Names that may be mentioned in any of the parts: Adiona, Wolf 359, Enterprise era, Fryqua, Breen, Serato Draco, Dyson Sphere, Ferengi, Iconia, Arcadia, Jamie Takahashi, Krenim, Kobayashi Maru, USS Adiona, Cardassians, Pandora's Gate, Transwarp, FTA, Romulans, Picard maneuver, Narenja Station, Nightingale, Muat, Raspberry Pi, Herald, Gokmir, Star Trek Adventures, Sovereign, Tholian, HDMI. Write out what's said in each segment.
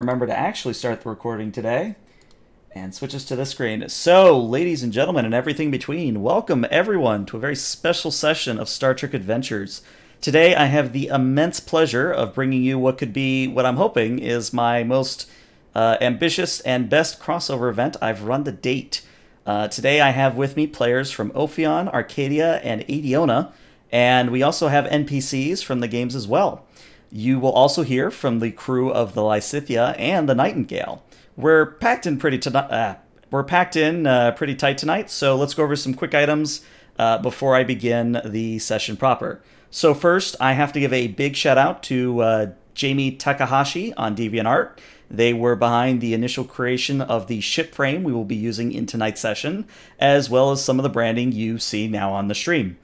remember to actually start the recording today and switch us to this screen. So, ladies and gentlemen, and everything between, welcome everyone to a very special session of Star Trek Adventures. Today I have the immense pleasure of bringing you what could be, what I'm hoping, is my most ambitious and best crossover event I've run to date. Today I have with me players from Ophion, Arcadia, and Adiona, and we also have NPCs from the games as well. You will also hear from the crew of the Lysithia and the Nightingale. We're packed in pretty tight tonight, so let's go over some quick items before I begin the session proper. So first, I have to give a big shout out to Jamie Takahashi on DeviantArt. They were behind the initial creation of the ship frame we will be using in tonight's session, as well as some of the branding you see now on the stream.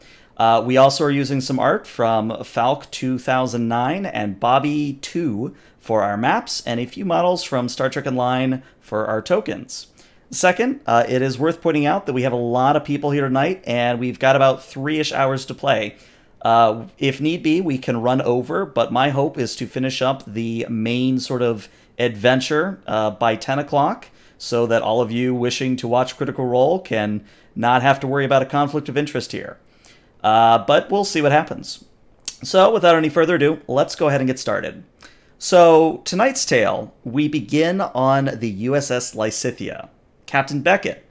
We also are using some art from Falk2009 and Bobby2 for our maps, and a few models from Star Trek Online for our tokens. Second, it is worth pointing out that we have a lot of people here tonight, and we've got about 3-ish hours to play. If need be, we can run over, but my hope is to finish up the main sort of adventure by 10 o'clock, so that all of you wishing to watch Critical Role can not have to worry about a conflict of interest here. But we'll see what happens. So without any further ado, let's go ahead and get started. So tonight's tale, we begin on the USS Lysithia. Captain Beckett,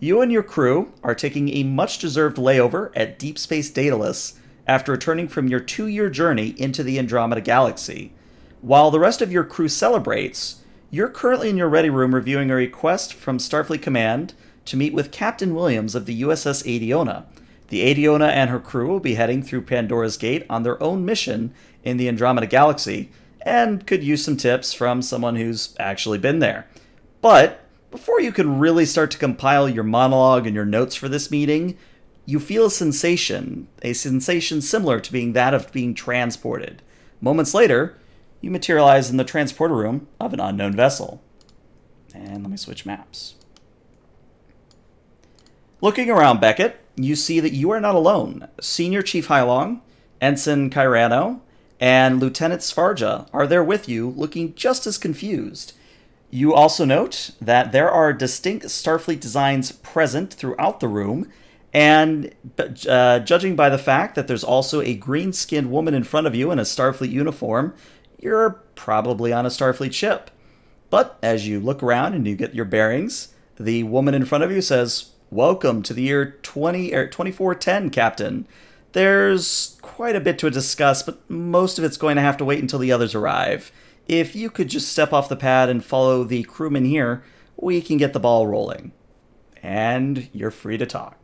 you and your crew are taking a much-deserved layover at Deep Space Daedalus after returning from your 2-year journey into the Andromeda Galaxy. While the rest of your crew celebrates, you're currently in your ready room reviewing a request from Starfleet Command to meet with Captain Williams of the USS Adiona. The Adiona and her crew will be heading through Pandora's Gate on their own mission in the Andromeda Galaxy, and could use some tips from someone who's actually been there. But before you can really start to compile your monologue and your notes for this meeting, you feel a sensation similar to being that of being transported. Moments later, you materialize in the transporter room of an unknown vessel. And let me switch maps. Looking around, Beckett, you see that you are not alone. Senior Chief Hylong, Ensign Cairano, and Lieutenant Svarja are there with you, looking just as confused. You also note that there are distinct Starfleet designs present throughout the room, and judging by the fact that there's also a green-skinned woman in front of you in a Starfleet uniform, you're probably on a Starfleet ship. But as you look around and you get your bearings, the woman in front of you says, "Welcome to the year 2410, Captain. There's quite a bit to discuss, but most of it's going to have to wait until the others arrive. If you could just step off the pad and follow the crewman here, we can get the ball rolling." And you're free to talk.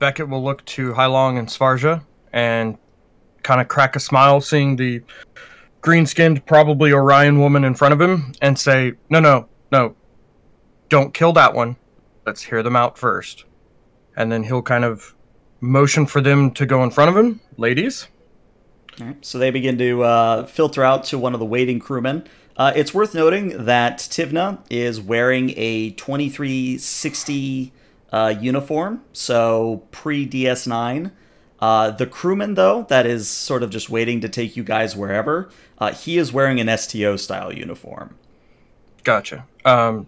Beckett will look to Hylong and Svarja and kind of crack a smile seeing the green-skinned, probably Orion woman in front of him and say, No. Don't kill that one. Let's hear them out first. And then he'll kind of motion for them to go in front of him. Ladies. All right, so they begin to filter out to one of the waiting crewmen. It's worth noting that T'Vna is wearing a 2360 uniform, so pre-DS9. The crewman, though, that is sort of just waiting to take you guys wherever, he is wearing an STO-style uniform. Gotcha.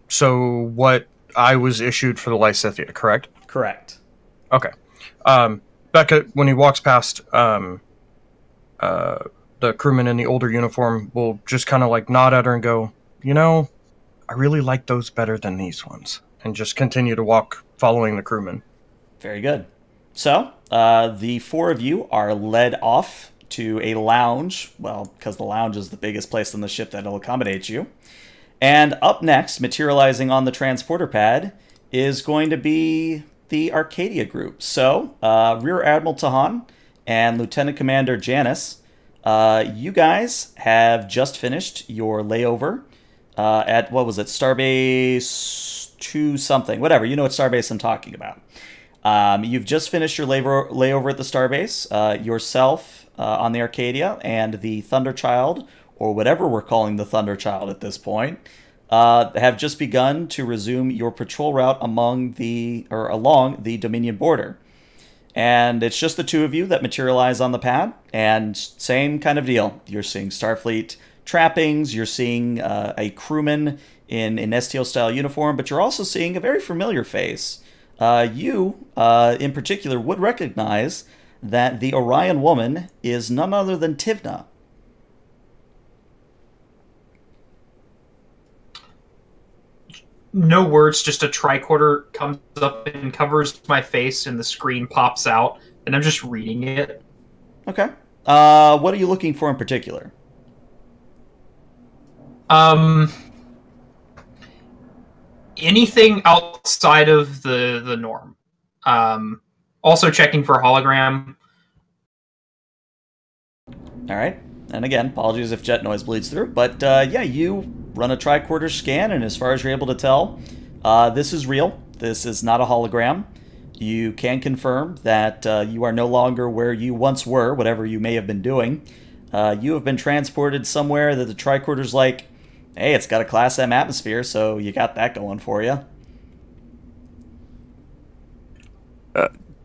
So what I was issued for the Lysithia, correct? Correct. Okay. Beckett, when he walks past the crewman in the older uniform, will just kind of like nod at her and go, "You know, I really like those better than these ones," and just continue to walk following the crewman. Very good. So the four of you are led off to a lounge, well, because the lounge is the biggest place on the ship that will accommodate you. And up next, materializing on the transporter pad, is going to be the Arcadia group. So, Rear Admiral Tahan and Lieutenant Commander Janice, you guys have just finished your layover at, what was it, Starbase 2 something, whatever. You know what Starbase I'm talking about. You've just finished your layover at the Starbase, yourself on the Arcadia, and the Thunderchild, or whatever we're calling the Thunderchild at this point, have just begun to resume your patrol route along the Dominion border. And it's just the two of you that materialize on the pad. And same kind of deal. You're seeing Starfleet trappings. You're seeing a crewman in an STO-style uniform. But you're also seeing a very familiar face. You, in particular, would recognize that the Orion woman is none other than T'Vna. No words, just a tricorder comes up and covers my face and the screen pops out, and I'm just reading it. Okay. What are you looking for in particular? Anything outside of the norm. Also checking for a hologram. All right. And again, apologies if jet noise bleeds through, but yeah, you run a tricorder scan, and as far as you're able to tell, this is real. This is not a hologram. You can confirm that you are no longer where you once were, whatever you may have been doing. You have been transported somewhere that the tricorder's like, hey, it's got a Class M atmosphere, so you got that going for you.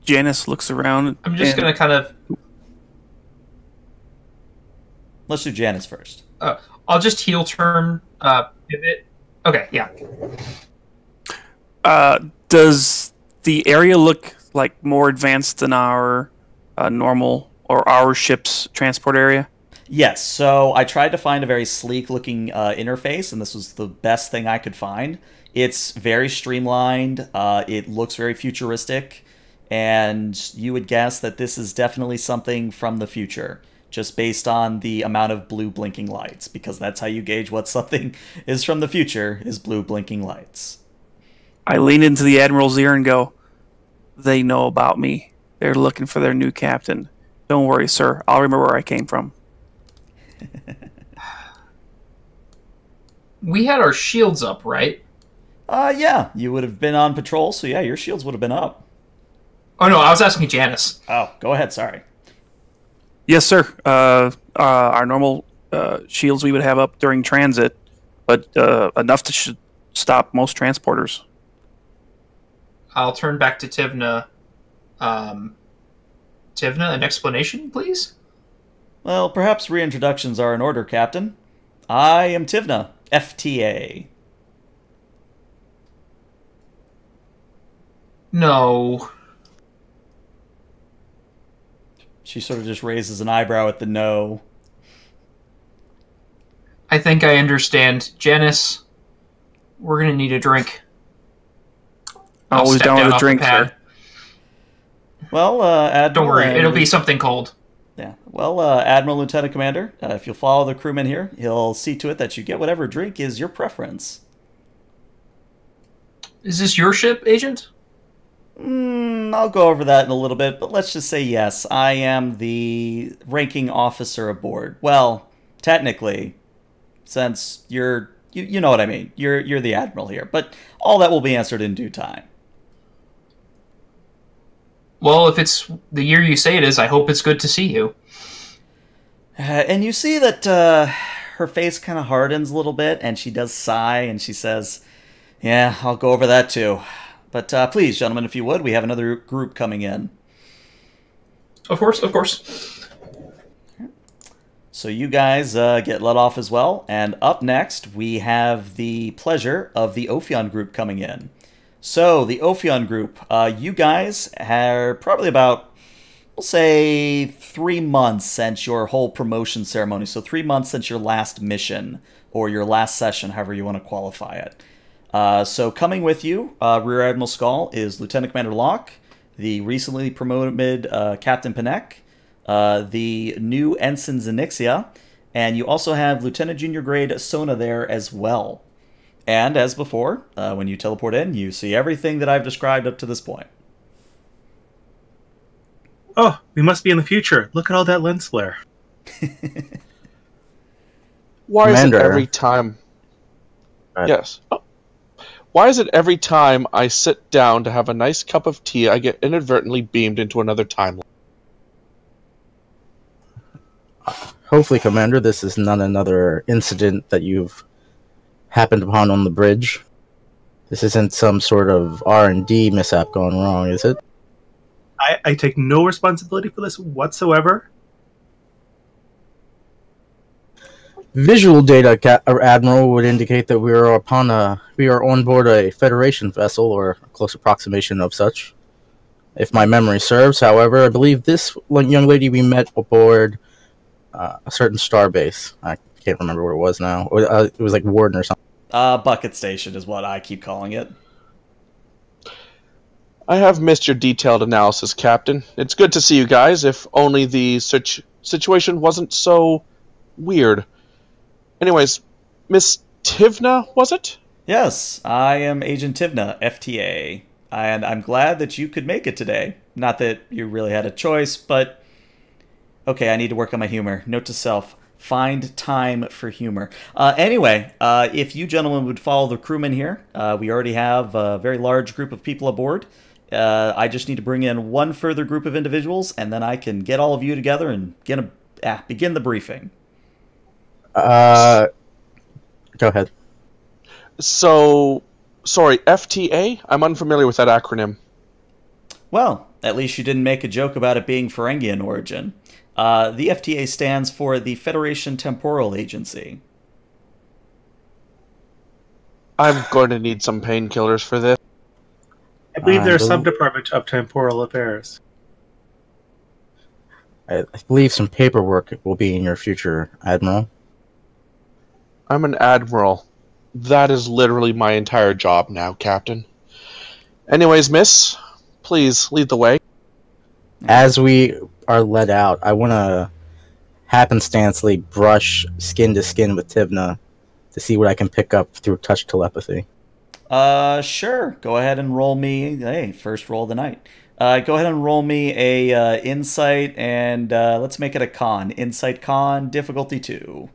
Janice looks around. I'm just going to kind of... Let's do Janice first. I'll just heel turn, pivot. Okay, yeah. Does the area look like more advanced than our normal or our ship's transport area? Yes, so I tried to find a very sleek-looking interface, and this was the best thing I could find. It's very streamlined. It looks very futuristic, and you would guess that this is definitely something from the future, just based on the amount of blue blinking lights, because that's how you gauge what something is from the future, is blue blinking lights. I lean into the Admiral's ear and go, they know about me. They're looking for their new captain. Don't worry, sir. I'll remember where I came from. We had our shields up, right? Yeah. You would have been on patrol, so yeah, your shields would have been up. Oh, no, I was asking Janice. Oh, go ahead. Sorry. Yes, sir. Our normal shields we would have up during transit, but enough to stop most transporters. I'll turn back to T'Vna. T'Vna, an explanation, please? Well, perhaps reintroductions are in order, Captain. I am T'Vna, FTA. No... She sort of just raises an eyebrow at the no. I think I understand. Janice, we're going to need a drink. Always down with a drink, sir. Well, Admiral... Don't worry, it'll be something cold. Yeah. Well, Admiral, Lieutenant Commander, if you'll follow the crewman here, he'll see to it that you get whatever drink is your preference. Is this your ship, Agent? I'll go over that in a little bit, but let's just say yes, I am the ranking officer aboard. Well, technically, since you're, you know what I mean, you're the admiral here, but all that will be answered in due time. Well, if it's the year you say it is, I hope it's good to see you. And you see that her face kind of hardens a little bit, and she does sigh, and she says, yeah, I'll go over that too. But please, gentlemen, if you would, we have another group coming in. Of course, of course. So you guys get let off as well. And up next, we have the pleasure of the Ophion group coming in. So the Ophion group, you guys are probably about, we'll say, 3 months since your whole promotion ceremony. So 3 months since your last mission or your last session, however you want to qualify it. So coming with you, Rear Admiral Scull, is Lieutenant Commander Locke, the recently promoted Captain Panek, the new Ensign Zenixia, and you also have Lieutenant Junior Grade Sona there as well. And as before, when you teleport in, you see everything that I've described up to this point. Oh, we must be in the future. Look at all that lens flare. Why is it every time? Yes. Oh. Why is it every time I sit down to have a nice cup of tea, I get inadvertently beamed into another timeline? Hopefully, Commander, this is not another incident that you've happened upon on the bridge. This isn't some sort of R&D mishap gone wrong, is it? I take no responsibility for this whatsoever. Visual data, Admiral, would indicate that we are upon on board a Federation vessel or a close approximation of such, if my memory serves. However, I believe this young lady we met aboard a certain starbase. I can't remember what it was now. It was like Warden or something. Bucket Station is what I keep calling it. I have missed your detailed analysis, Captain. It's good to see you guys. If only the situation wasn't so weird. Anyways, Miss T'Vna, was it? Yes, I am Agent T'Vna, FTA, and I'm glad that you could make it today. Not that you really had a choice, but... okay, I need to work on my humor. Note to self, find time for humor. Anyway, if you gentlemen would follow the crewman here, we already have a very large group of people aboard. I just need to bring in one further group of individuals, and then I can get all of you together and get begin the briefing. Go ahead. So, sorry, FTA? I'm unfamiliar with that acronym. Well, at least you didn't make a joke about it being Ferengian origin. The FTA stands for the Federation Temporal Agency. I'm going to need some painkillers for this. I believe they're a subdepartment of Temporal Affairs. I believe some paperwork will be in your future, Admiral. I'm an admiral. That is literally my entire job now, Captain. Anyways, miss, please lead the way. As we are led out, I want to happenstancely brush skin to skin with T'Vna to see what I can pick up through touch telepathy. Sure. Go ahead and roll me. Hey, first roll of the night. Go ahead and roll me a insight, and let's make it a con. Insight con, difficulty 2.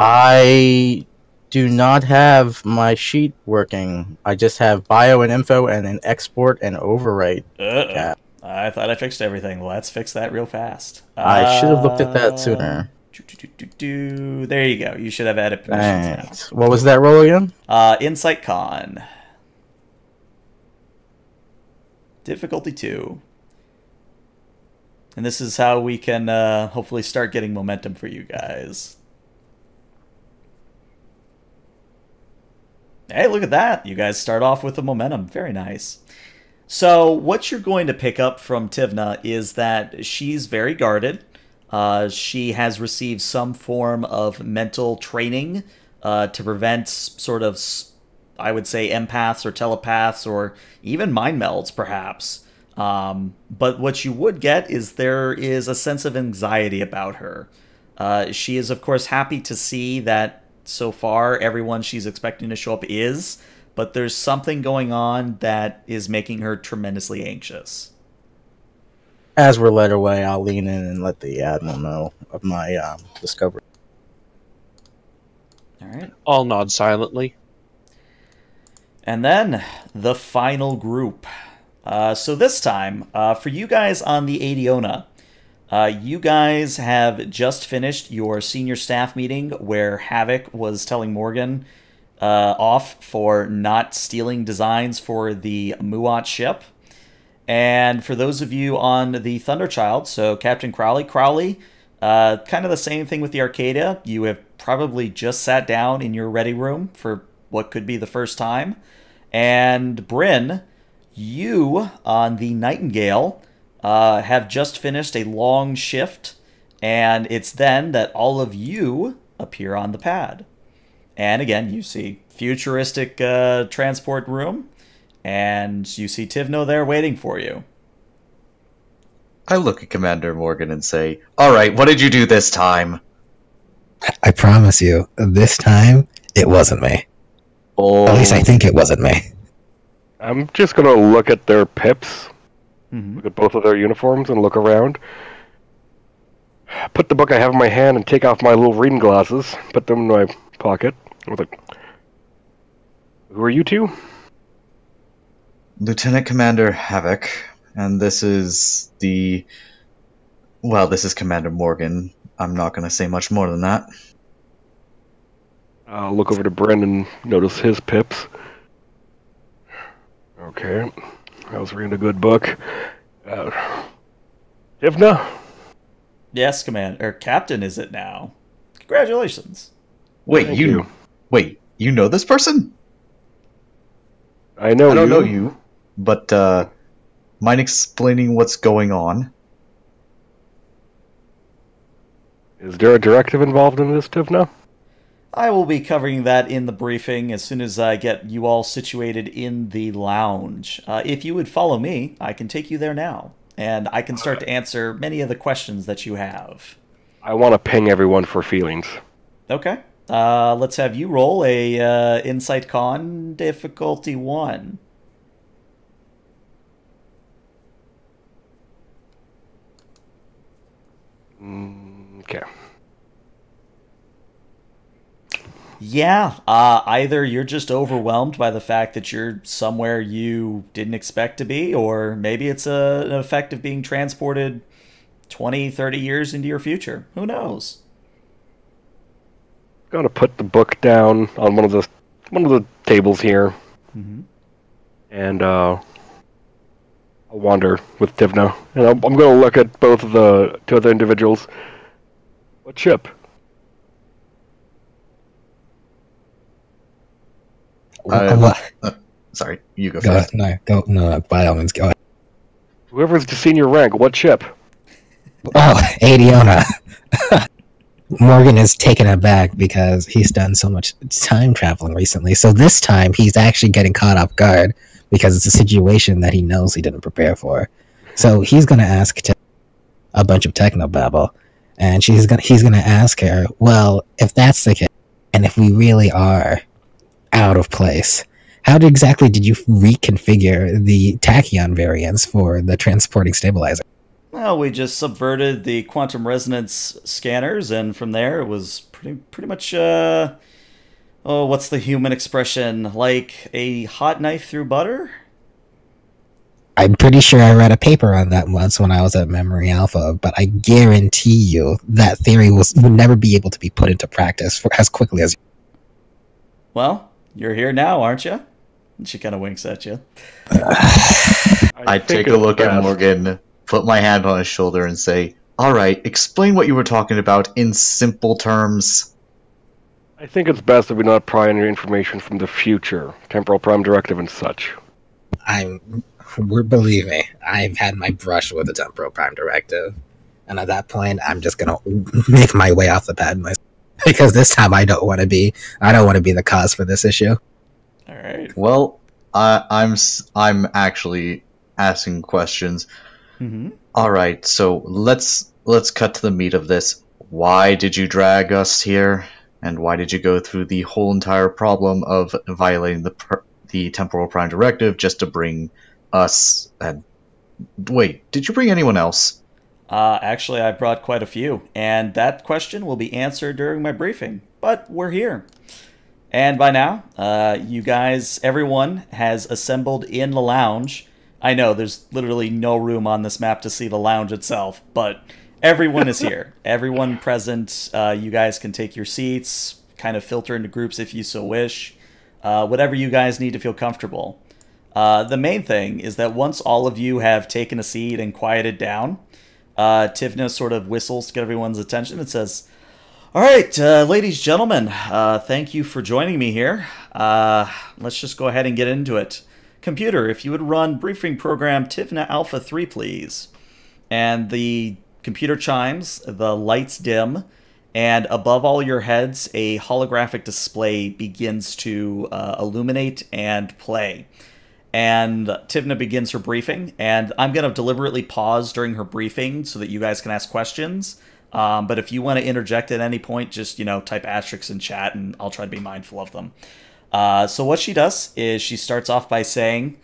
I do not have my sheet working. I just have bio and info and an export and overwrite. Uh-oh. I thought I fixed everything. Let's fix that real fast. I should have looked at that sooner. There you go. You should have added permissions. Thanks. What was that roll again? Insight con. Difficulty 2. And this is how we can hopefully start getting momentum for you guys. Hey, look at that. You guys start off with the momentum. Very nice. So what you're going to pick up from T'Vna is that she's very guarded. She has received some form of mental training to prevent sort of, I would say, empaths or telepaths or even mind melds, perhaps. But what you would get is there is a sense of anxiety about her. She is, of course, happy to see that so far everyone she's expecting to show up is, but there's something going on that is making her tremendously anxious. As we're led away, I'll lean in and let the Admiral know of my discovery. All right. I'll nod silently. And then the final group. So this time, for you guys on the Adiona, you guys have just finished your senior staff meeting where Havoc was telling Morgan off for not stealing designs for the Muat ship. And for those of you on the Thunderchild, so Captain Crowley, kind of the same thing with the Arcadia. You have probably just sat down in your ready room for what could be the first time. And Bryn, you on the Nightingale... have just finished a long shift, and it's then that all of you appear on the pad. And again, you see futuristic transport room, and you see T'Vna there waiting for you. I look at Commander Morgan and say, all right, what did you do this time? I promise you, this time, it wasn't me. Oh. At least I think it wasn't me. I'm just going to look at their pips. Mm-hmm. Look at both of their uniforms and look around. Put the book I have in my hand and take off my little reading glasses. Put them in my pocket. I was like, who are you two? Lieutenant Commander Havoc, and this is the... well, this is Commander Morgan. I'm not going to say much more than that. I'll look over to Bryn and notice his pips. Okay. I was reading a good book. T'Vna? Yes, Commander, or Captain is it now? Congratulations. Wait, you know this person? I don't know you, but mind explaining what's going on? Is there a directive involved in this, T'Vna? I will be covering that in the briefing as soon as I get you all situated in the lounge. If you would follow me, I can take you there now, and I can start to answer many of the questions that you have. I want to ping everyone for feelings. Okay. Let's have you roll a Insight Con, difficulty 1. Okay. Yeah, either you're just overwhelmed by the fact that you're somewhere you didn't expect to be, or maybe it's an effect of being transported 20, 30 years into your future. Who knows? I'm gonna put the book down on one of the tables here, and I'll wander with T'Vna, and I'm gonna look at both of the two other individuals. What ship? Sorry, you go first. No, by all means, go ahead. Whoever's the senior rank, what ship? Oh, Adiona. Morgan is taken aback because he's done so much time traveling recently. So this time, he's actually getting caught off guard because it's a situation that he knows he didn't prepare for. So he's going to ask a bunch of technobabble, and he's going to ask her, well, if that's the case, and if we really are out of place, how exactly did you reconfigure the tachyon variants for the transporting stabilizer? Well, we just subverted the quantum resonance scanners, and from there it was pretty much oh, what's the human expression, like a hot knife through butter? I'm pretty sure I read a paper on that once when I was at Memory Alpha, but I guarantee you that theory would never be able to be put into practice as quickly as. Well, you're here now, aren't you? And she kind of winks at you. I take a look at Morgan, put my hand on his shoulder, and say, all right, explain what you were talking about in simple terms. I think it's best that we not pry any information from the future, Temporal Prime Directive and such. Believe me, I've had my brush with the Temporal Prime Directive, and at that point, I'm just going to make my way off the pad myself. Because this time I don't want to be the cause for this issue. All right. Well, I'm actually asking questions. All right. So let's cut to the meat of this. Why did you drag us here, and why did you go through the whole entire problem of violating the Temporal Prime Directive just to bring us? And wait, did you bring anyone else? Actually, I brought quite a few, and that question will be answered during my briefing. But we're here. And by now, you guys, everyone has assembled in the lounge. I know there's literally no room on this map to see the lounge itself, but everyone is here. Everyone present. You guys can take your seats, kind of filter into groups if you so wish. Whatever you guys need to feel comfortable. The main thing is that once all of you have taken a seat and quieted down, T'Vna sort of whistles to get everyone's attention and says, all right, ladies, gentlemen, thank you for joining me here. Let's just go ahead and get into it. Computer, if you would run briefing program T'Vna Alpha 3, please. And the computer chimes, the lights dim, and above all your heads, a holographic display begins to illuminate and play. And T'Vna begins her briefing, and I'm going to deliberately pause during her briefing so that you guys can ask questions. But if you want to interject at any point, just, type asterisks in chat, and I'll try to be mindful of them. So what she does is she starts off by saying,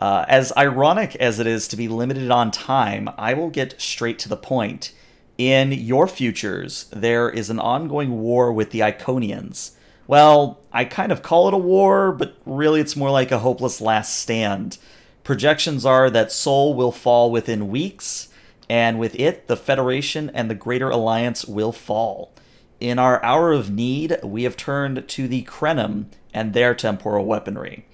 as ironic as it is to be limited on time, I will get straight to the point. In your futures, there is an ongoing war with the Iconians. Well, I kind of call it a war, but really it's more like a hopeless last stand. Projections are that Sol will fall within weeks, and with it, the Federation and the Greater Alliance will fall. In our hour of need, we have turned to the Krenim and their temporal weaponry.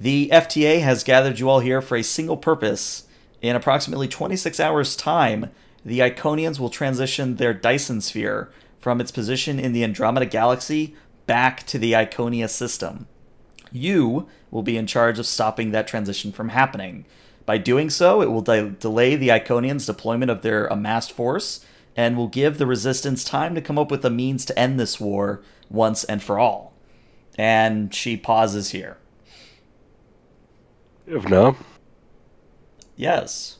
The FTA has gathered you all here for a single purpose, In approximately 26 hours' time, the Iconians will transition their Dyson Sphere from its position in the Andromeda Galaxy back to the Iconia system. You will be in charge of stopping that transition from happening. By doing so, it will delay the Iconians' deployment of their amassed force, and will give the Resistance time to come up with a means to end this war once and for all. And she pauses here. T'Vna? Yes?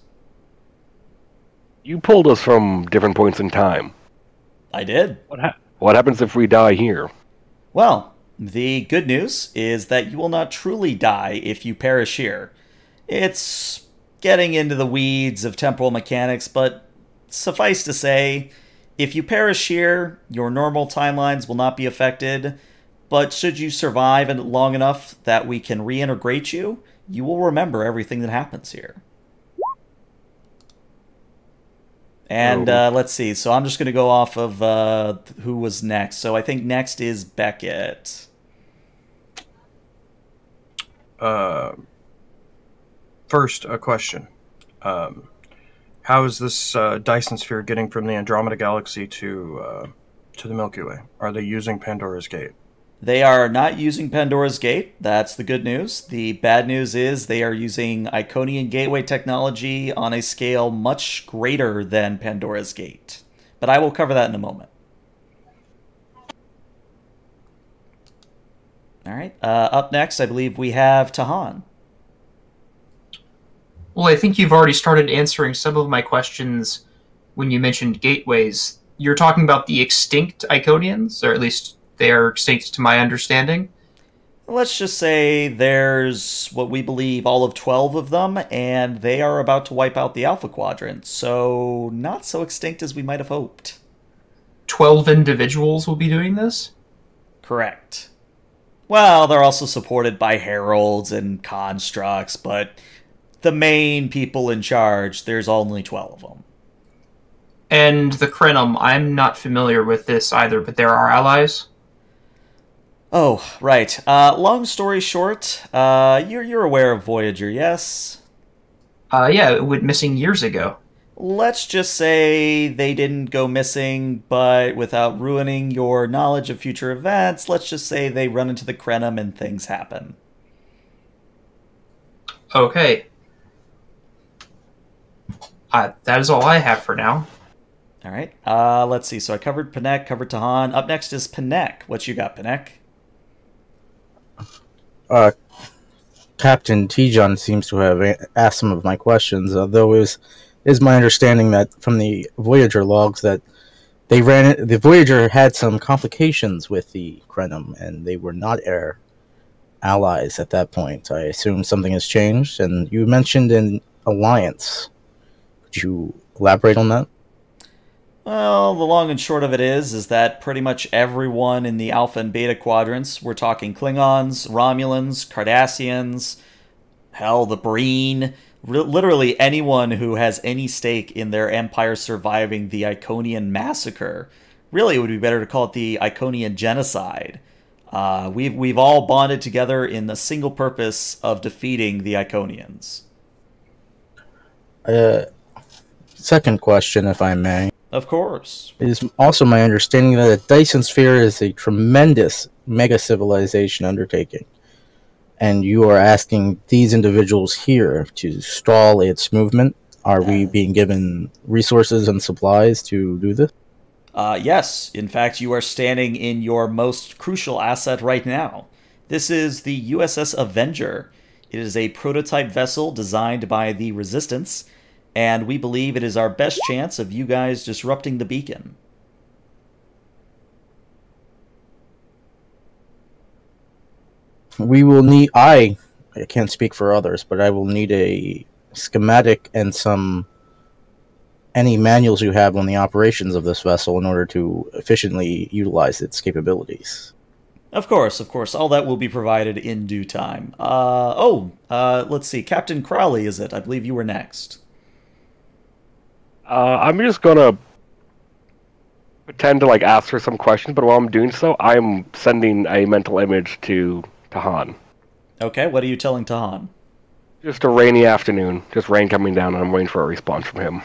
You pulled us from different points in time. I did. What happens if we die here? Well, the good news is that you will not truly die if you perish here. It's getting into the weeds of temporal mechanics, but suffice to say, if you perish here, your normal timelines will not be affected, but should you survive long enough that we can reintegrate you, you will remember everything that happens here. And let's see. So I'm just going to go off of who was next. So I think next is Beckett. First, a question. How is this Dyson Sphere getting from the Andromeda Galaxy to the Milky Way? Are they using Pandora's Gate? They are not using Pandora's Gate. That's the good news. The bad news is they are using Iconian Gateway technology on a scale much greater than Pandora's Gate. But I will cover that in a moment. All right. Up next, I believe we have Tahan. Well, I think you've already started answering some of my questions when you mentioned gateways. You're talking about the extinct Iconians, or at least... they are extinct to my understanding. Let's just say there's what we believe all of 12 of them, and they are about to wipe out the Alpha Quadrant, so not so extinct as we might have hoped. 12 individuals will be doing this? Correct. Well, they're also supported by heralds and constructs, but the main people in charge, there's only 12 of them. And the Krenim, I'm not familiar with this either, but they're our allies? Oh, right. Long story short, you're aware of Voyager, yes? Yeah, it went missing years ago. Let's just say they didn't go missing, but without ruining your knowledge of future events, let's just say they run into the Krenim and things happen. Okay. That is all I have for now. All right. Let's see. So I covered Panek, covered Tahan. Up next is Panek. What you got, Panek? Captain Tijon seems to have asked some of my questions, although it is my understanding that from the Voyager logs that they the Voyager had some complications with the Krenim, and they were not air allies at that point. I assume something has changed, and you mentioned an alliance. Could you elaborate on that? Well, the long and short of it is that pretty much everyone in the Alpha and Beta quadrants, we're talking Klingons, Romulans, Cardassians, hell, the Breen, literally anyone who has any stake in their empire surviving the Iconian massacre. Really, it would be better to call it the Iconian genocide. We've all bonded together in the single purpose of defeating the Iconians. Second question, if I may. Of course. It is also my understanding that the Dyson Sphere is a tremendous mega-civilization undertaking, and you are asking these individuals here to stall its movement. Are we being given resources and supplies to do this? Yes. In fact, you are standing in your most crucial asset right now. This is the USS Avenger. It is a prototype vessel designed by the Resistance, and we believe it is our best chance of you guys disrupting the beacon. We will need... I can't speak for others, but I will need a schematic and any manuals you have on the operations of this vessel in order to efficiently utilize its capabilities. Of course. All that will be provided in due time. Let's see. Captain Crowley, is it? I believe you were next. I'm just gonna pretend to ask her some questions, but while I'm doing so, I'm sending a mental image to Tahan. Okay, what are you telling Tahan? Just a rainy afternoon. Just rain coming down, and I'm waiting for a response from him.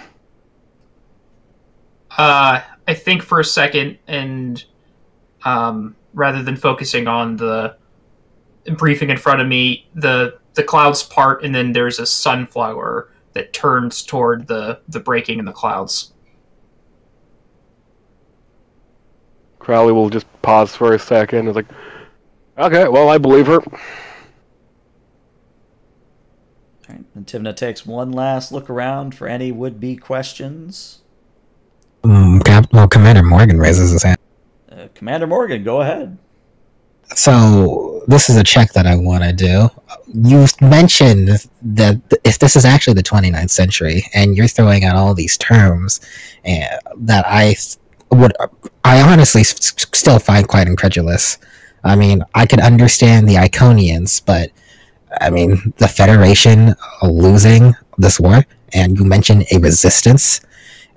I think for a second, and rather than focusing on the briefing in front of me, the clouds part, and then there's a sunflower that turns toward the breaking in the clouds. Crowley will just pause for a second. It's like, okay, well, I believe her. All right, and T'Vna takes one last look around for any would-be questions. Well, Commander Morgan raises his hand. Commander Morgan, go ahead. So, this is a check that I want to do. You've mentioned that if this is actually the 29th century, and you're throwing out all these terms that I honestly still find quite incredulous. I mean, I could understand the Iconians, but... I mean, the Federation losing this war, and you mentioned a resistance.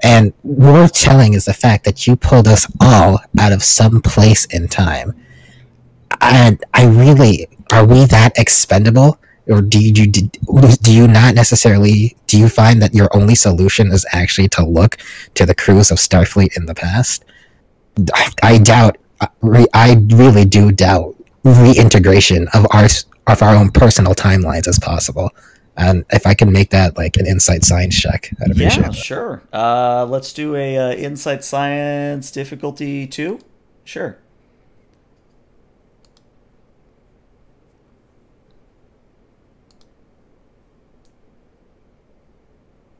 And more telling is the fact that you pulled us all out of some place in time. And I really, are we that expendable? Or do you not necessarily, do you find that your only solution is actually to look to the crews of Starfleet in the past? I really do doubt reintegration of our own personal timelines as possible. And if I can make that like an insight science check, I'd appreciate it. Yeah, sure. Let's do a insight science difficulty 2. Sure.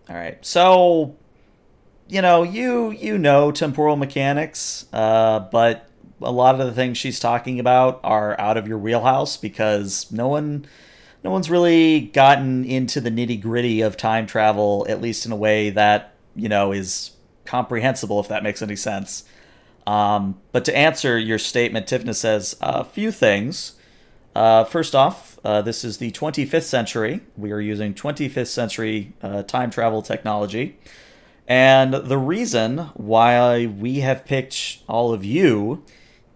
All right. So, you know temporal mechanics, but a lot of the things she's talking about are out of your wheelhouse because no one's really gotten into the nitty-gritty of time travel, at least in a way that, is comprehensible, if that makes any sense. But to answer your statement, T'Vna says a few things. First off, this is the 25th century. We are using 25th century time travel technology. And the reason why we have picked all of you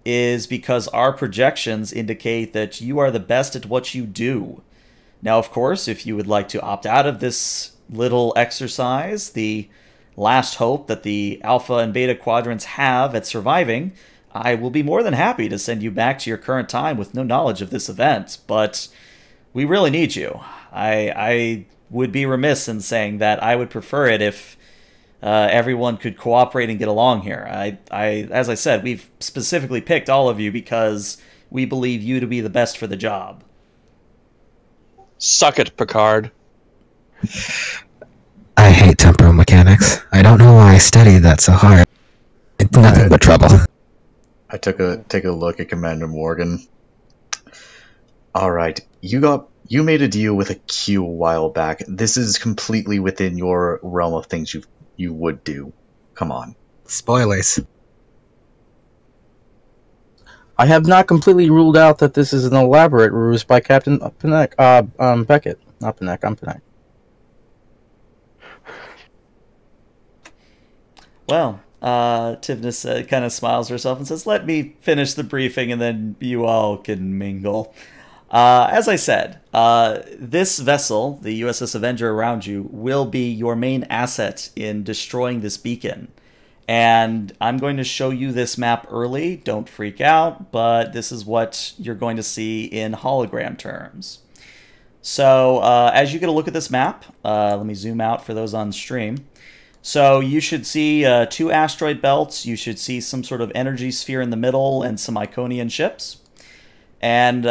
is because our projections indicate that you are the best at what you do. Now, of course, if you would like to opt out of this little exercise, the last hope that the Alpha and Beta quadrants have at surviving, I will be more than happy to send you back to your current time with no knowledge of this event, but we really need you. I would be remiss in saying that I would prefer it if everyone could cooperate and get along here. As I said, we've specifically picked all of you because we believe you to be the best for the job. Suck it, Picard. I hate temporal mechanics. I don't know why I studied that so hard. It's nothing but trouble. I take a look at Commander Morgan. All right, you made a deal with a Q a while back. This is completely within your realm of things you would do. Come on. Spoilers. I have not completely ruled out that this is an elaborate ruse by Captain Panek, Beckett. Not Panek, I'm Panek. Well, T'Vna kind of smiles to herself and says, let me finish the briefing and then you all can mingle. As I said, this vessel, the USS Avenger around you, will be your main asset in destroying this beacon. And I'm going to show you this map early. Don't freak out, but this is what you're going to see in hologram terms. So as you get a look at this map, let me zoom out for those on stream. So you should see 2 asteroid belts. You should see some sort of energy sphere in the middle and some Iconian ships. And...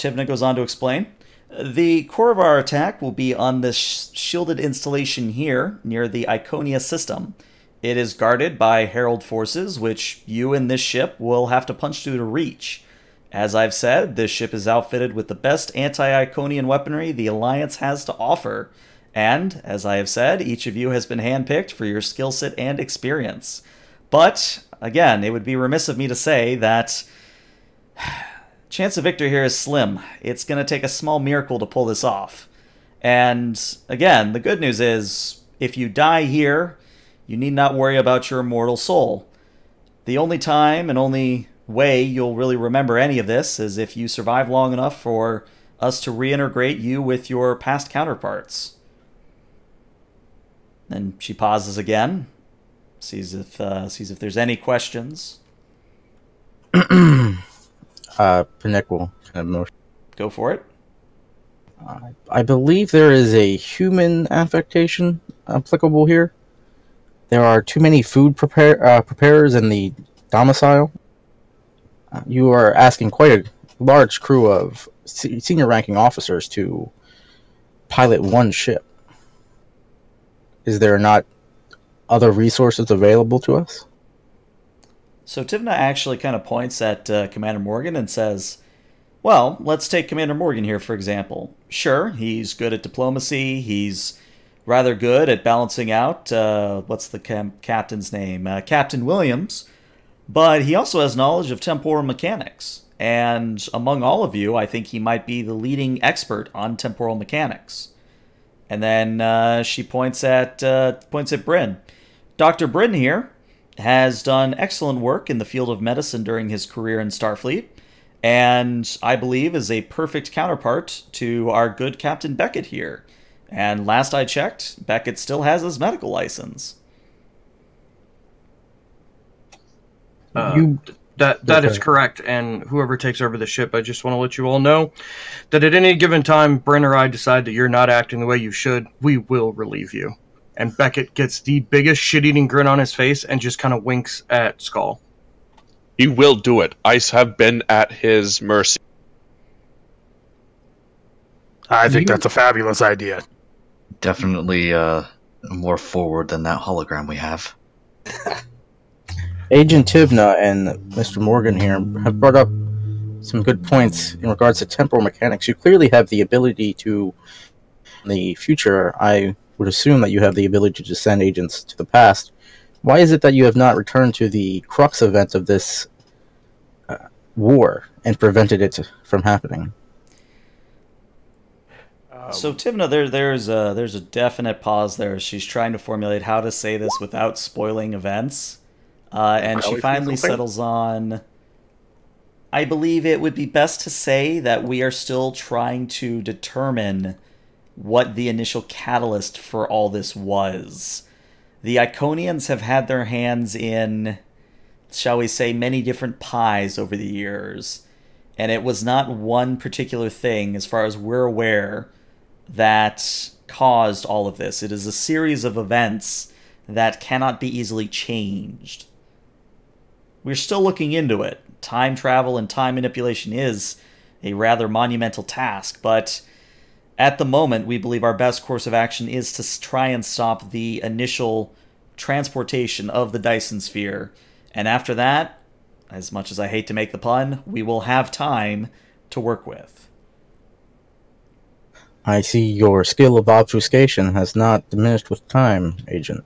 T'Vna goes on to explain. The core of our attack will be on this shielded installation here near the Iconia system. It is guarded by Herald forces, which you and this ship will have to punch through to reach. As I've said, this ship is outfitted with the best anti-Iconian weaponry the Alliance has to offer. And, as I have said, each of you has been handpicked for your skill set and experience. But, again, it would be remiss of me to say that... chance of victory here is slim. It's going to take a small miracle to pull this off. And again, the good news is, if you die here, you need not worry about your immortal soul. The only time and only way you'll really remember any of this is if you survive long enough for us to reintegrate you with your past counterparts. Then she pauses again, sees if there's any questions. Panek will kind of motion. Go for it. I believe there is a human affectation applicable here. There are too many food preparers in the domicile. You are asking quite a large crew of senior-ranking officers to pilot one ship. Is there not other resources available to us? So T'Vna actually kind of points at Commander Morgan and says, well, let's take Commander Morgan here, for example. Sure, he's good at diplomacy. He's rather good at balancing out, what's the captain's name? Captain Williams. But he also has knowledge of temporal mechanics. And among all of you, I think he might be the leading expert on temporal mechanics. And then she points at Bryn. Dr. Bryn here has done excellent work in the field of medicine during his career in Starfleet, and I believe is a perfect counterpart to our good Captain Beckett here. And last I checked, Beckett still has his medical license. That is correct, and whoever takes over the ship, I just want to let you all know that at any given time, Bryn or I decide that you're not acting the way you should, we will relieve you. And Beckett gets the biggest shit-eating grin on his face and just kind of winks at Skull. He will do it. I have been at his mercy. I think that's a fabulous idea. Definitely more forward than that hologram we have. Agent T'Vna and Mr. Morgan here have brought up some good points in regards to temporal mechanics. You clearly have the ability to, in the future, I would assume that you have the ability to send agents to the past. Why is it that you have not returned to the crux event of this war and prevented it from happening? So T'Vna, there's a definite pause there. She's trying to formulate how to say this without spoiling events, and she finally settles on, I believe it would be best to say that we are still trying to determine what the initial catalyst for all this was. The Iconians have had their hands in, shall we say, many different pies over the years. And it was not one particular thing, as far as we're aware, that caused all of this. It is a series of events that cannot be easily changed. We're still looking into it. Time travel and time manipulation is a rather monumental task, but at the moment, we believe our best course of action is to try and stop the initial transportation of the Dyson Sphere. And after that, as much as I hate to make the pun, we will have time to work with. I see your skill of obfuscation has not diminished with time, Agent.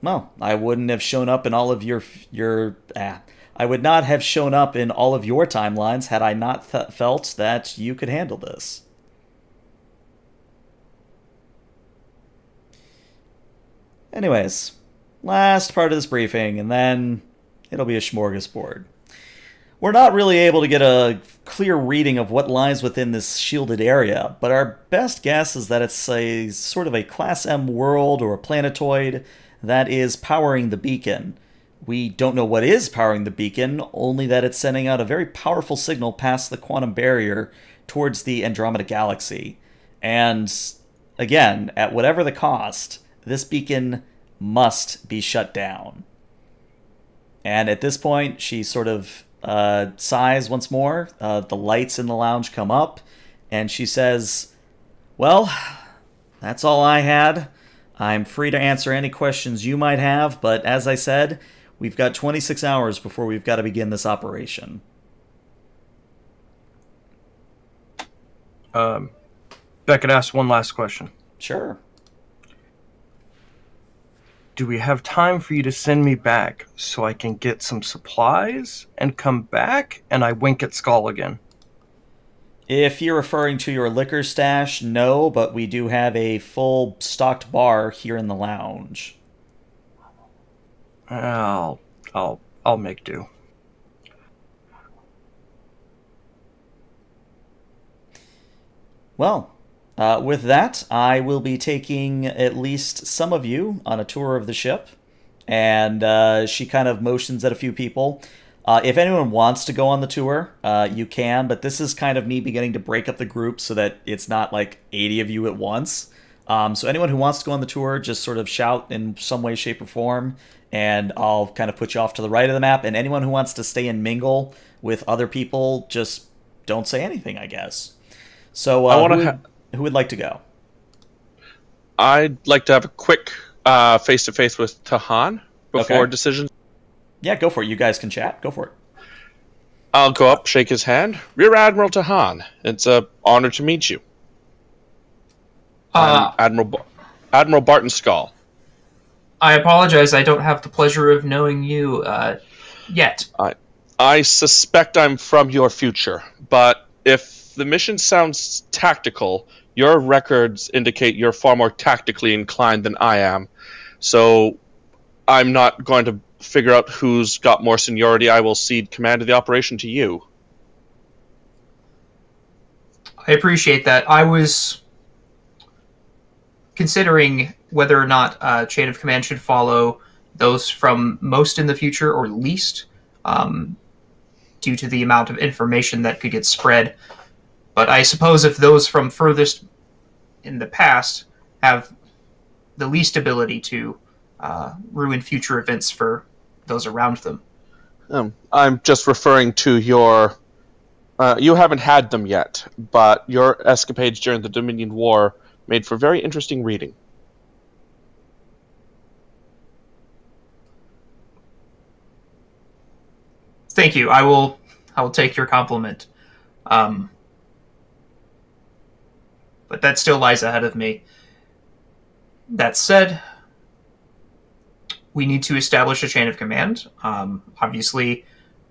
Well, I wouldn't have shown up in all of I would not have shown up in all of your timelines had I not felt that you could handle this. Anyways, last part of this briefing, and then it'll be a smorgasbord. We're not really able to get a clear reading of what lies within this shielded area, but our best guess is that it's a sort of a Class M world or a planetoid that is powering the beacon. We don't know what is powering the beacon, only that it's sending out a very powerful signal past the quantum barrier towards the Andromeda Galaxy. And again, at whatever the cost, this beacon must be shut down. And at this point, she sort of sighs once more. The lights in the lounge come up, and she says, well, that's all I had. I'm free to answer any questions you might have, but as I said, we've got 26 hours before we've got to begin this operation. Beckett asked one last question. Sure. Do we have time for you to send me back so I can get some supplies and come back? And I wink at Skull again. If you're referring to your liquor stash, no, but we do have a full stocked bar here in the lounge. I'll make do. Well, with that, I will be taking at least some of you on a tour of the ship. And she kind of motions at a few people. If anyone wants to go on the tour, you can, but this is kind of me beginning to break up the group so that it's not like 80 of you at once. So anyone who wants to go on the tour, just sort of shout in some way, shape, or form, and I'll kind of put you off to the right of the map. And anyone who wants to stay and mingle with other people, just don't say anything, I guess. So who would like to go? I'd like to have a quick face-to-face with Tahan before decisions. Yeah, go for it. You guys can chat. Go for it. I'll go up, shake his hand. Rear Admiral Tahan, it's an honor to meet you. Admiral Barton Skull. I apologize. I don't have the pleasure of knowing you yet. I suspect I'm from your future, but if the mission sounds tactical, your records indicate you're far more tactically inclined than I am. So I'm not going to figure out who's got more seniority. I will cede command of the operation to you. I appreciate that. I was considering whether or not chain of command should follow those from most in the future or least, due to the amount of information that could get spread. But I suppose if those from furthest in the past have the least ability to ruin future events for those around them. I'm just referring to your... you haven't had them yet, but your escapades during the Dominion War made for very interesting reading. Thank you. I will take your compliment. But that still lies ahead of me. That said, we need to establish a chain of command. Obviously,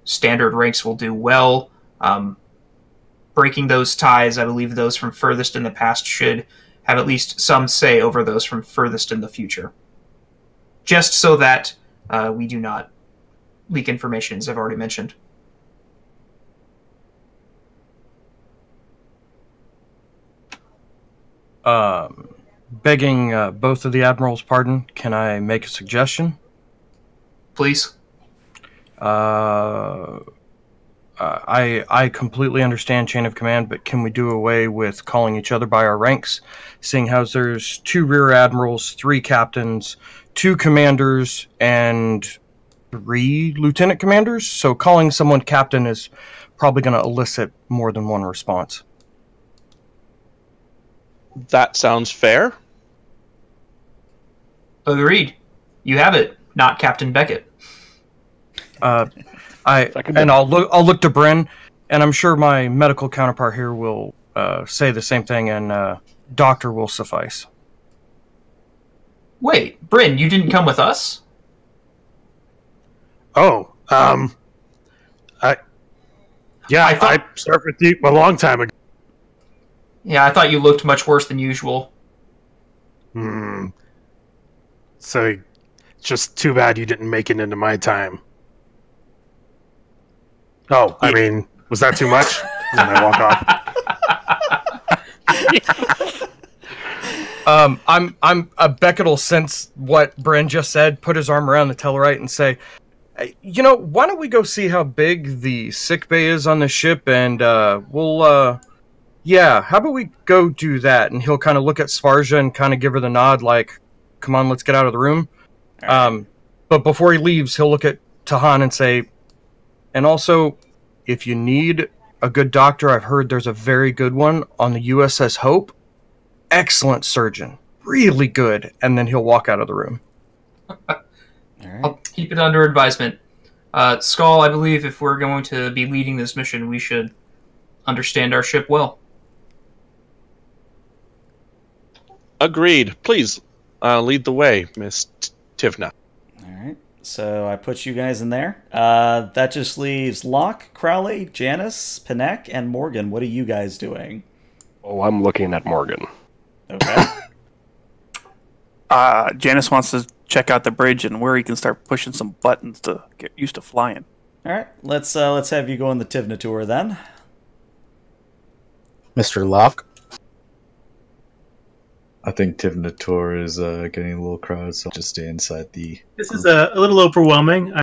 standard ranks will do well. Breaking those ties, I believe those from furthest in the past should have at least some say over those from furthest in the future. Just so that we do not leak information, as I've already mentioned. Begging both of the admirals' pardon, can I make a suggestion? Please. I completely understand chain of command, but can we do away with calling each other by our ranks? Seeing how there's 2 rear admirals, 3 captains, 2 commanders, and 3 lieutenant commanders, so calling someone captain is probably going to elicit more than one response. That sounds fair. Agreed. You have it. Not Captain Beckett. I'll look to Bryn, and I'm sure my medical counterpart here will say the same thing, and doctor will suffice. Wait, Bryn, you didn't come with us? Oh, I served with you a long time ago. Yeah, I thought you looked much worse than usual. Hmm. So, just too bad you didn't make it into my time. Oh, I mean, was that too much? And I walk off. Beckett will sense what Bryn just said, put his arm around the Tellarite and say, you know, why don't we go see how big the sick bay is on the ship, and we'll... yeah, how about we go do that? And he'll kind of look at Svarja and kind of give her the nod, like, come on, let's get out of the room. Right. But before he leaves, he'll look at Tahan and say, and also, if you need a good doctor, I've heard there's a very good one on the USS Hope. Excellent surgeon. Really good. And then he'll walk out of the room. All right. I'll keep it under advisement. Skull, I believe if we're going to be leading this mission, we should understand our ship well. Agreed. Please lead the way, Miss T'Vna. All right. So I put you guys in there. That just leaves Locke, Crowley, Janice, Panek, and Morgan. What are you guys doing? Oh, I'm looking at Morgan. Okay. Janice wants to check out the bridge and where he can start pushing some buttons to get used to flying. All right. Let's have you go on the T'Vna tour then. Mr. Locke. I think T'Vna tour is getting a little crowded, so I'll just stay inside the... This is a little overwhelming.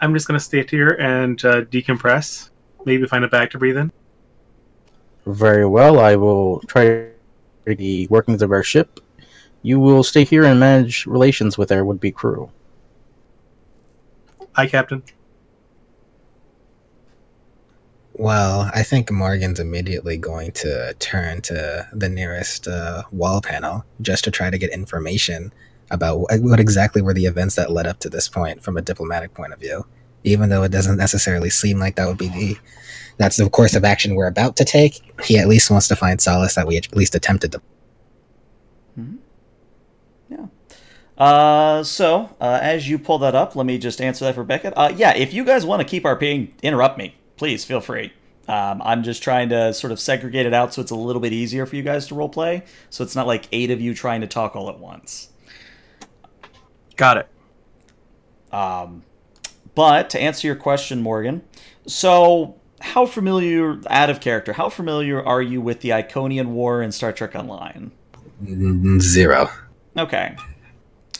I'm just going to stay here and decompress. Maybe find a bag to breathe in. Very well. I will try the workings of our ship. You will stay here and manage relations with our would-be crew. Aye, Captain. Well, I think Morgan's immediately going to turn to the nearest wall panel just to try to get information about what exactly were the events that led up to this point from a diplomatic point of view, even though it doesn't necessarily seem like that would be that's the course of action we're about to take. He at least wants to find solace that we at least attempted to. Mm-hmm. Yeah. As you pull that up, let me just answer that for Beckett. Yeah, if you guys want to keep RPing, interrupt me. Please feel free. I'm just trying to sort of segregate it out so it's a little bit easier for you guys to roleplay. So it's not like 8 of you trying to talk all at once. Got it. But to answer your question, Morgan, so how familiar, out of character, how familiar are you with the Iconian War in Star Trek Online? 0. Okay.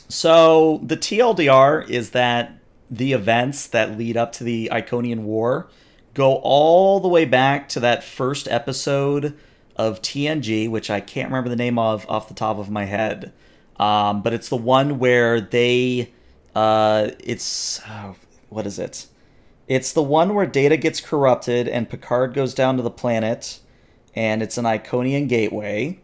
So the TLDR is that the events that lead up to the Iconian War go all the way back to that first episode of TNG, which I can't remember the name of off the top of my head. But it's the one where they... what is it? It's the one where Data gets corrupted and Picard goes down to the planet. And it's an Iconian gateway.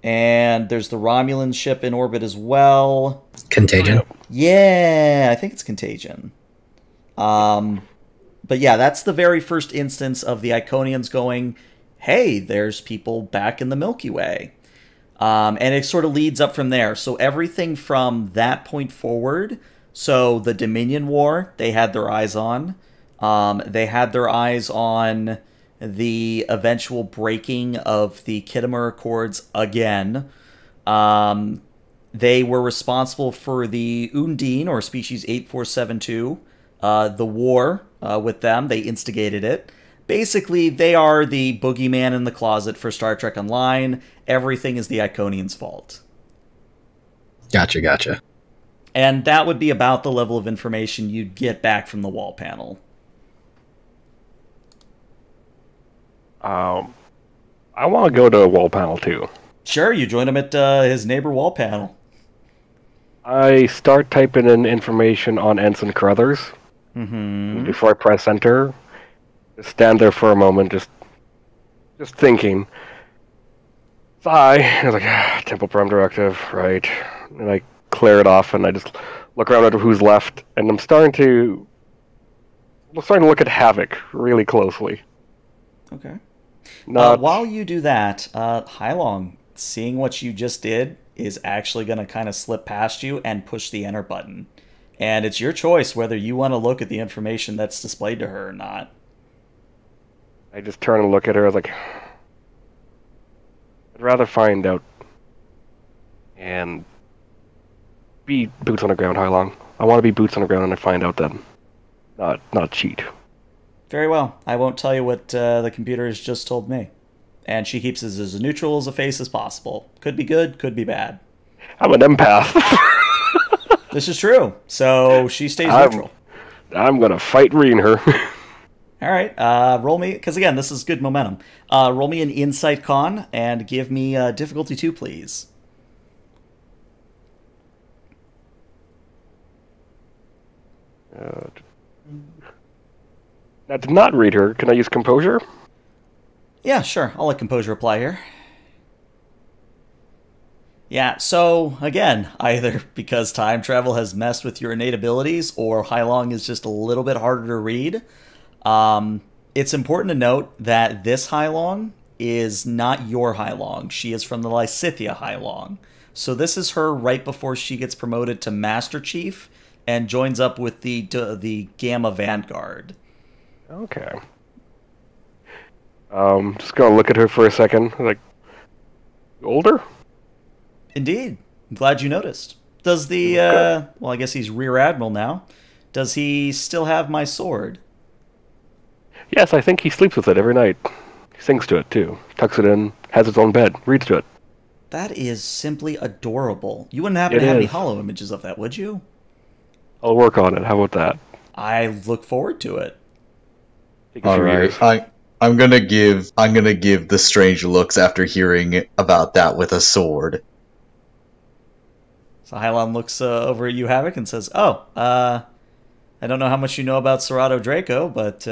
And there's the Romulan ship in orbit as well. Contagion? Yeah, I think it's Contagion. But yeah, that's the very first instance of the Iconians going, hey, there's people back in the Milky Way. And it sort of leads up from there. So everything from that point forward, so the Dominion War, they had their eyes on. They had their eyes on the eventual breaking of the Kittimer Accords again. They were responsible for the Undine, or Species 8472, the war... with them. They instigated it. Basically, they are the boogeyman in the closet for Star Trek Online. Everything is the Iconians' fault. Gotcha, gotcha. And that would be about the level of information you'd get back from the wall panel. I want to go to a wall panel, too. Sure, you join him at his neighbor wall panel. I start typing in information on Ensign Carruthers. Mm-hmm. Before I press enter, just stand there for a moment, just thinking. Sigh. And I was like, ah, Temporal Prime Directive, right? And I clear it off, and I just look around at who's left, and I'm starting to look at Havoc really closely. Okay. While you do that, Hylong, seeing what you just did is actually going to kind of slip past you and push the enter button. And it's your choice whether you want to look at the information that's displayed to her or not. I just turn and look at her. I was like, I'd rather find out and be boots on the ground, Hylong. I want to be boots on the ground and I find out then. Not cheat. Very well. I won't tell you what the computer has just told me. And she keeps it as neutral as a face as possible. Could be good, could be bad. I'm an empath. This is true. So she stays neutral. I'm going to fight reading her. All right. Roll me, because again, this is good momentum. Roll me an insight con and give me difficulty 2, please. That did not read her. Can I use composure? Yeah, sure. I'll let composure apply here. Yeah, so, again, either because time travel has messed with your innate abilities or Hylong is just a little bit harder to read, it's important to note that this Hylong is not your Hylong. She is from the Lysithia Hylong. So this is her right before she gets promoted to Master Chief and joins up with the Gamma Vanguard. Okay. Just going to look at her for a second. Like, older? Indeed. I'm glad you noticed. Does the, well, I guess he's Rear Admiral now. Does he still have my sword? Yes, I think he sleeps with it every night. He sings to it, too. Tucks it in, has his own bed, reads to it. That is simply adorable. You wouldn't happen to have any holo images of that, would you? I'll work on it. How about that? I look forward to it. All right. I'm gonna give the strange looks after hearing about that with a sword. So Hylon looks over at you, Havoc, and says, "Oh, I don't know how much you know about Serato Draco, but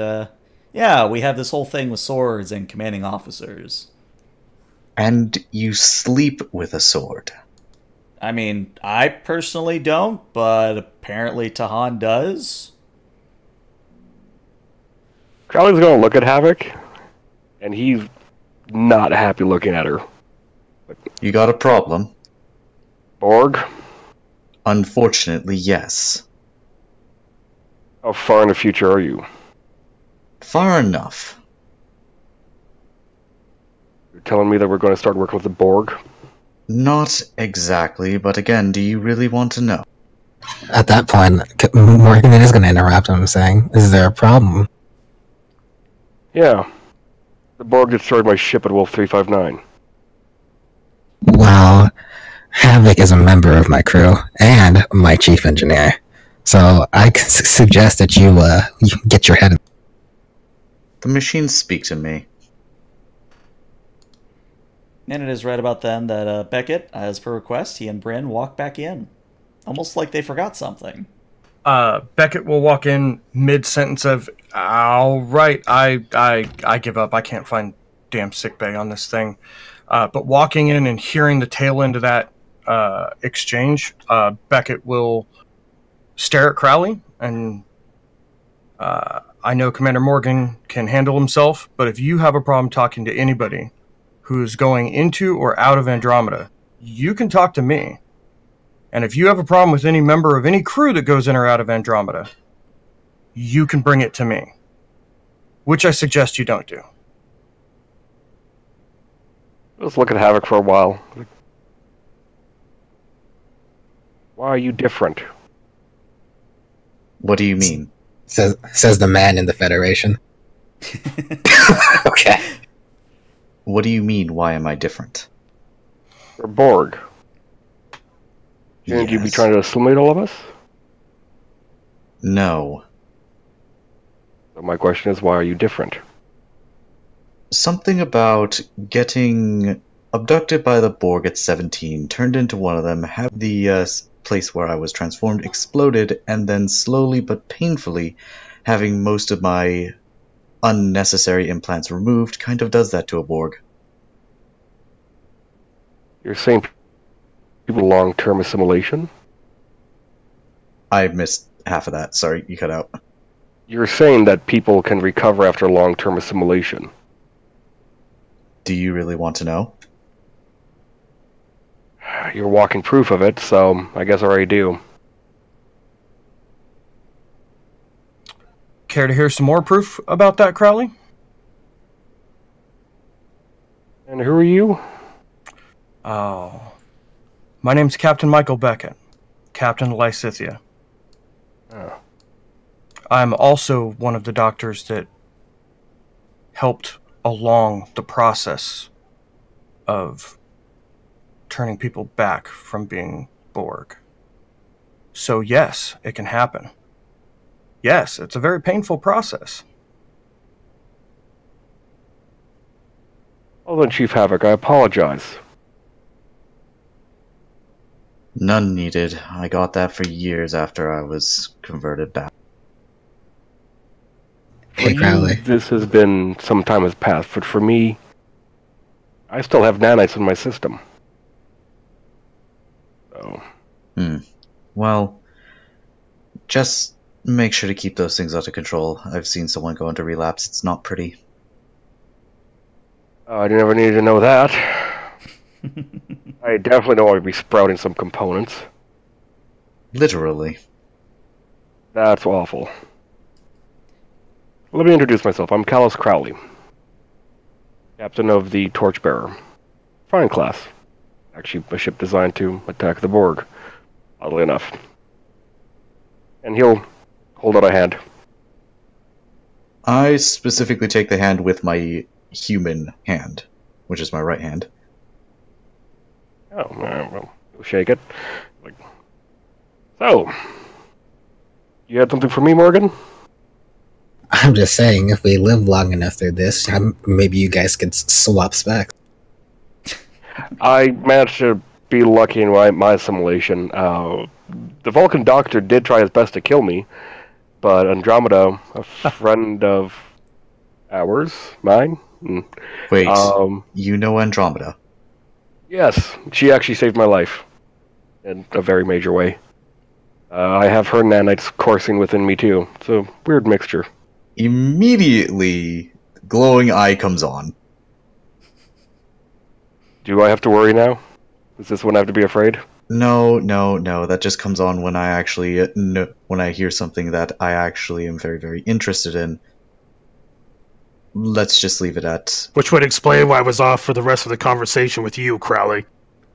yeah, we have this whole thing with swords and commanding officers." And you sleep with a sword. I mean, I personally don't, but apparently Tahan does. Crowley's going to look at Havoc, and he's not happy looking at her. You got a problem. Borg? Unfortunately, yes. How far in the future are you? Far enough. You're telling me that we're going to start working with the Borg? Not exactly, but again, do you really want to know? At that point, Morgan is going to interrupt him, saying, "Is there a problem?" Yeah. The Borg destroyed my ship at Wolf 359. Well, Havoc is a member of my crew, and my chief engineer. So I can suggest that you get your head in. The machines speak to me. And it is right about then that Beckett, as per request, he and Bryn walk back in. Almost like they forgot something. Beckett will walk in mid-sentence of, "All right, I give up. I can't find damn sickbay on this thing." But walking in and hearing the tail end of that exchange, Beckett will stare at Crowley and... I know Commander Morgan can handle himself, but if you have a problem talking to anybody who's going into or out of Andromeda, you can talk to me. And if you have a problem with any member of any crew that goes in or out of Andromeda, you can bring it to me. Which I suggest you don't do. Let's look at Havoc for a while. Why are you different? What do you mean? Says the man in the Federation. Okay. What do you mean, why am I different? You're Borg. Shouldn't you be trying to assimilate all of us? No. So my question is, why are you different? Something about getting abducted by the Borg at 17, turned into one of them, have the place where I was transformed exploded, and then slowly but painfully having most of my unnecessary implants removed kind of does that to a Borg. You're saying people long-term assimilation? I missed half of that. Sorry, you cut out. You're saying that people can recover after long-term assimilation. Do you really want to know? You're walking proof of it, so I guess I already do. Care to hear some more proof about that, Crowley? And who are you? Oh. My name's Captain Michael Beckett. Captain Lysithia. Oh. I'm also one of the doctors that helped along the process of turning people back from being Borg. So yes, it can happen. Yes, it's a very painful process. Well then, Chief Havoc, I apologize. None needed. I got that for years after I was converted back. Hey, Crowley. This has been some time has passed, but for me, I still have nanites in my system. So. Hmm. Well, just make sure to keep those things out of control. I've seen someone go into relapse. It's not pretty. I never needed to know that. I definitely don't want to be sprouting some components. Literally. That's awful. Let me introduce myself. I'm Callus Crowley, captain of the Torchbearer. Fine class. Actually, a ship designed to attack the Borg, oddly enough. And he'll hold out a hand. I specifically take the hand with my human hand, which is my right hand. Oh, well, we'll shake it. Like, so, you had something for me, Morgan? I'm just saying, if we live long enough through this, maybe you guys could swap specs. I managed to be lucky in my simulation. The Vulcan doctor did try his best to kill me, but Andromeda, a friend of ours, mine. Wait, you know Andromeda? Yes, she actually saved my life in a very major way. I have her nanites coursing within me too. It's a weird mixture. Immediately, glowing eye comes on. Do I have to worry now? Is this when I have to be afraid? No, no, no. That just comes on when I actually when I hear something that I actually am very, very interested in. Let's just leave it at. Which would explain why I was off for the rest of the conversation with you, Crowley.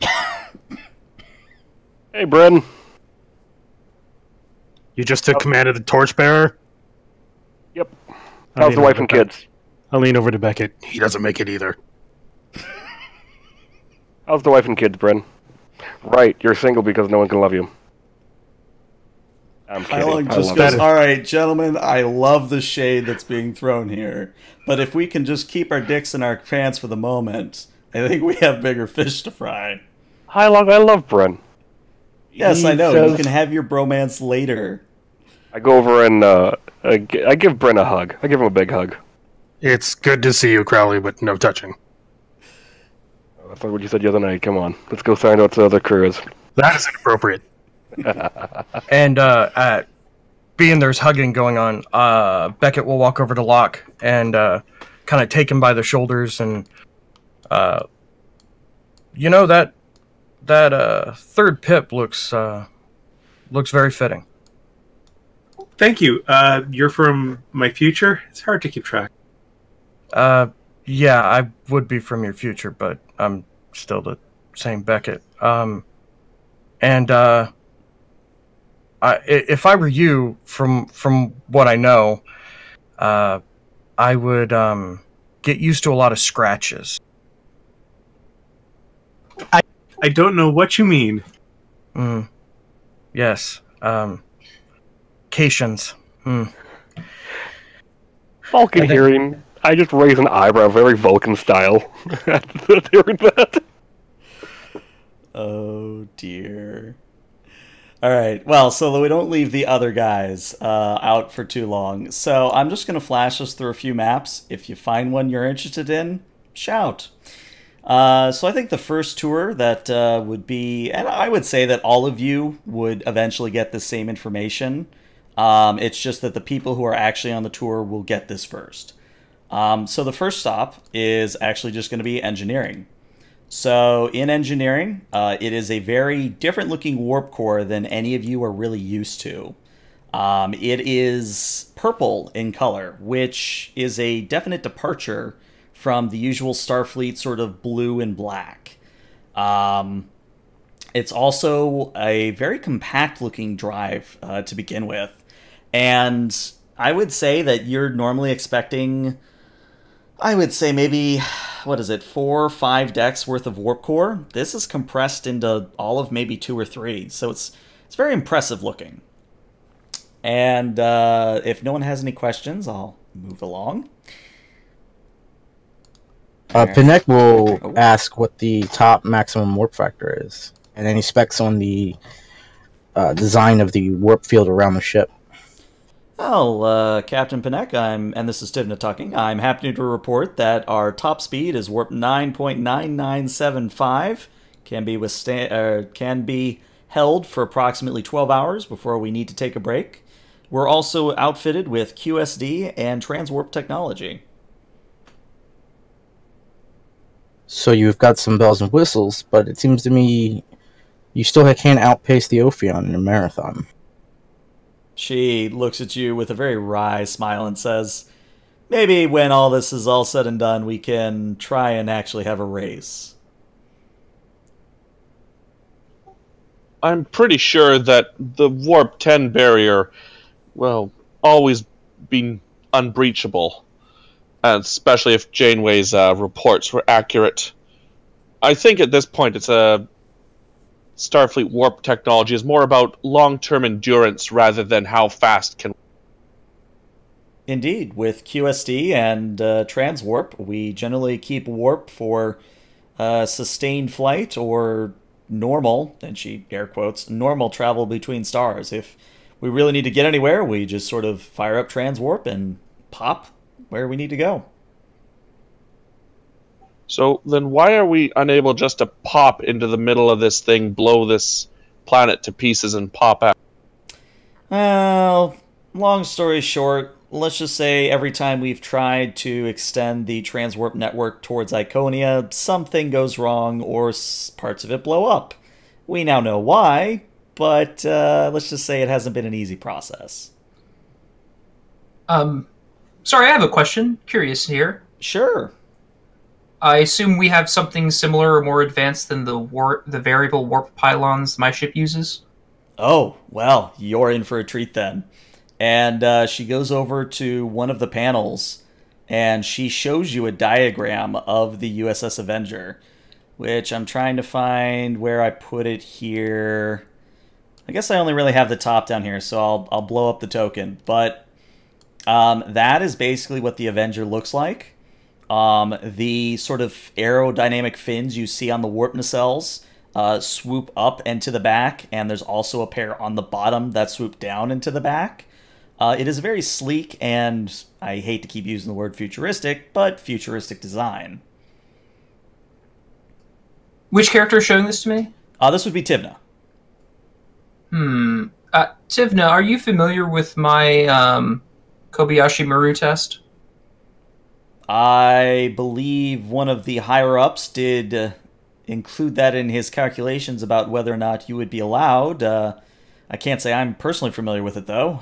Hey, Bren. You just took command of the Torchbearer? Yep. How's the wife and kids? I'll lean over to Beckett. He doesn't make it either. How's the wife and kids, Bren? Right, you're single because no one can love you. I'm kidding. Just goes, all right, gentlemen, I love the shade that's being thrown here. But if we can just keep our dicks in our pants for the moment, I think we have bigger fish to fry. Hi, Long, I love Bren. Yes, I know. Says, you can have your bromance later. I go over and I give Bren a hug. I give him a big hug. It's good to see you, Crowley, but no touching. Oh, that's not what you said the other night. Come on. Let's go find out the other crew is. That is inappropriate. And being there's hugging going on, Beckett will walk over to Locke and kind of take him by the shoulders and you know that third pip looks very fitting. Thank you. You're from my future? It's hard to keep track. Yeah, I would be from your future, but I'm still the same Beckett. And if I were you, from what I know, I would get used to a lot of scratches. I don't know what you mean. Mm. Yes. Cations. Mm. Vulcan hearing. I just raise an eyebrow, very Vulcan style. Hearing that. Oh, dear. All right. Well, so we don't leave the other guys out for too long. So I'm just going to flash us through a few maps. If you find one you're interested in, shout. So I think the first tour that would be, and I would say that all of you would eventually get the same information. It's just that the people who are actually on the tour will get this first. So the first stop is actually just going to be engineering. So in engineering, it is a very different looking warp core than any of you are really used to. It is purple in color, which is a definite departure from the usual Starfleet sort of blue and black. It's also a very compact looking drive to begin with. And I would say that you're normally expecting, I would say maybe, what is it, 4 or 5 decks worth of warp core? This is compressed into all of maybe 2 or 3, so it's very impressive looking. And if no one has any questions, I'll move along. Pinnick will ask what the top maximum warp factor is, and any specs on the design of the warp field around the ship. Well, Captain Pinnick, and this is T'Vna talking, I'm happy to report that our top speed is warp 9.9975, can be held for approximately 12 hours before we need to take a break. We're also outfitted with QSD and Transwarp technology. So you've got some bells and whistles, but it seems to me you still can't outpace the Ophion in a marathon. She looks at you with a very wry smile and says, maybe when all this is all said and done, we can try and actually have a race. I'm pretty sure that the Warp 10 barrier will always be unbreachable, especially if Janeway's reports were accurate. I think at this point it's a Starfleet warp technology is more about long-term endurance rather than how fast can. Indeed, with QSD and Transwarp, we generally keep warp for sustained flight or normal, and she air quotes, normal travel between stars. If we really need to get anywhere, we just sort of fire up Transwarp and pop where we need to go. So then why are we unable just to pop into the middle of this thing, blow this planet to pieces, and pop out? Well, long story short, let's just say every time we've tried to extend the Transwarp network towards Iconia, something goes wrong or parts of it blow up. We now know why, but let's just say it hasn't been an easy process. Sorry, I have a question. Curious here. Sure. I assume we have something similar or more advanced than the variable warp pylons my ship uses? Oh, well, you're in for a treat then. And she goes over to one of the panels, and she shows you a diagram of the USS Avenger, which I'm trying to find where I put it here. I guess I only really have the top down here, so I'll blow up the token. But that is basically what the Avenger looks like. The sort of aerodynamic fins you see on the warp nacelles swoop up and to the back, and there's also a pair on the bottom that swoop down into the back. It is a very sleek and, I hate to keep using the word futuristic, but futuristic design. Which character is showing this to me? This would be T'Vna. T'Vna, are you familiar with my Kobayashi Maru test? I believe one of the higher-ups did include that in his calculations about whether or not you would be allowed. I can't say I'm personally familiar with it, though.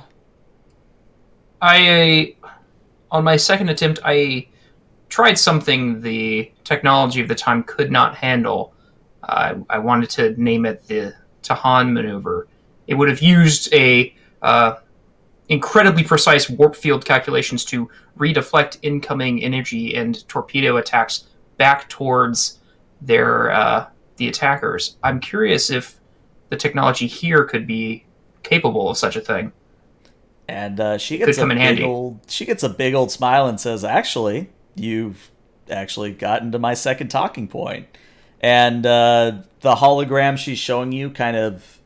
On my second attempt, I tried something the technology of the time could not handle. I wanted to name it the Tahan maneuver. It would have used a... incredibly precise warp field calculations to redeflect incoming energy and torpedo attacks back towards their the attackers. I'm curious if the technology here could be capable of such a thing. And she gets a big old smile and says, "Actually, you've actually gotten to my second talking point." And the hologram she's showing you kind of,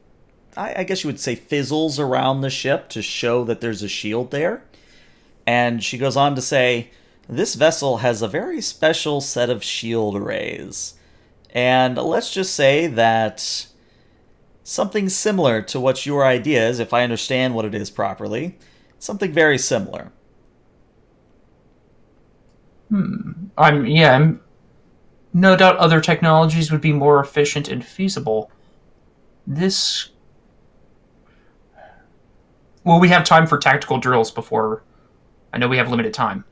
I guess you would say, fizzles around the ship to show that there's a shield there. And she goes on to say, this vessel has a very special set of shield arrays. And let's just say that something similar to what your idea is, if I understand what it is properly, something very similar. I'm no doubt other technologies would be more efficient and feasible. This... Well, we have time for tactical drills before... I know we have limited time.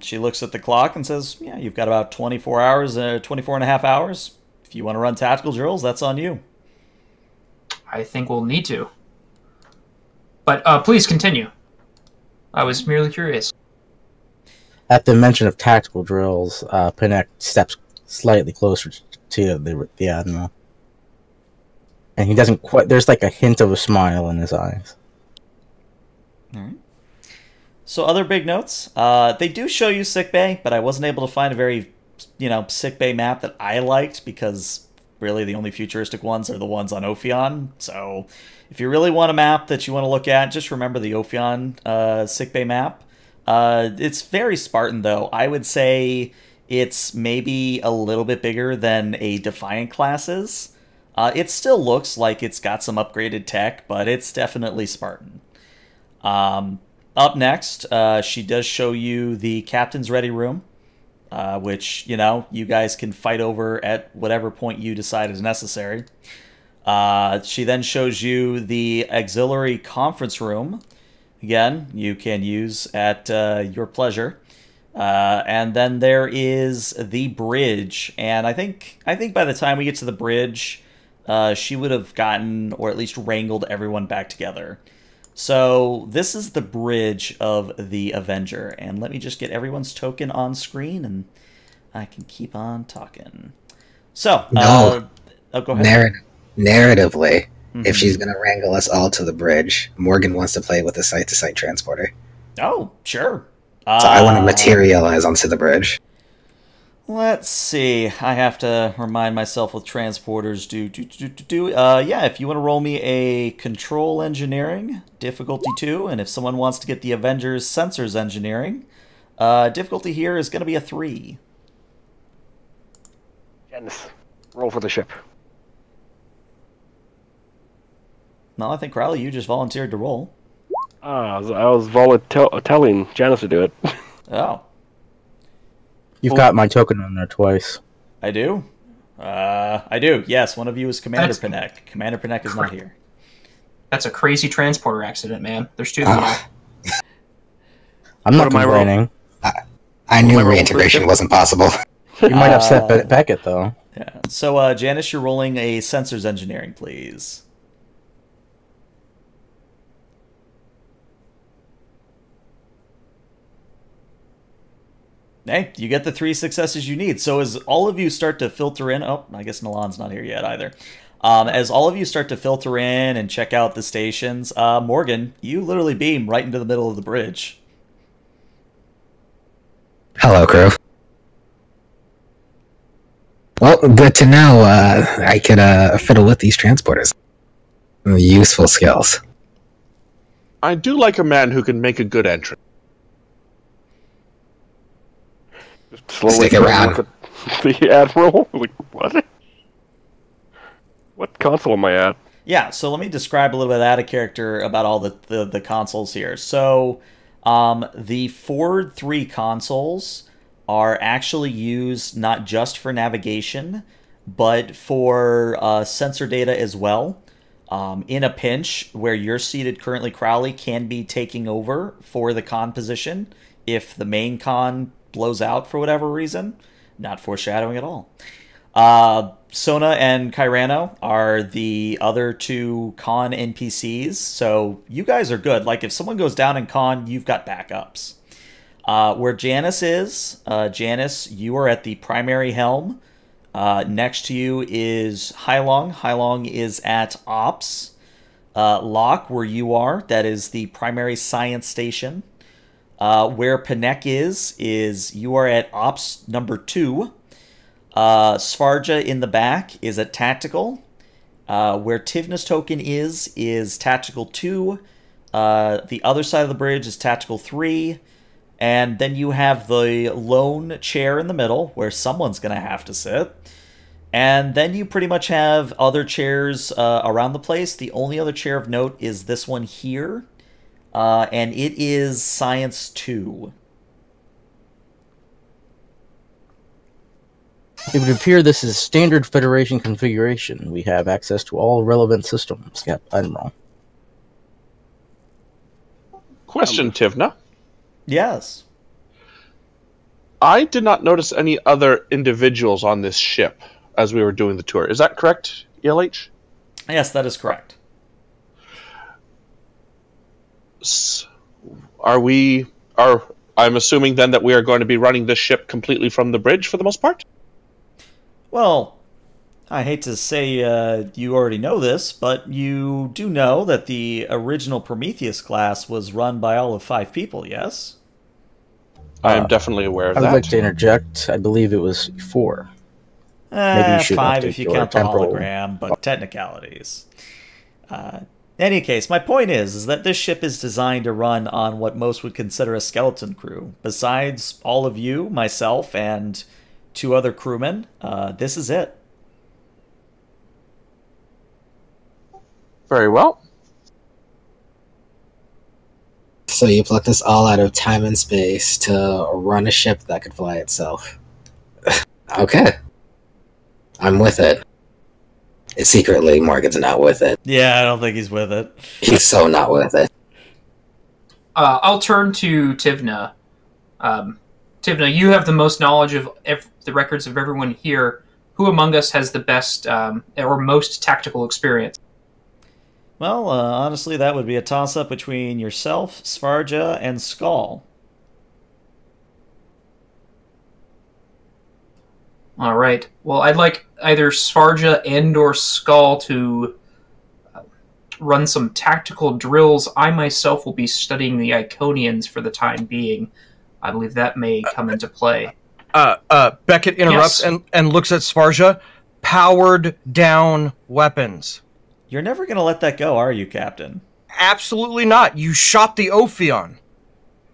She looks at the clock and says, yeah, you've got about 24 and a half hours. If you want to run tactical drills, that's on you. I think we'll need to. But please continue. I was merely curious. At the mention of tactical drills, Panek steps slightly closer to the Admiral. And he doesn't quite... There's like a hint of a smile in his eyes. All right. So other big notes. They do show you sickbay, but I wasn't able to find a very, sickbay map that I liked because really the only futuristic ones are the ones on Ophion. So if you really want a map that you want to look at, just remember the Ophion sickbay map. It's very Spartan, though. I would say it's maybe a little bit bigger than a Defiant class's. It still looks like it's got some upgraded tech, but it's definitely Spartan. Up next, she does show you the captain's ready room, which, you guys can fight over at whatever point you decide is necessary. She then shows you the auxiliary conference room. Again, you can use at your pleasure. And then there is the bridge. And I think by the time we get to the bridge, she would have gotten, or at least wrangled everyone back together. So this is the bridge of the Avenger, and let me just get everyone's token on screen, and I can keep on talking. So, go ahead. Narrative. narratively, if she's going to wrangle us all to the bridge, Morgan wants to play with a site-to-site transporter. Oh, sure. So I want to materialize onto the bridge. Let's see. I have to remind myself with transporters. Yeah, if you want to roll me a control engineering, difficulty 2, and if someone wants to get the Avengers sensors engineering, difficulty here is going to be a 3. Jens, roll for the ship. No, I think, Crowley, you just volunteered to roll. I was telling Janice to do it. Oh. You've got my token on there twice. I do? I do, yes. One of you is Commander Panek. Commander Panek is not here. That's a crazy transporter accident, man. There's two of you. I'm not complaining. I knew reintegration wasn't possible. You might upset Beckett, though. Yeah. So, Janice, you're rolling a sensors engineering, please. Hey, you get the 3 successes you need. So as all of you start to filter in... Oh, I guess Nalan's not here yet either. As all of you start to filter in and check out the stations, Morgan, you literally beam right into the middle of the bridge. Hello, crew. Well, good to know I could fiddle with these transporters. Useful skills. I do like a man who can make a good entrance. Slowly stick around. The Admiral? Like, what? What console am I at? Yeah, so let me describe a little bit out of character about all the consoles here. So, the forward 3 consoles are actually used not just for navigation, but for sensor data as well. In a pinch, where you're seated currently, Crowley can be taking over for the con position if the main con blows out for whatever reason. Not foreshadowing at all. Sona and Kyrano are the other 2 con NPCs, so you guys are good. Like, if someone goes down in con, you've got backups. Where Janice is, Janice, you are at the primary helm. Next to you is Hylong. Hylong is at Ops. Locke, where you are, that is the primary science station. Where Panek is you are at Ops number 2. Svarja in the back is at Tactical. Where T'Vna's token is Tactical 2. The other side of the bridge is Tactical 3. And then you have the lone chair in the middle, where someone's going to have to sit. And then you pretty much have other chairs around the place. The only other chair of note is this one here. And it is Science 2. It would appear this is standard Federation configuration. We have access to all relevant systems. Yep, Admiral. Question, T'Vna. Yes. I did not notice any other individuals on this ship as we were doing the tour. Is that correct, ELH? Yes, that is correct. I'm assuming then that we are going to be running this ship completely from the bridge for the most part? Well, I hate to say you already know this, but you do know that the original Prometheus class was run by all of 5 people, yes? I am definitely aware of that. I would like to interject. I believe it was 4. Maybe you 5 if you count the hologram, but technicalities. In any case, my point is that this ship is designed to run on what most would consider a skeleton crew. Besides all of you, myself, and 2 other crewmen, this is it. Very well. So you plucked us all out of time and space to run a ship that could fly itself. Okay. I'm with it. Secretly, Morgan's not with it. Yeah, I don't think he's with it. He's so not with it. I'll turn to T'Vna. T'Vna, you have the most knowledge of the records of everyone here. Who among us has the best or most tactical experience? Well, honestly, that would be a toss-up between yourself, Svarja, and Skull. All right. Well, I'd like either Svarja and or Skull to run some tactical drills. I myself will be studying the Iconians for the time being. I believe that may come into play. Beckett interrupts and looks at Svarja. Powered down weapons. You're never going to let that go, are you, Captain? Absolutely not. You shot the Ophion.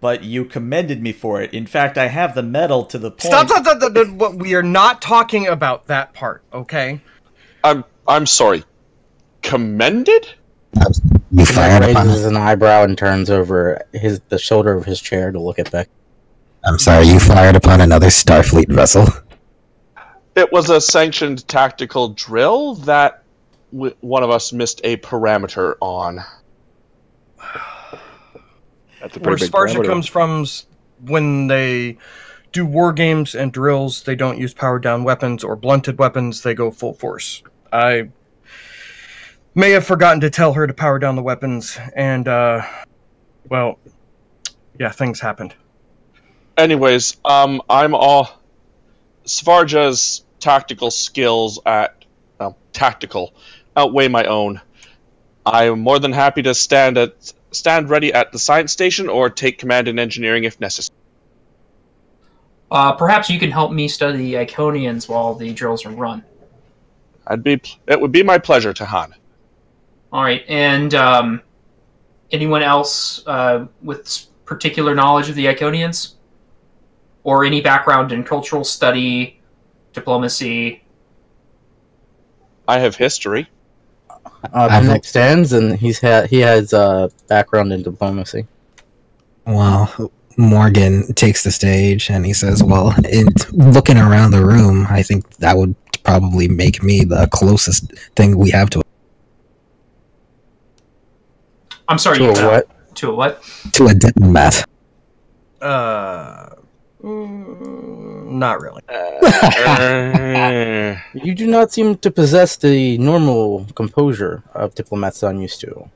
But you commended me for it. In fact, I have the medal to the point. Stop. We are not talking about that part, okay? I'm sorry. Commended? He raises an eyebrow and turns over the shoulder of his chair to look at Beck. I'm sorry, you fired upon another Starfleet vessel. It was a sanctioned tactical drill that one of us missed a parameter on. That's a pretty big parameter. Where Sparsa comes from, when they do war games and drills, they don't use powered down weapons or blunted weapons. They go full force. I may have forgotten to tell her to power down the weapons, and, well, yeah, things happened. Anyways, Svarja's tactical skills at tactical outweigh my own. I am more than happy to stand ready at the science station or take command in engineering if necessary. Perhaps you can help me study the Iconians while the drills are run. It would be my pleasure, Tahan. All right, and anyone else with particular knowledge of the Iconians? Or any background in cultural study, diplomacy? I have history. Nick stands, and he has a background in diplomacy. Well, Morgan takes the stage, and he says, well, looking around the room, I think that would probably make me the closest thing we have to a... I'm sorry, to a what? To a what? To a diplomat. Not really. You do not seem to possess the normal composure of diplomats I'm used to.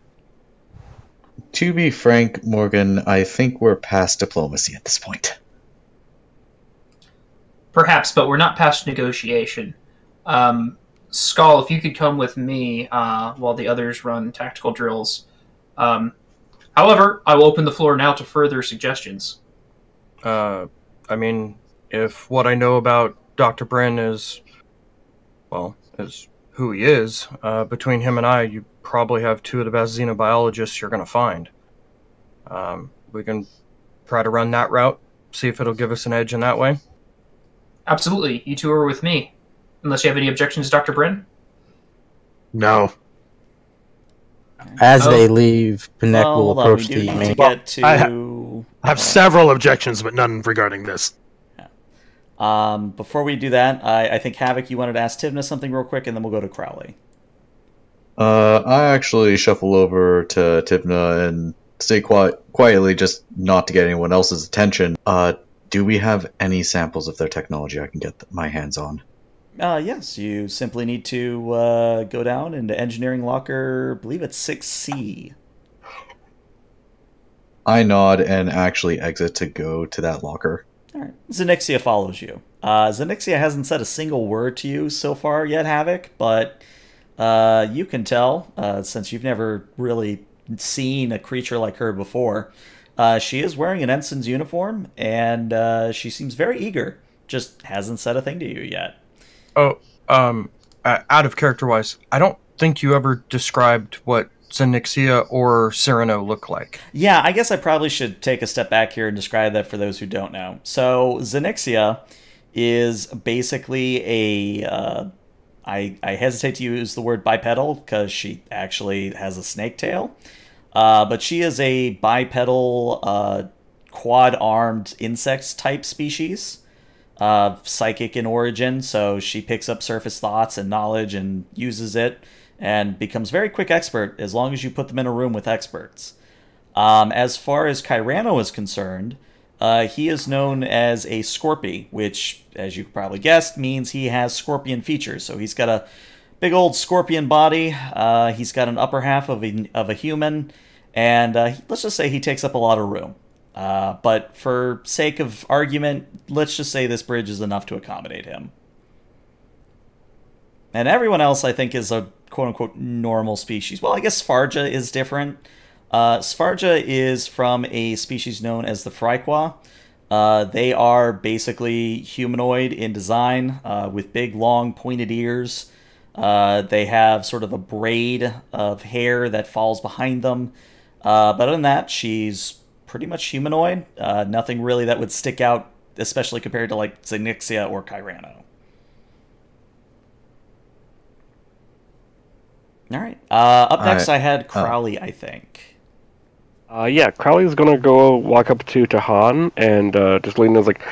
To be frank, Morgan, I think we're past diplomacy at this point. Perhaps, but we're not past negotiation. Skull, if you could come with me while the others run tactical drills. However, I will open the floor now to further suggestions. I mean, if what I know about Dr. Brin is, well, is who he is, between him and I, you probably have two of the best xenobiologists you're going to find. We can try to run that route, see if it'll give us an edge in that way. Absolutely. You two are with me. Unless you have any objections, Dr. Brin? No. As they leave, Panek will approach the main... I have several objections, but none regarding this. Yeah. Before we do that, I think, Havoc, you wanted to ask T'Vna something real quick, and then we'll go to Crowley. I actually shuffle over to T'Vna and stay quietly, just not to get anyone else's attention. Do we have any samples of their technology I can get my hands on? Yes, you simply need to go down into Engineering Locker, I believe it's 6C. I nod and actually exit to go to that locker. All right. Zenixia follows you. Zenixia hasn't said a single word to you so far yet, Havoc, but you can tell, since you've never really seen a creature like her before, she is wearing an ensign's uniform, and she seems very eager, just hasn't said a thing to you yet. Oh, out of character-wise, I don't think you ever described what Zenixia or Cyrano look like. Yeah, I guess I probably should take a step back here and describe that for those who don't know. So Zenixia is basically a... I hesitate to use the word bipedal because she actually has a snake tail. But she is a bipedal, quad-armed insect-type species. Psychic in origin, so she picks up surface thoughts and knowledge and uses it, and becomes very quick expert as long as you put them in a room with experts. As far as Cyrano is concerned, he is known as a Scorpy, which, as you probably guessed, means he has scorpion features. So he's got a big old scorpion body, he's got an upper half of a human, and let's just say he takes up a lot of room. But for sake of argument, let's just say this bridge is enough to accommodate him. And everyone else, I think, is a quote-unquote normal species. Well, I guess Sfarja is different. Sfarja is from a species known as the Fryqua. They are basically humanoid in design with big, long, pointed ears. They have sort of a braid of hair that falls behind them. But other than that, she's pretty much humanoid. Nothing really that would stick out, especially compared to, like, Zenixia or Kyrano. All right. Up next, I had Crowley, I think. Yeah, Crowley's going to go walk up to Tahan, and just Lena's like,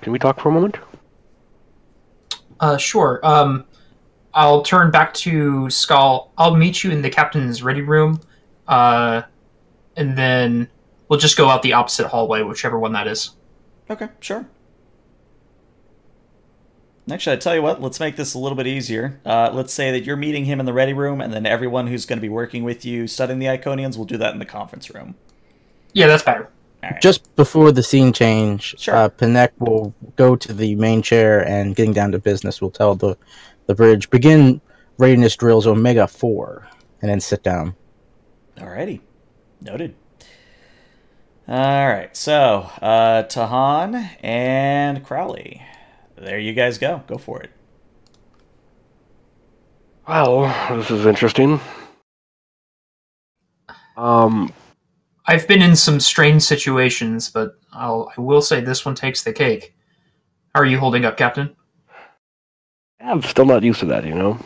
can we talk for a moment? Sure. I'll turn back to Skal. I'll meet you in the captain's ready room, and then we'll just go out the opposite hallway, whichever one that is. Okay, sure. Actually, I tell you what, let's make this a little bit easier. Let's say that you're meeting him in the ready room, and then everyone who's going to be working with you studying the Iconians will do that in the conference room. Yeah, that's better. All right. Just before the scene change, sure. Panek will go to the main chair, and getting down to business, will tell the bridge, begin readiness drills Omega 4, and then sit down. Alrighty. Noted. Alright, so Tahan and Crowley. There you guys go. Go for it. Well, this is interesting. I've been in some strange situations, but I will say this one takes the cake. How are you holding up, Captain? I'm still not used to that, you know.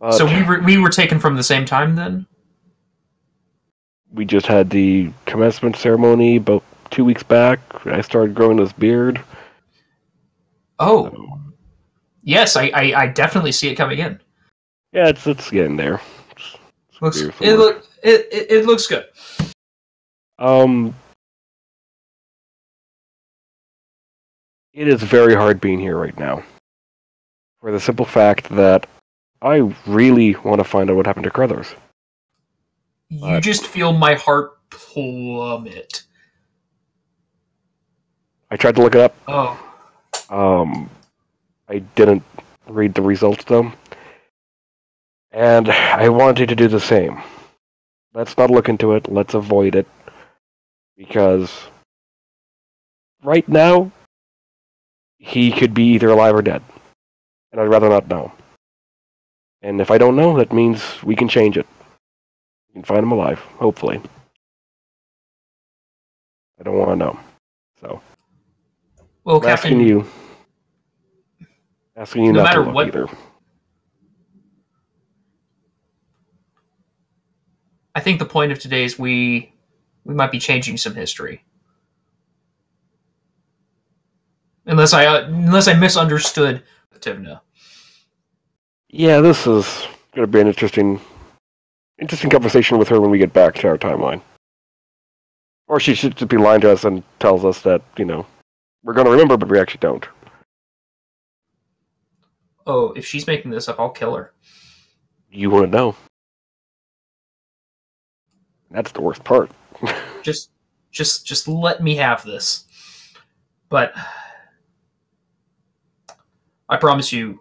But so we were taken from the same time, then? We just had the commencement ceremony about 2 weeks back. I started growing this beard. Oh. So, yes, I definitely see it coming in. Yeah, it's getting there. It looks good. It is very hard being here right now. For the simple fact that I really want to find out what happened to Crothers. You just feel my heart plummet. I tried to look it up. Oh. I didn't read the results, though. And I wanted to do the same. Let's not look into it. Let's avoid it. Because right now, he could be either alive or dead. And I'd rather not know. And if I don't know, that means we can change it. We can find him alive, hopefully. I don't want to know. So, well, Captain, asking you no not matter to look what, either. I think the point of today is we might be changing some history. Unless I misunderstood T'Vna. Yeah, this is going to be an interesting conversation with her when we get back to our timeline. Or she should just be lying to us and tells us that, you know, we're going to remember, but we actually don't. Oh, if she's making this up, I'll kill her. You wouldn't know. That's the worst part. just let me have this. But I promise you,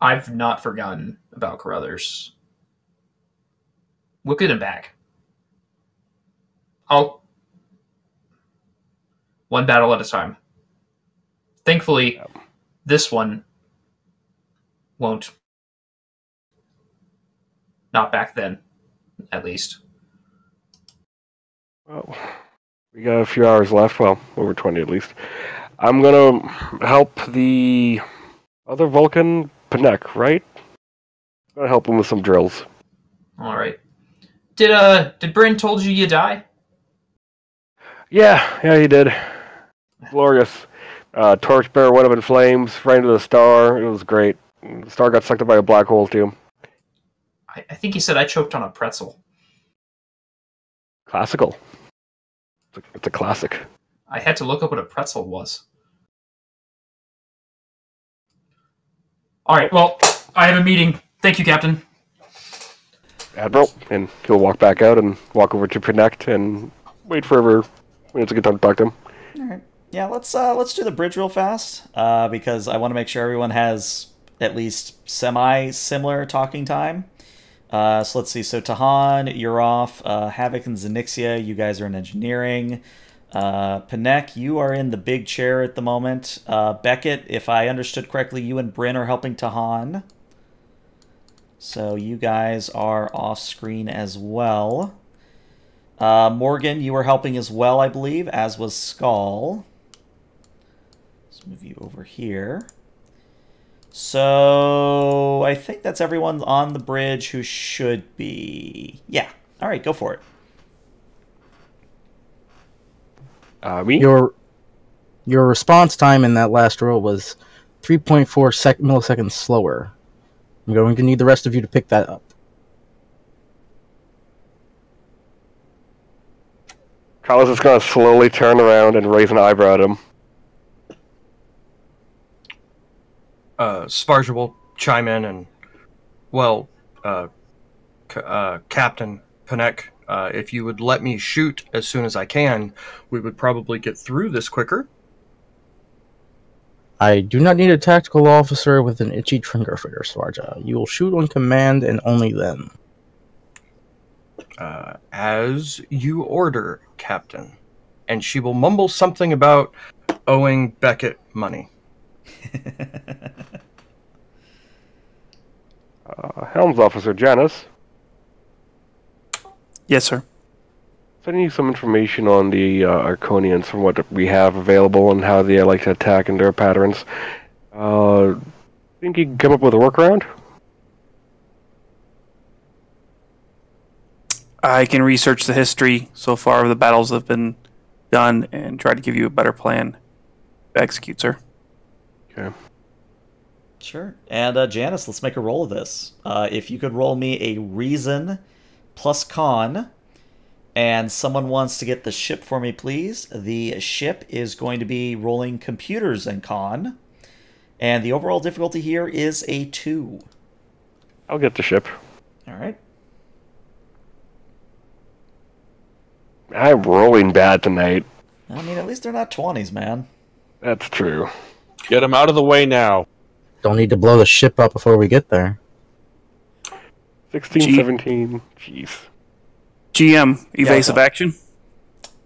I've not forgotten about Carruthers. We'll get him back. One battle at a time. Thankfully, this one won't. Not back then, at least. Well, we got a few hours left. Well, over 20 at least. I'm going to help the other Vulcan, Panek, right? I'm going to help him with some drills. All right. Did Bryn told you die? Yeah, he did. Glorious. Torchbearer went up in flames, ran into the star. It was great. The star got sucked up by a black hole, too. I think he said I choked on a pretzel. Classical. It's a classic. I had to look up what a pretzel was. All right, well, I have a meeting. Thank you, Captain. Admiral, and he'll walk back out and walk over to Panek and wait forever when it's a good time to talk to him. All right. Yeah, let's do the bridge real fast because I want to make sure everyone has at least semi-similar talking time. So let's see. So Tahan, you're off. Havoc and Zenixia, you guys are in engineering. Panek, you are in the big chair at the moment. Beckett, if I understood correctly, you and Bryn are helping Tahan. So you guys are off screen as well. Morgan, you were helping as well, I believe, as was Skull. Let's move you over here. So I think that's everyone on the bridge who should be. Yeah. All right, go for it. Me? Your response time in that last row was 3.4 milliseconds slower. I'm going to need the rest of you to pick that up. Kyle's just going to slowly turn around and raise an eyebrow at him. Sparger will chime in and, well, Captain Panek, if you would let me shoot as soon as I can, we would probably get through this quicker. I do not need a tactical officer with an itchy trigger finger, Sparger. You will shoot on command and only then. As you order, Captain. And she will mumble something about owing Beckett money. Helms Officer Janice. Yes, sir. Sending you some information on the Iconians from what we have available and how they like to attack and their patterns. Think you can come up with a workaround? I can research the history so far of the battles that have been done and try to give you a better plan to execute, sir. Okay. Sure. And Janice, let's make a roll of this. If you could roll me a reason plus con, and someone wants to get the ship for me, please. The ship is going to be rolling computers and con, and the overall difficulty here is a 2. I'll get the ship. All right. I'm rolling bad tonight. I mean, at least they're not 20s, man. That's true. Get them out of the way now. Don't need to blow the ship up before we get there. 16, 17. Jeez. GM, evasive action?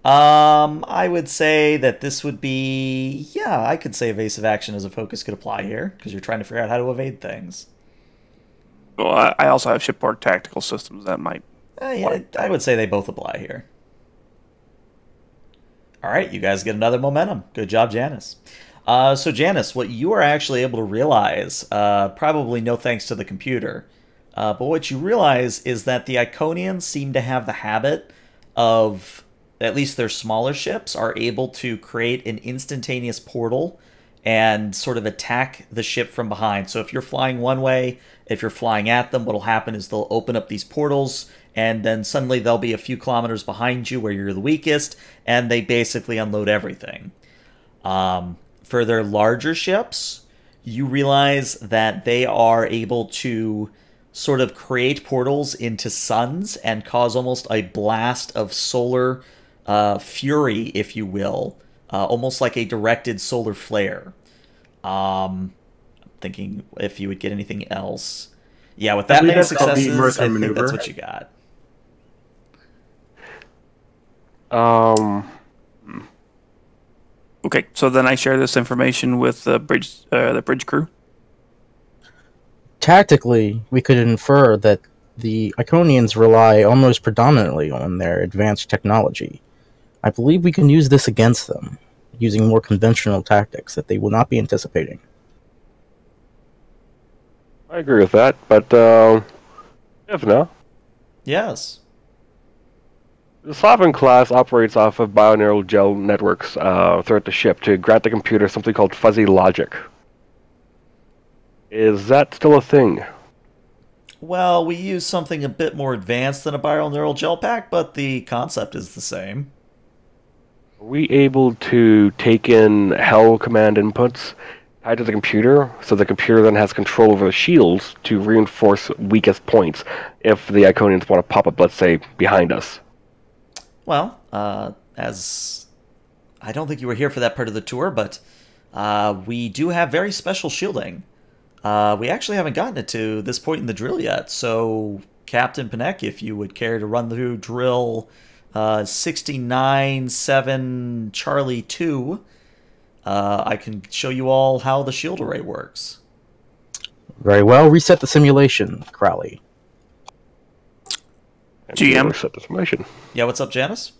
I would say that this would be... Yeah, I could say evasive action as a focus could apply here, because you're trying to figure out how to evade things. Well, I also have shipboard tactical systems that might... yeah, I would say they both apply here. All right, you guys get another momentum. Good job, Janice. So, Janice, what you are actually able to realize, probably no thanks to the computer, but what you realize is that the Iconians seem to have the habit of, at least their smaller ships, are able to create an instantaneous portal and sort of attack the ship from behind. So if you're flying one way, if you're flying at them, what'll happen is they'll open up these portals, and then suddenly they'll be a few kilometers behind you where you're the weakest, and they basically unload everything. For their larger ships, you realize that they are able to sort of create portals into suns and cause almost a blast of solar fury, if you will, almost like a directed solar flare. I'm thinking if you would get anything else. Yeah, with that many successes, I think that's what you got. Okay, so then I share this information with the bridge crew. Tactically, we could infer that the Iconians rely almost predominantly on their advanced technology. I believe we can use this against them, using more conventional tactics that they will not be anticipating. I agree with that, but T'Vna. Yes. The Sovereign class operates off of bioneural gel networks throughout the ship to grant the computer something called fuzzy logic. Is that still a thing? Well, we use something a bit more advanced than a bioneural gel pack, but the concept is the same. Are we able to take in HEL command inputs tied to the computer, so the computer then has control over the shields to reinforce weakest points if the Iconians want to pop up, let's say, behind us? Well, as I don't think you were here for that part of the tour, but we do have very special shielding. We actually haven't gotten it to this point in the drill yet, so Captain Panek, if you would care to run through drill 69-7 Charlie 2, I can show you all how the shield array works. Very well. Reset the simulation, Crowley. GM. Reset the simulation. Yeah, what's up, Janice?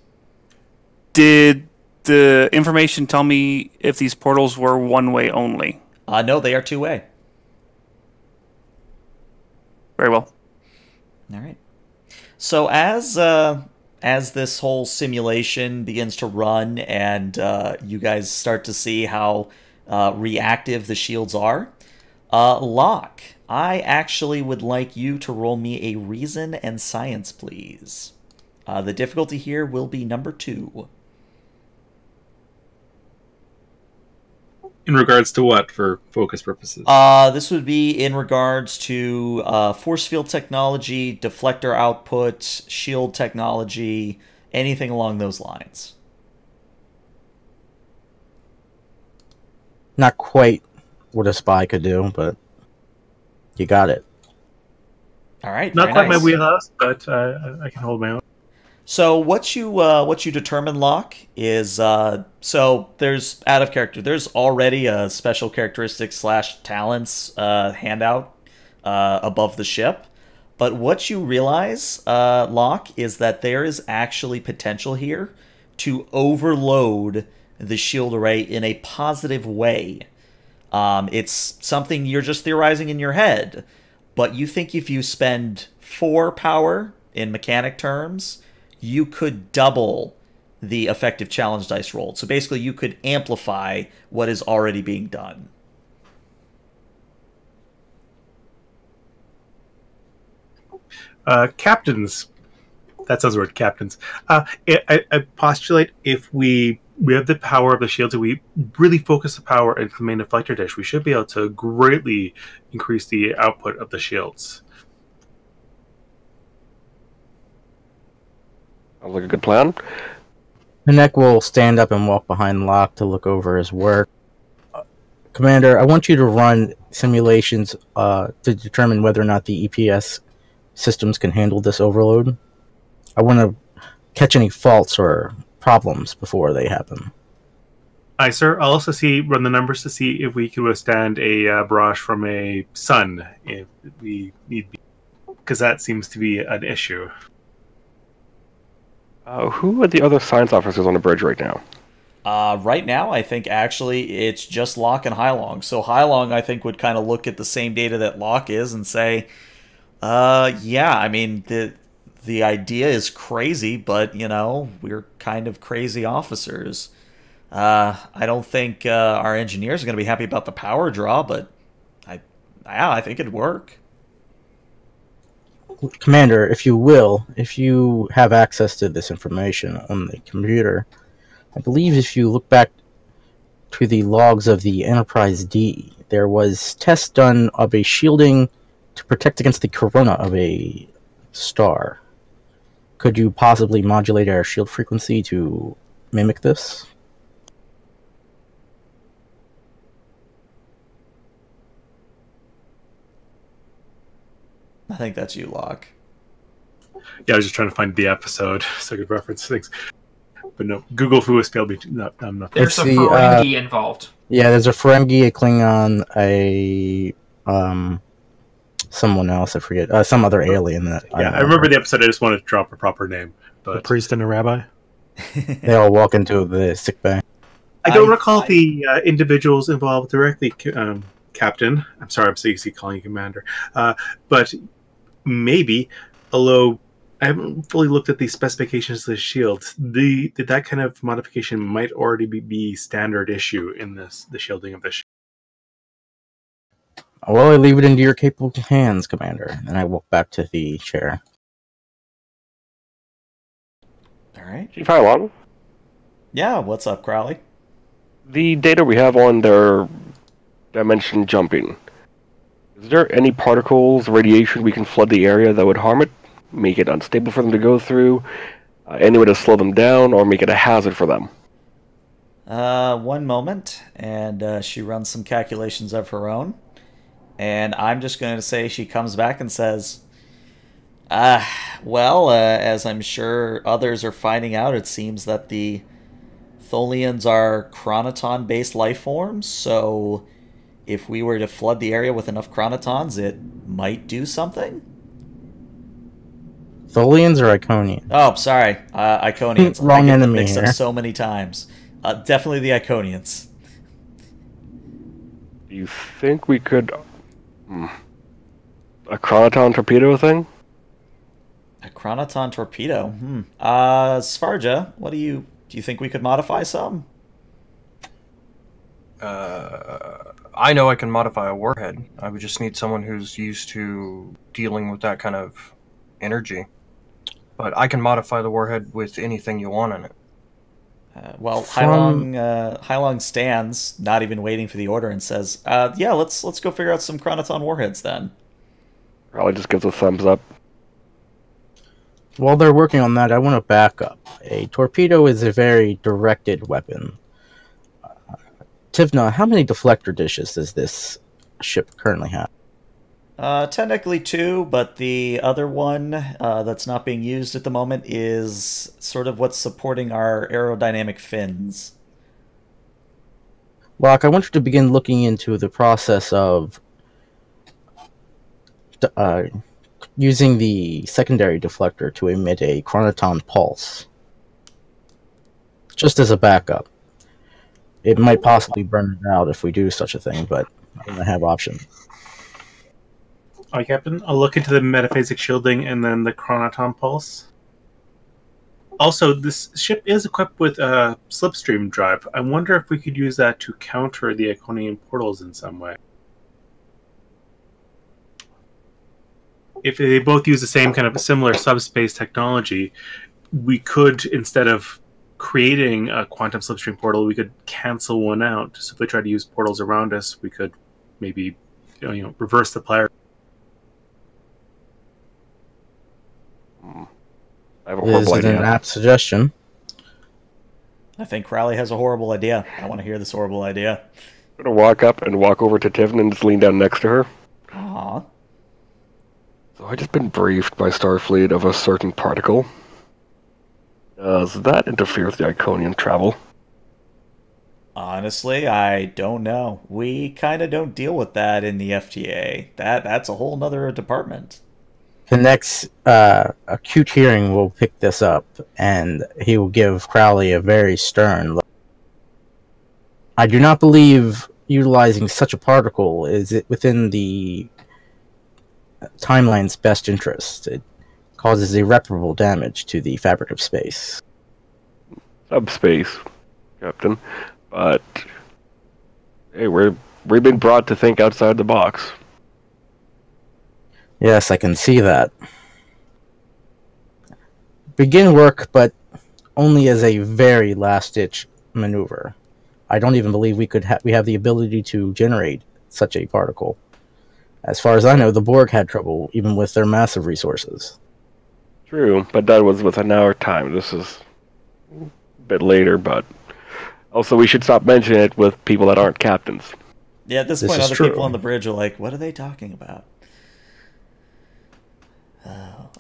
Did the information tell me if these portals were one-way only? No, they are two-way. Very well. All right. So as this whole simulation begins to run and you guys start to see how reactive the shields are, Locke, I actually would like you to roll me a reason and science, please. The difficulty here will be number 2. In regards to what, for focus purposes? This would be in regards to force field technology, deflector output, shield technology, anything along those lines. Not quite what a spy could do, but you got it. All right, not quite my wheelhouse, but I can hold my own. So what you determine, Locke, is so there's out of character. There's already a special characteristics / talents handout above the ship, but what you realize, Locke, is that there is actually potential here to overload the shield array in a positive way. It's something you're just theorizing in your head, but you think if you spend 4 power in mechanic terms, you could double the effective challenge dice rolled. So basically you could amplify what is already being done. Captains. That sounds weird, captains. I postulate if we have the power of the shield, so we really focus the power into the main deflector dish, we should be able to greatly increase the output of the shields. Sounds like a good plan. Panek will stand up and walk behind Locke to look over his work. Commander, I want you to run simulations to determine whether or not the EPS systems can handle this overload. I want to catch any faults or problems before they happen. Aye, sir. I'll also run the numbers to see if we can withstand a barrage from a sun if we need be, because that seems to be an issue. Who are the other science officers on the bridge right now? Right now, I think actually it's just Locke and Hylong. So Hylong, I think, would kind of look at the same data that Locke is and say, yeah, I mean, the idea is crazy, but, you know, we're kind of crazy officers. I don't think our engineers are going to be happy about the power draw, but I think it'd work. Commander, if you will, if you have access to this information on the computer, I believe if you look back to the logs of the Enterprise D, there was tests done of a shielding to protect against the corona of a star. Could you possibly modulate our shield frequency to mimic this? I think that's you, Locke. Yeah, I was just trying to find the episode so I could reference things. But no, Google Foo has failed me. No, I'm not. There's a Ferengi involved. Yeah, there's a Ferengi, a Klingon, a someone else. I forget. Some other alien. That I remember the episode. I just wanted to drop a proper name. But a priest and a rabbi. They all walk into the sick bay. I don't recall the individuals involved directly. Captain, I'm sorry, I'm so easy calling you Commander, but maybe, although I haven't fully looked at the specifications of the shields, that kind of modification might already be standard issue in the shielding of the shield. Well, I leave it into your capable hands, Commander, and I walk back to the chair. All right. Chief Hylong? Yeah, what's up, Crowley? The data we have on their dimension jumping. Is there any particles, radiation we can flood the area that would harm it, make it unstable for them to go through, any way to slow them down, or make it a hazard for them? One moment, and she runs some calculations of her own, and I'm just going to say she comes back and says, well, as I'm sure others are finding out, it seems that the Tholians are chronoton-based life forms, so if we were to flood the area with enough chronotons, it might do something? Tholians or Iconians? Oh, sorry. Iconians. Wrong enemy here. I get them mixed up so many times. Definitely the Iconians. You think we could... a chronoton torpedo thing? A chronoton torpedo? Svarja, what do you... Do you think we could modify some? I know I can modify a warhead. I would just need someone who's used to dealing with that kind of energy. But I can modify the warhead with anything you want in it. Well, Hylong stands, not even waiting for the order, and says, yeah, let's go figure out some chronoton warheads then. Probably just gives a thumbs up. While they're working on that, I want to back up. A torpedo is a very directed weapon. T'Vna, how many deflector dishes does this ship currently have? Technically two, but the other one that's not being used at the moment is sort of what's supporting our aerodynamic fins. Locke, I want you to begin looking into the process of using the secondary deflector to emit a chronoton pulse, just as a backup. It might possibly burn it out if we do such a thing, but I don't have options. All right, Captain. I'll look into the metaphasic shielding and then the chronoton pulse. Also, this ship is equipped with a slipstream drive. I wonder if we could use that to counter the Iconian portals in some way. If they both use the same kind of similar subspace technology, we could, instead of creating a quantum slipstream portal, we could cancel one out. So if they try to use portals around us, we could maybe reverse the polarity. I have a horrible idea. Is it an apt suggestion? I think Crowley has a horrible idea. I want to hear this horrible idea. I'm going to walk up and walk over to T'Vna and just lean down next to her. Aww. So I've just been briefed by Starfleet of a certain particle. Does that interfere with the Iconian travel? Honestly, I don't know. We kind of don't deal with that in the FTA. That's a whole nother department. The next acute hearing will pick this up, and he will give Crowley a very stern look. I do not believe utilizing such a particle is within the timeline's best interest. It causes irreparable damage to the fabric of space. Subspace, Captain. But hey, we've been brought to think outside the box. Yes, I can see that. Begin work, but only as a very last-ditch maneuver. I don't even believe we have the ability to generate such a particle. As far as I know, the Borg had trouble, even with their massive resources. True, but that was within our time. This is a bit later, but... Also, we should stop mentioning it with people that aren't captains. Yeah, at this point, other people on the bridge are like, what are they talking about?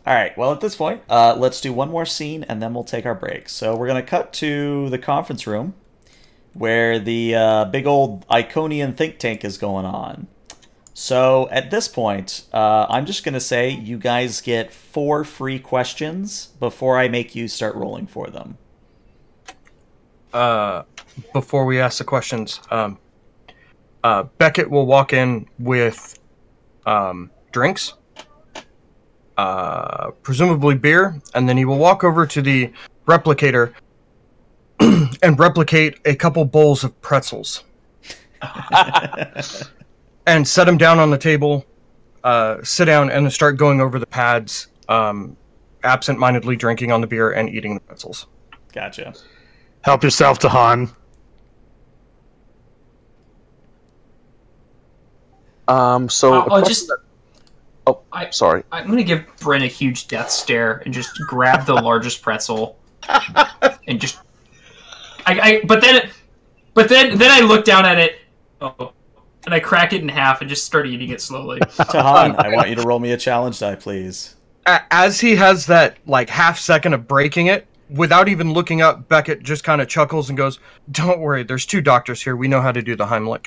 Alright, well, at this point, let's do one more scene, and then we'll take our break. So we're going to cut to the conference room, where the big old Iconian think tank is going on. So at this point, I'm just going to say you guys get 4 free questions before I make you start rolling for them. Before we ask the questions, Beckett will walk in with drinks, presumably beer, and then he will walk over to the replicator and replicate a couple bowls of pretzels. And set them down on the table, sit down, and start going over the pads, absent-mindedly drinking on the beer and eating the pretzels. Gotcha. Help yourself to Han. I'm going to give Brynn a huge death stare and just grab the largest pretzel and just... but then... But then I looked down at it, and I crack it in half and just start eating it slowly. Tahan, I want you to roll me a challenge die, please. As he has that like half second of breaking it, without even looking up, Beckett just kind of chuckles and goes, "Don't worry, there's two doctors here. We know how to do the Heimlich."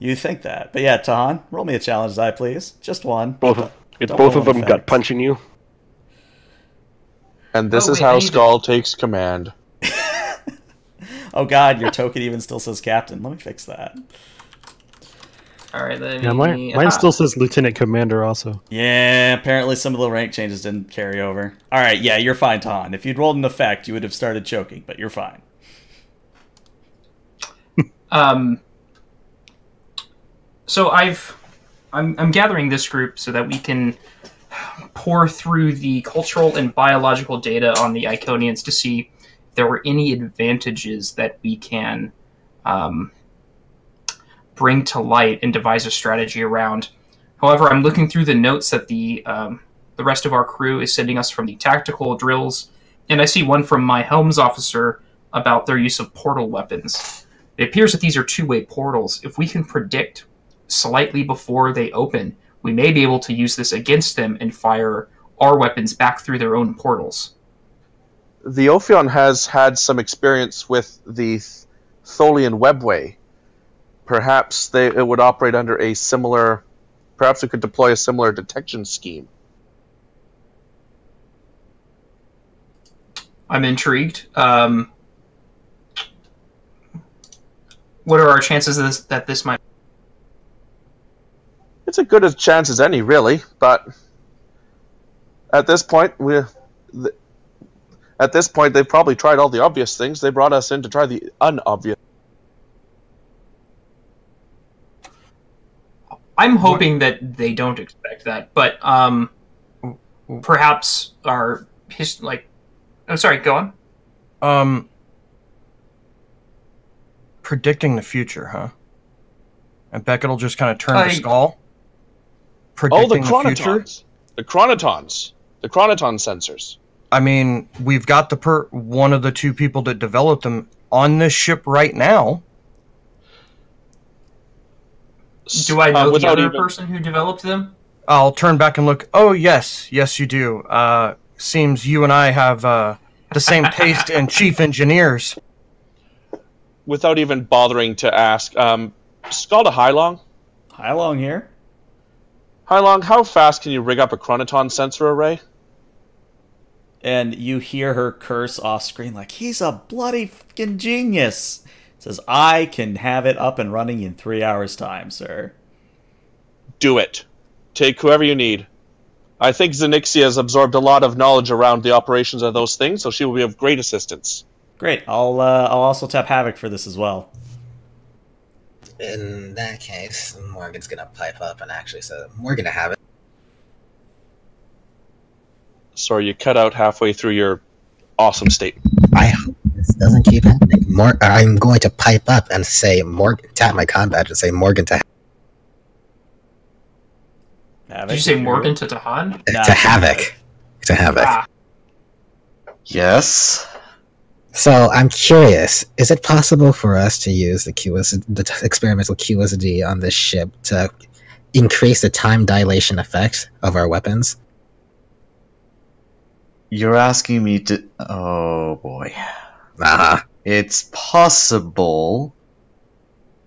You think that, but yeah, Tahan, roll me a challenge die, please. Just one. Both of them gut punching you. And this is how Skull takes command. Oh God, your token even still says Captain. Let me fix that. All right, then. Yeah, mine still says Lieutenant Commander also. Yeah, apparently some of the rank changes didn't carry over. All right, yeah, you're fine, Tahan. If you'd rolled an effect, you would have started choking, but you're fine. So I'm gathering this group so that we can pour through the cultural and biological data on the Iconians to see if there were any advantages that we can bring to light and devise a strategy around. However, I'm looking through the notes that the rest of our crew is sending us from the tactical drills, and I see one from my Helms officer about their use of portal weapons. It appears that these are two-way portals. If we can predict slightly before they open, we may be able to use this against them and fire our weapons back through their own portals. The Ophion has had some experience with the Tholian webway. Perhaps it would operate under a similar... Perhaps it could deploy a similar detection scheme. I'm intrigued. What are our chances that this might... It's as good a chance as any, really, but at this point, they've probably tried all the obvious things. They brought us in to try the unobvious. I'm hoping that they don't expect that, but perhaps our I'm sorry, go on. Predicting the future, huh? And Beckett'll just kind of turn to Skull. Oh, the chronotons. The chronoton sensors. I mean, we've got the one of the two people that developed them on this ship right now. Do I know the other person who developed them? I'll turn back and look. Oh, yes. Yes, you do. Seems you and I have the same taste in chief engineers. Without even bothering to ask, Skull to Hylong. Hylong here. Hylong, how fast can you rig up a chronoton sensor array? And you hear her curse off screen like, "He's a bloody fucking genius." It says, "I can have it up and running in 3 hours' time, sir." Do it. Take whoever you need. I think Zenixia has absorbed a lot of knowledge around the operations of those things, so she will be of great assistance. Great. I'll also tap Havoc for this as well. In that case, Morgan's going to pipe up and actually say, "We're going to have it." Sorry, you cut out halfway through your awesome statement. I hope this doesn't keep happening. I'm going to pipe up and say, tap my combat and say, "Morgan to Havoc." Did you say Morgan to Tahan? No, to Havoc. To Havoc. Ah. Yes. So I'm curious, is it possible for us to use the experimental QSD on this ship to increase the time dilation effect of our weapons? You're asking me to... Oh, boy. It's possible.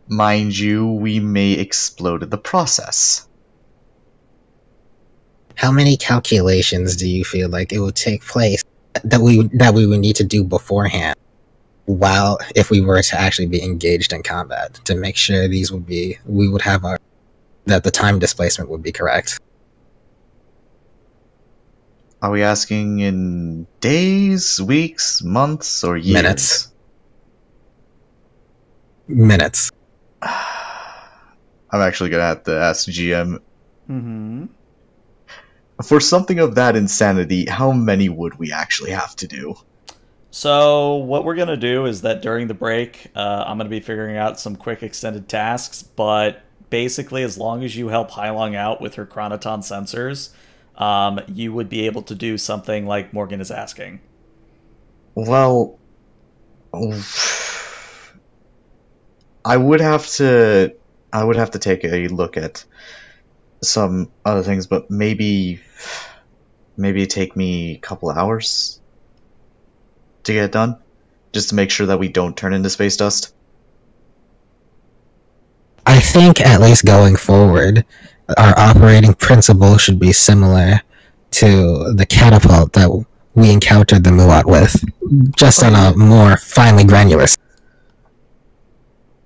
Mind you, we may explode in the process. How many calculations do you feel like it would take place that we would need to do beforehand if we were to actually be engaged in combat to make sure these would be that the time displacement would be correct? Are we asking in days, weeks, months, or years? Minutes. Minutes. I'm actually gonna have to ask GM. Mm-hmm. For something of that insanity, how many would we actually have to do? So what we're going to do is that during the break, I'm going to be figuring out some quick extended tasks, but basically as long as you help Hylong out with her chronoton sensors, you would be able to do something like Morgan is asking. Well, I would have to take a look at some other things, but maybe take me a couple hours to get it done, just to make sure that we don't turn into space dust. I think at least going forward, our operating principle should be similar to the catapult that we encountered the Muat with, just on a more finely granular.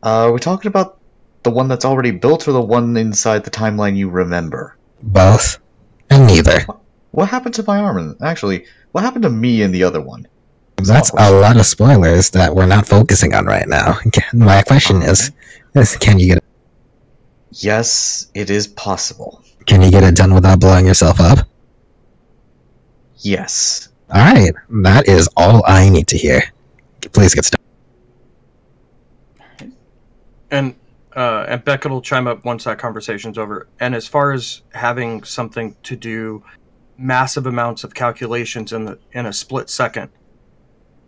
Are we talking about the one that's already built or the one inside the timeline you remember? Both. And neither. What happened to my arm? Actually, what happened to me and the other one? That's a lot of spoilers that we're not focusing on right now. My question is can you get it? Yes, it is possible. Can you get it done without blowing yourself up? Yes. Alright, that is all I need to hear. Please get started. And Beckett will chime up once that conversation's over. And as far as having something to do massive amounts of calculations in a split second,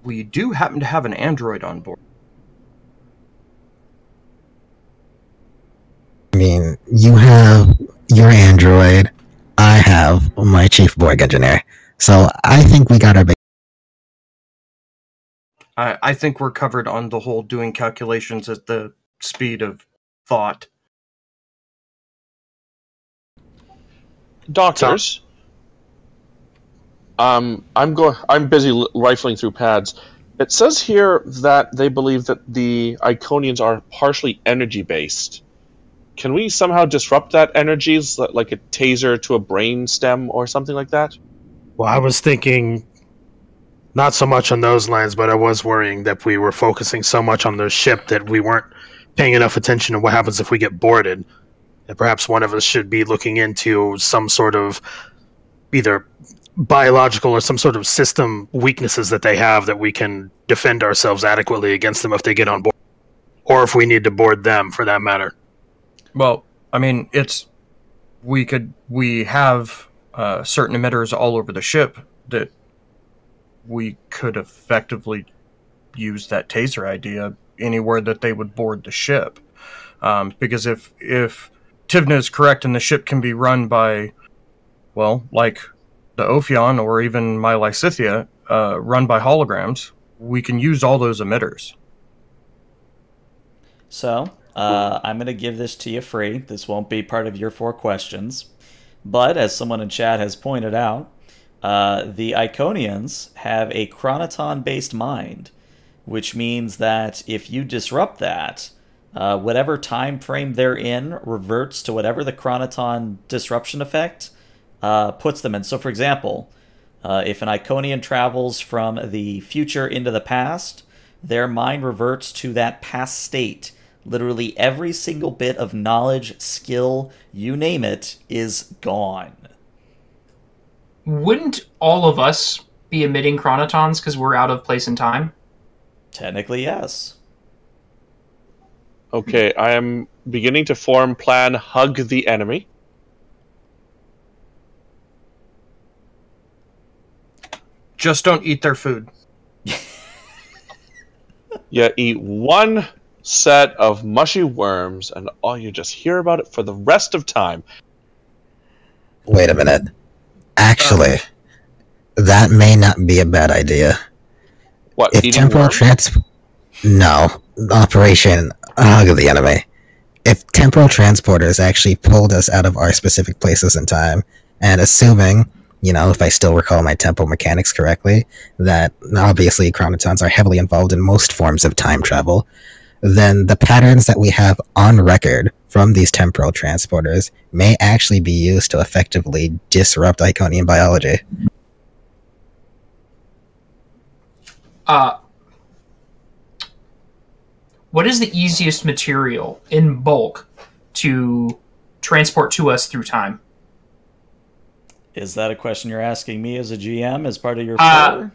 we do happen to have an android on board. I mean, you have your android, I have my chief Borg engineer. So I think we got our big... I think we're covered on the whole doing calculations at the speed of thought. Doctors, I'm busy rifling through pads. It says here that they believe that the Iconians are partially energy based. Can we somehow disrupt that energy, like a taser to a brain stem or something like that? Well, I was thinking not so much on those lines, but I was worrying that we were focusing so much on the ship that we weren't paying enough attention to what happens if we get boarded. And perhaps one of us should be looking into some sort of either biological or some sort of system weaknesses that they have that we can defend ourselves adequately against them if they get on board, or if we need to board them for that matter. Well, I mean, we have certain emitters all over the ship that we could effectively use that taser idea anywhere that they would board the ship. Because if T'Vna is correct and the ship can be run by, well, like the Ophion or even my Lysithia, run by holograms, we can use all those emitters. So, I'm going to give this to you free. This won't be part of your 4 questions. But, as someone in chat has pointed out, the Iconians have a chronoton-based mind, which means that if you disrupt that, whatever time frame they're in reverts to whatever the chronoton disruption effect puts them in. So, for example, if an Iconian travels from the future into the past, their mind reverts to that past state. Literally every single bit of knowledge, skill, you name it, is gone. Wouldn't all of us be emitting chronotons because we're out of place and time? Technically, yes. Okay, I am beginning to form plan Hug the Enemy. Just don't eat their food. Yeah, eat one set of mushy worms and all you just hear about it for the rest of time. Wait a minute. Actually, that may not be a bad idea. What, if temporal transport? No, Operation Hug of the Enemy. If temporal transporters actually pulled us out of our specific places in time, and assuming, you know, if I still recall my temporal mechanics correctly, that obviously chronotons are heavily involved in most forms of time travel, then the patterns that we have on record from these temporal transporters may actually be used to effectively disrupt Iconian biology. What is the easiest material in bulk to transport to us through time? Is that a question you're asking me as a GM as part of your floor?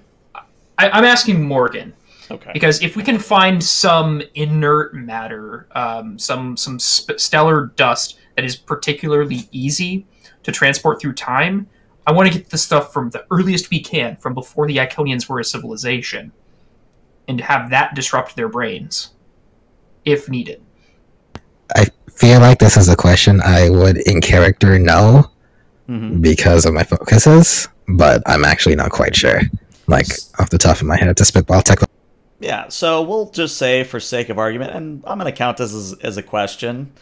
I'm asking Morgan. Okay. Because if we can find some inert matter, some stellar dust that is particularly easy to transport through time, I want to get the stuff from the earliest we can, from before the Iconians were a civilization, and have that disrupt their brains. if needed? I feel like this is a question I would, in character, know because of my focuses, but I'm actually not quite sure, like, off the top of my head, to spitball technical. Yeah, so we'll just say, for sake of argument, and I'm going to count this as a question,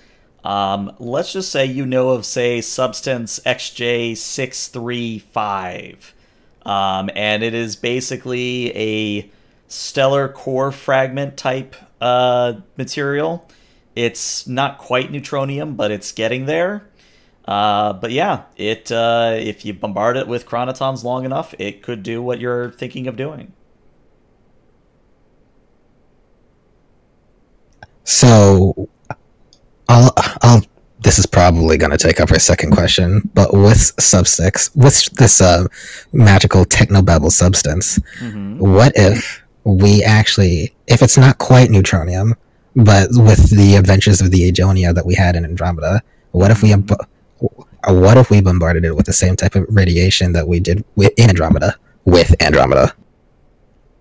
let's just say you know of, say, substance XJ635, and it is basically a stellar core fragment type material. It's not quite neutronium, but it's getting there. But yeah, it if you bombard it with chronotons long enough, it could do what you're thinking of doing. So, this is probably going to take up our second question, but with Sub-6, with this magical technobabble substance, what if we actually, if it's not quite neutronium, but with the adventures of the Iconia that we had in Andromeda, what if we bombarded it with the same type of radiation that we did in Andromeda with Andromeda?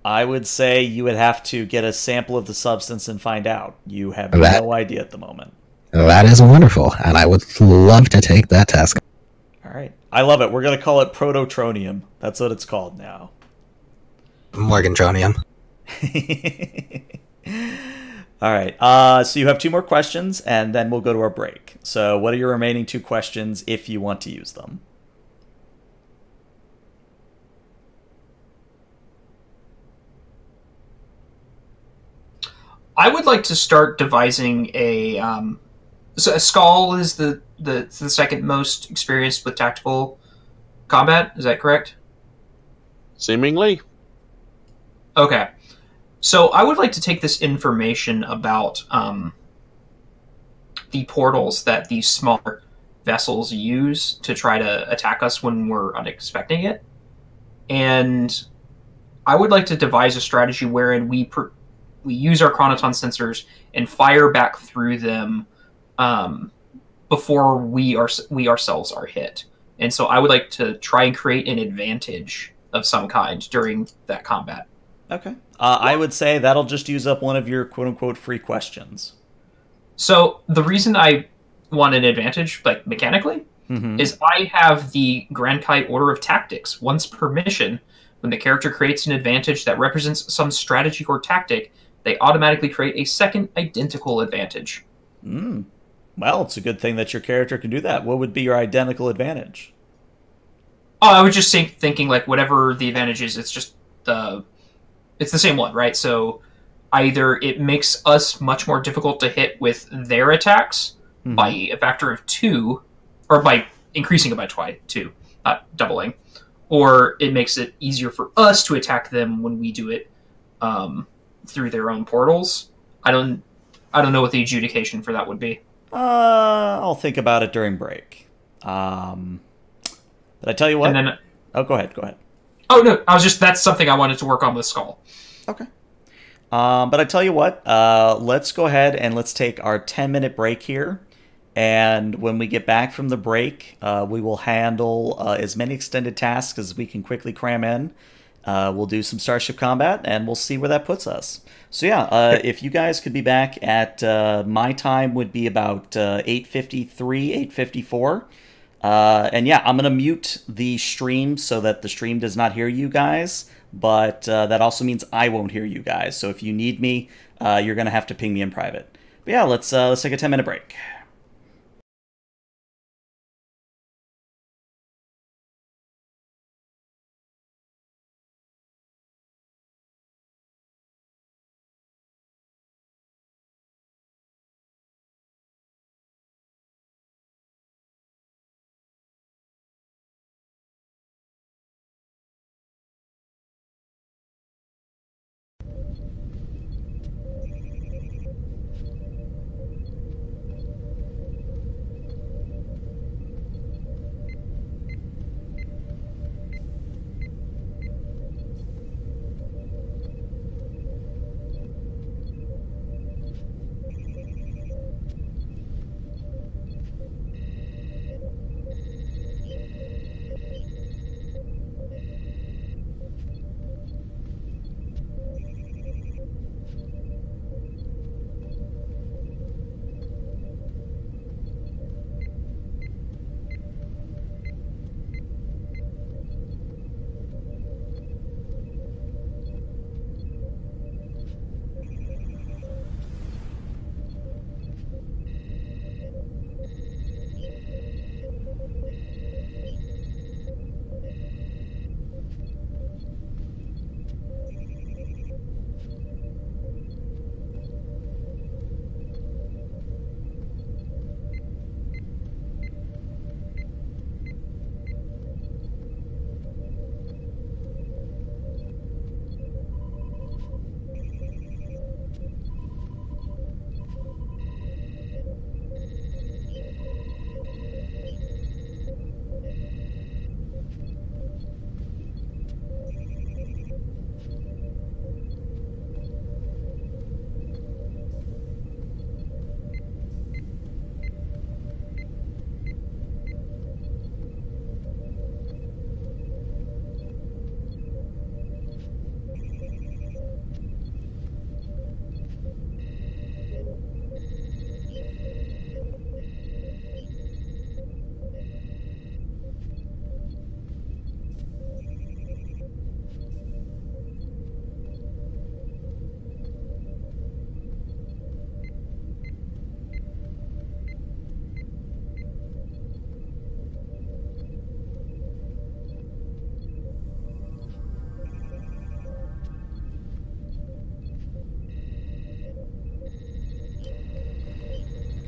I would say you would have to get a sample of the substance and find out. You have no idea at the moment. That is wonderful, and I would love to take that task. All right. I love it. We're going to call it prototronium. That's what it's called now. Morgantronium. All right. So you have two more questions, and then we'll go to our break. So what are your remaining two questions if you want to use them? I would like to start devising a... so Skal is the second most experienced with tactical combat. Is that correct? Seemingly. Okay. So I would like to take this information about the portals that these smaller vessels use to try to attack us when we're unexpecting it. And I would like to devise a strategy wherein we use our chronoton sensors and fire back through them before we ourselves are hit. And so I would like to try and create an advantage of some kind during that combat. Okay. I would say that'll just use up one of your quote-unquote free questions. So the reason I want an advantage, like mechanically, is I have the Grand Kai Order of Tactics. Once per mission, when the character creates an advantage that represents some strategy or tactic, they automatically create a second identical advantage. Well, it's a good thing that your character can do that. What would be your identical advantage? Oh, I was just thinking, like, whatever the advantage is, it's just it's the same one, right? So either it makes us much more difficult to hit with their attacks by a factor of 2, or by increasing it by 2, not doubling, or it makes it easier for us to attack them when we do it through their own portals. I don't know what the adjudication for that would be. I'll think about it during break. But I tell you what. And then, oh, go ahead. Go ahead. Oh, no. I was just, that's something I wanted to work on with Skull. Okay. But I tell you what, let's go ahead and let's take our 10-minute break here. And when we get back from the break, we will handle as many extended tasks as we can quickly cram in. We'll do some Starship Combat, and we'll see where that puts us. So yeah, if you guys could be back at my time would be about 8:53, 8:54. And yeah, I'm going to mute the stream so that the stream does not hear you guys, but that also means I won't hear you guys. So if you need me, you're going to have to ping me in private. But yeah, let's take a 10-minute break.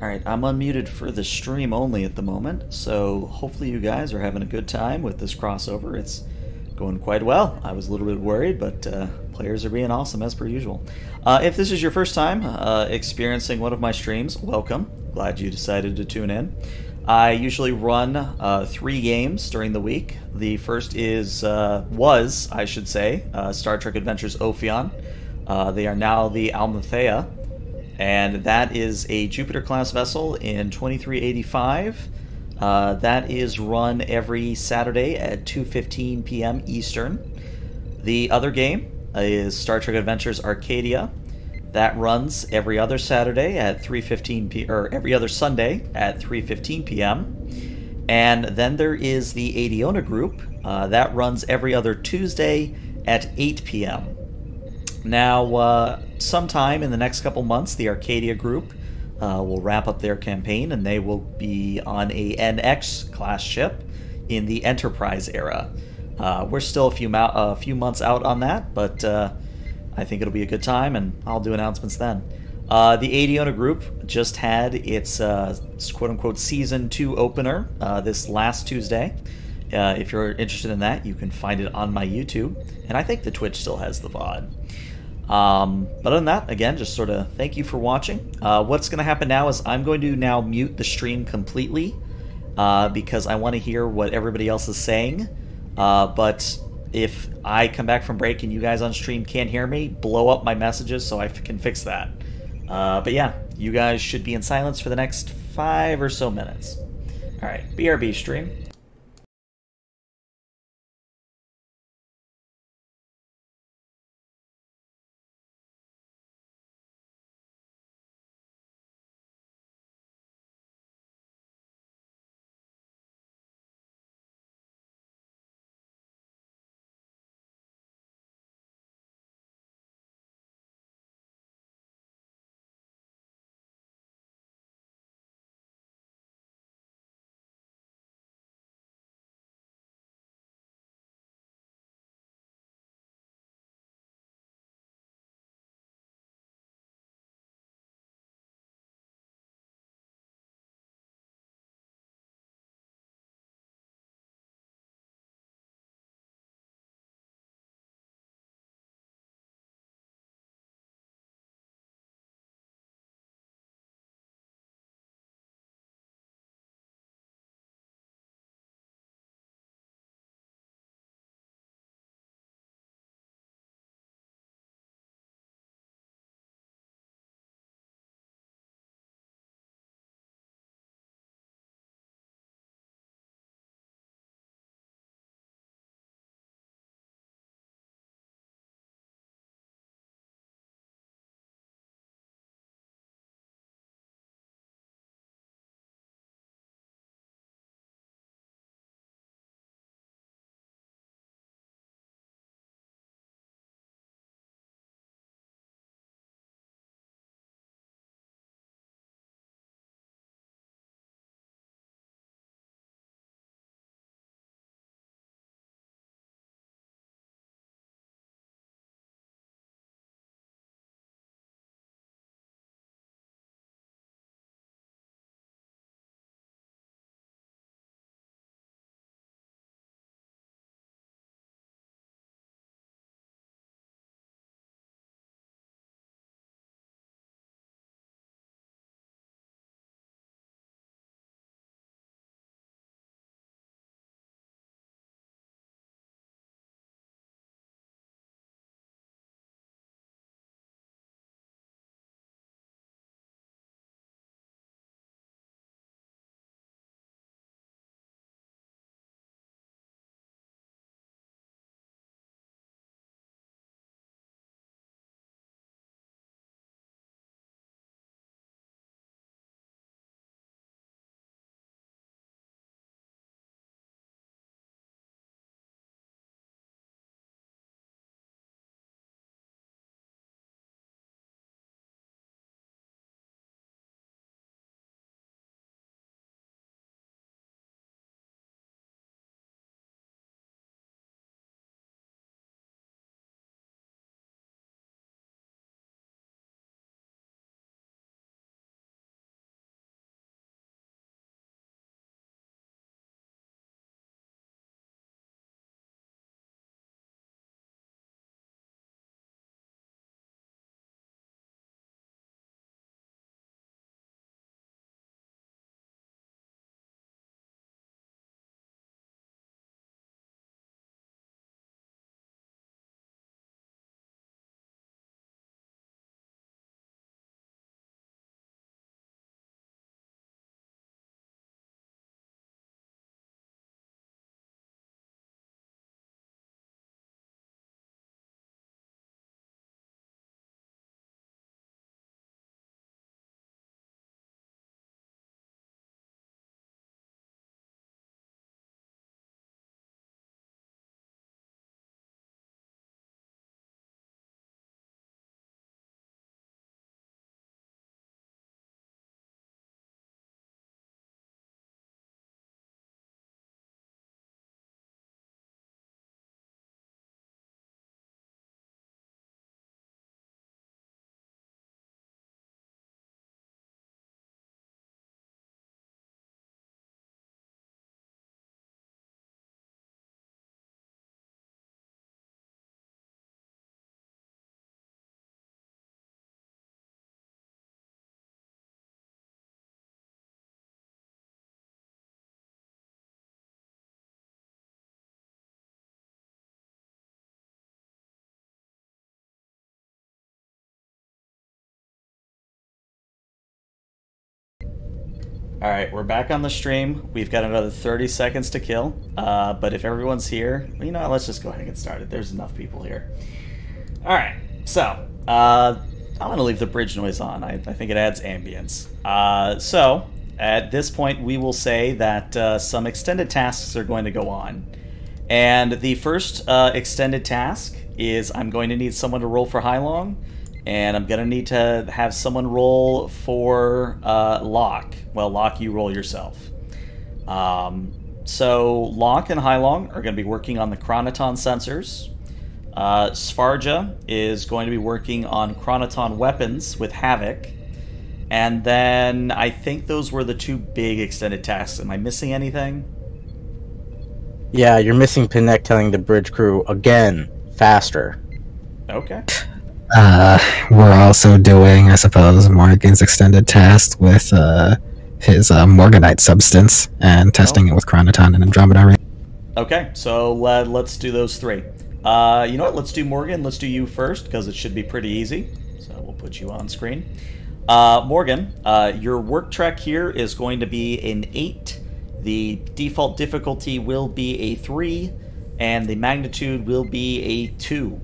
Alright, I'm unmuted for the stream only at the moment, so hopefully you guys are having a good time with this crossover. It's going quite well. I was a little bit worried, but players are being awesome as per usual. If this is your first time experiencing one of my streams, welcome. Glad you decided to tune in. I usually run 3 games during the week. The first is, was, I should say, Star Trek Adventures Ophion. They are now the Almathea, and that is a Jupiter-class vessel in 2385. That is run every Saturday at 2:15 p.m. Eastern. The other game is Star Trek Adventures Arcadia. That runs every other Saturday at 3:15 p.m. or every other Sunday at 3:15 p.m. And then there is the Adiona group. That runs every other Tuesday at 8 p.m. Now, sometime in the next couple months, the Arcadia group will wrap up their campaign, and they will be on a NX-class ship in the Enterprise era. We're still a few months out on that, but I think it'll be a good time, and I'll do announcements then. The Adiona group just had its quote-unquote Season 2 opener this last Tuesday. If you're interested in that, you can find it on my YouTube, and I think the Twitch still has the VOD. But other than that, again, just sort of thank you for watching. What's going to happen now is I'm going to now mute the stream completely because I want to hear what everybody else is saying. But if I come back from break and you guys on stream can't hear me, blow up my messages so I can fix that. But yeah, you guys should be in silence for the next 5 or so minutes. All right, BRB stream. All right, we're back on the stream. We've got another 30 seconds to kill, but if everyone's here, you know, let's just go ahead and get started. There's enough people here. All right, so I'm gonna leave the bridge noise on. I think it adds ambience. So at this point, we will say that some extended tasks are going to go on. And the first extended task is I'm going to need someone to roll for high long, and I'm going to need to have someone roll for lock. Well, lock, you roll yourself. So lock and high long are going to be working on the chronoton sensors. Svarja is going to be working on chronoton weapons with Havoc. And then I think those were the two big extended tasks. Am I missing anything? Yeah, you're missing Pinneck telling the bridge crew again, faster. Okay. We're also doing, I suppose, Morgan's extended test with his Morganite substance and testing it with Chronoton and Andromeda. Okay, so let's do those three. You know what? Let's do Morgan. Let's do you first because it should be pretty easy. So we'll put you on screen. Morgan, your work track here is going to be an 8. The default difficulty will be a 3, and the magnitude will be a 2.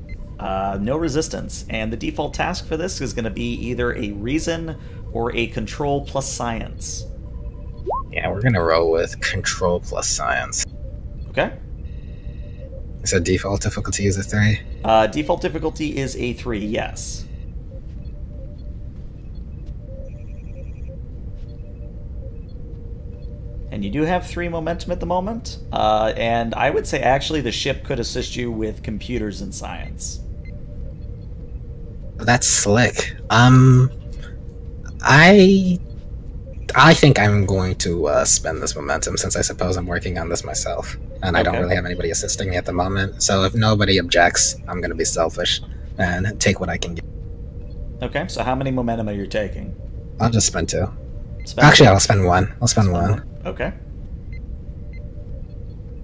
No resistance. And the default task for this is going to be either a reason or a control plus science. Yeah, we're going to roll with control plus science. Okay. So default difficulty is a 3? Default difficulty is a 3, yes. And you do have 3 momentum at the moment. And I would say actually the ship could assist you with computers and science. That's slick. I think I'm going to spend this momentum since I suppose I'm working on this myself. And I don't really have anybody assisting me at the moment. So if nobody objects, I'm going to be selfish and take what I can get. Okay, so how many momentum are you taking? I'll just spend 2. Actually, I'll spend 1. I'll spend 1. Okay.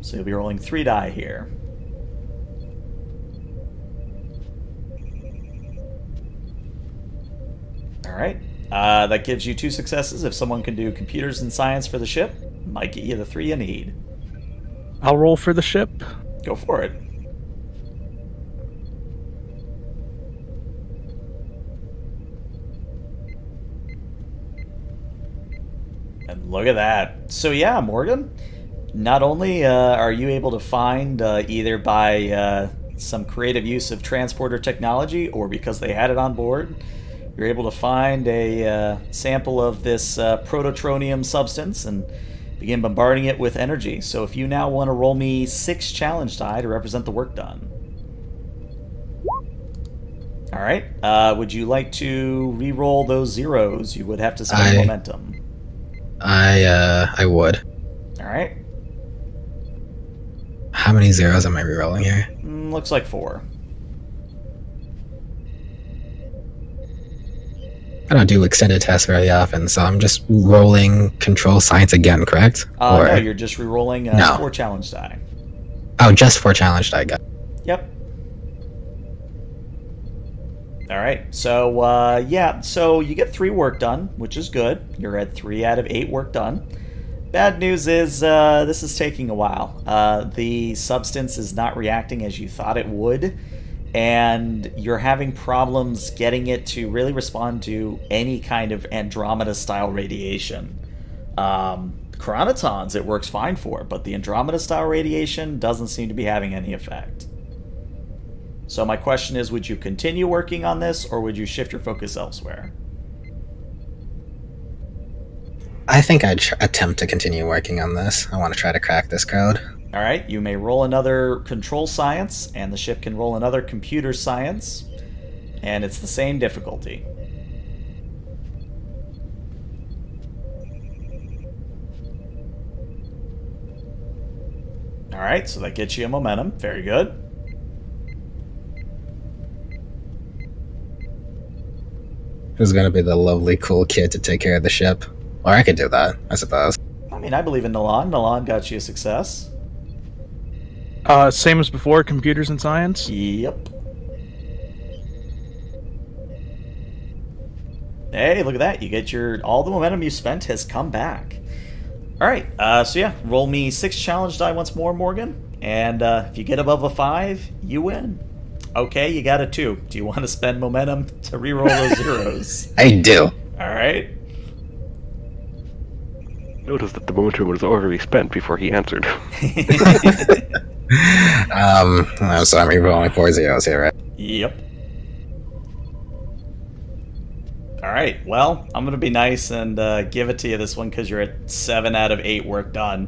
So you'll be rolling 3 die here. Alright. That gives you 2 successes. If someone can do computers and science for the ship, might get you the 3 you need. I'll roll for the ship. Go for it. And look at that. So yeah, Morgan, not only are you able to find either by some creative use of transporter technology or because they had it on board, you're able to find a sample of this prototronium substance and begin bombarding it with energy. So if you now want to roll me 6 challenge die to represent the work done. All right. Would you like to re-roll those zeros? You would have to spend momentum. I would. Alright. How many zeros am I rerolling here? Looks like 4. I don't do extended tests very often, so I'm just rolling control science again, correct? No, you're just rerolling 4 challenge die. Oh, just 4 challenge die, got it. Yep. Alright, so yeah, so you get 3 work done, which is good. You're at 3 out of 8 work done. Bad news is this is taking a while. The substance is not reacting as you thought it would, and you're having problems getting it to really respond to any kind of Andromeda-style radiation. Chronotons it works fine for, but the Andromeda-style radiation doesn't seem to be having any effect. So my question is, would you continue working on this, or would you shift your focus elsewhere? I think I'd attempt to continue working on this. I want to try to crack this code. All right, you may roll another control science, and the ship can roll another computer science, and it's the same difficulty. All right, so that gets you a momentum. Very good. Who's going to be the lovely, cool kid to take care of the ship? Or I could do that, I suppose. I mean, I believe in Nilan. Nilan got you a success. Same as before, computers and science? Yep. Hey, look at that. You get your... All the momentum you spent has come back. Alright, so yeah, roll me 6 challenge die once more, Morgan. And if you get above a 5, you win. Okay, you got a 2. Do you want to spend momentum to reroll those zeros? I do. Alright. Notice that the momentum was already spent before he answered. So I'm rerolling 4 zeros here, right? Yep. Alright, well, I'm going to be nice and give it to you this one because you're at 7 out of 8 work done.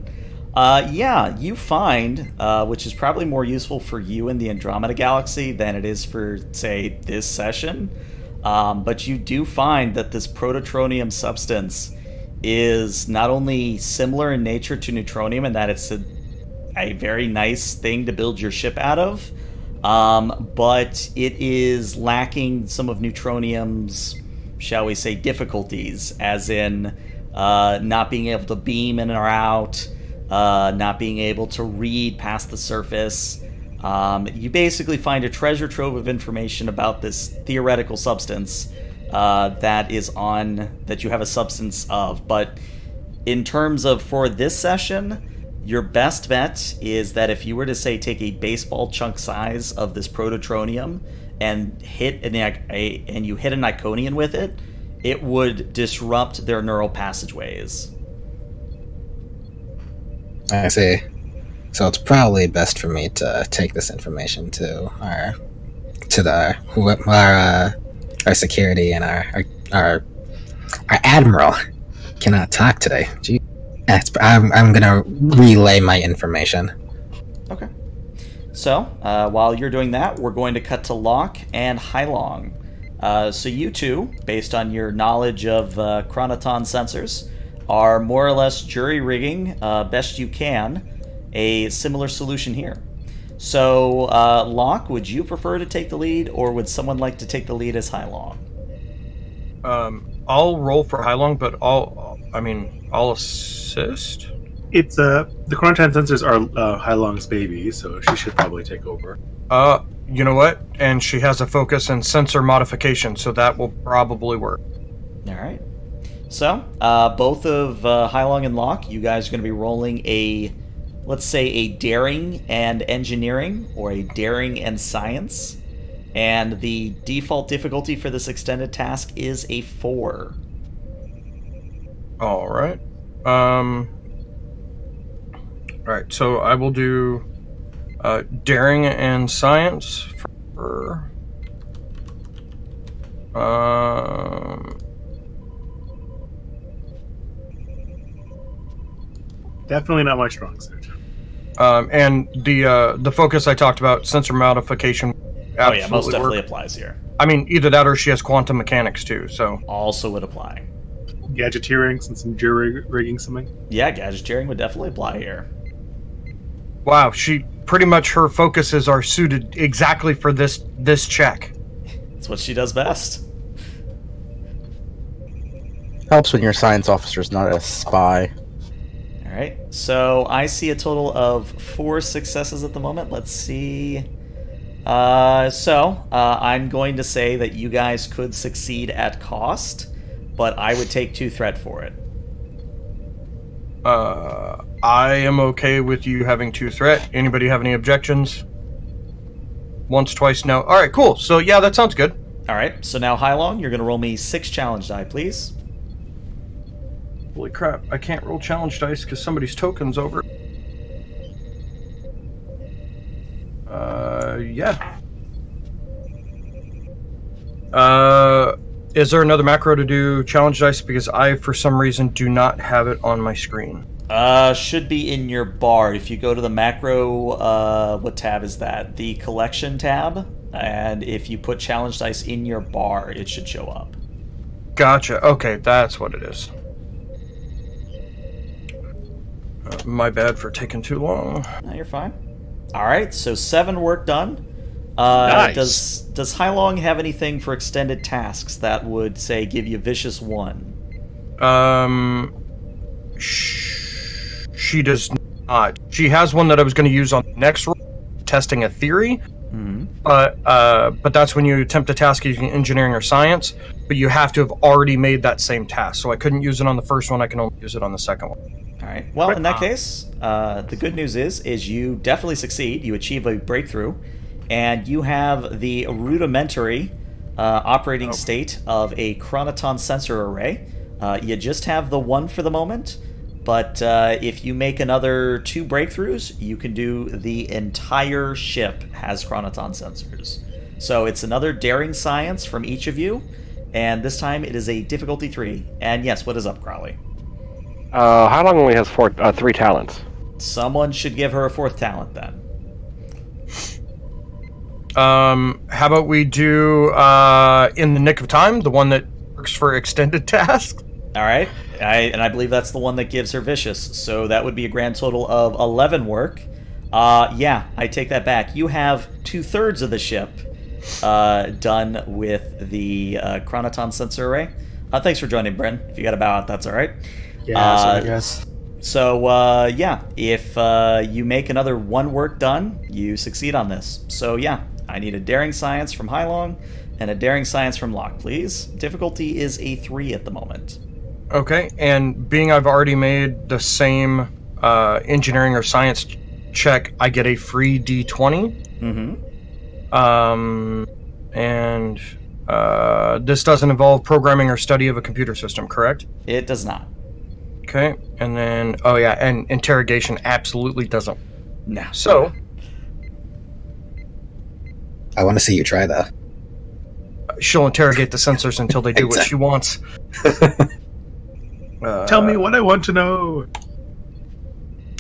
Yeah, you find, which is probably more useful for you in the Andromeda Galaxy than it is for, say, this session, but you do find that this prototronium substance is not only similar in nature to neutronium and that it's a very nice thing to build your ship out of, but it is lacking some of neutronium's, shall we say, difficulties, as in not being able to beam in or out, not being able to read past the surface. You basically find a treasure trove of information about this theoretical substance that you have a substance of. But in terms of for this session, your best bet is that if you were to, say, take a baseball chunk size of this prototronium and you hit an Iconian with it, it would disrupt their neural passageways. I see. So it's probably best for me to take this information to our security and our admiral. Cannot talk today. Gee, I'm gonna relay my information. Okay. So, while you're doing that, we're going to cut to Locke and Hylong. So you two, based on your knowledge of chronoton sensors, are more or less jury-rigging, best you can, a similar solution here. So, Locke, would you prefer to take the lead, or would someone like to take the lead as Hylong? I'll roll for Hylong, but I'll assist? It's the chronoton sensors are Hylong's baby, so she should probably take over. You know what? And she has a focus and sensor modification, so that will probably work. All right. So both of Hylong and Locke, you guys are going to be rolling a, let's say, a daring and engineering, or a daring and science, and the default difficulty for this extended task is a 4. All right. Alright, so I will do daring and science for definitely not my strong suit. And the focus I talked about, sensor modification. Oh yeah, most definitely applies here. I mean, either that or she has quantum mechanics too, so also would apply. Gadgeteering, since I'm jury rigging something. Yeah, gadgeteering would definitely apply here. Wow, she pretty much, her focuses are suited exactly for this check. It's what she does best. Helps when your science officer is not a spy. All right, so I see a total of 4 successes at the moment. Let's see. I'm going to say that you guys could succeed at cost, but I would take 2 threat for it. I am okay with you having 2 threat. Anybody have any objections? Once, twice, no. All right, cool. So, yeah, that sounds good. All right. So now, Hylong, you're going to roll me 6 challenge die, please. Holy crap. I can't roll challenge dice because somebody's token's over. Yeah. Is there another macro to do challenge dice? Because I, for some reason, do not have it on my screen. Should be in your bar. If you go to the macro, what tab is that? The collection tab. And if you put challenge dice in your bar, it should show up. Gotcha. Okay, that's what it is. My bad for taking too long. No, you're fine. All right, so 7 work done. Nice. Does Hylong have anything for extended tasks that would, say, give you vicious 1? She does not. She has one that I was going to use on the next roll, testing a theory. Mm-hmm. But that's when you attempt a task using engineering or science, but you have to have already made that same task. So I couldn't use it on the first one. I can only use it on the second one. All right. Well, in that case, the good news is you definitely succeed. You achieve a breakthrough, and you have the rudimentary operating state of a chronoton sensor array. You just have the one for the moment, but if you make another 2 breakthroughs, you can do the entire ship has chronoton sensors. So it's another daring science from each of you, and this time it is a difficulty 3. And yes, what is up, Crowley? How long only has 3 talents? Someone should give her a 4th talent then. How about we do In the Nick of Time, the one that works for extended tasks? All right, I believe that's the one that gives her vicious. So that would be a grand total of 11 work. Yeah, I take that back. You have 2/3 of the ship done with the chronoton sensor array. Thanks for joining, Brent. If you got to bow out, that's all right. Yeah, I guess. So, yeah, if you make another 1 work done, you succeed on this. So, yeah, I need a daring science from Hylong and a daring science from Locke, please. Difficulty is a 3 at the moment. Okay, and being I've already made the same engineering or science check, I get a free D20. Mm-hmm. And this doesn't involve programming or study of a computer system, correct? It does not. Okay, and then, oh yeah, and interrogation absolutely doesn't. No. So. I want to see you try, though. She'll interrogate the sensors until they do what she wants. Tell me what I want to know.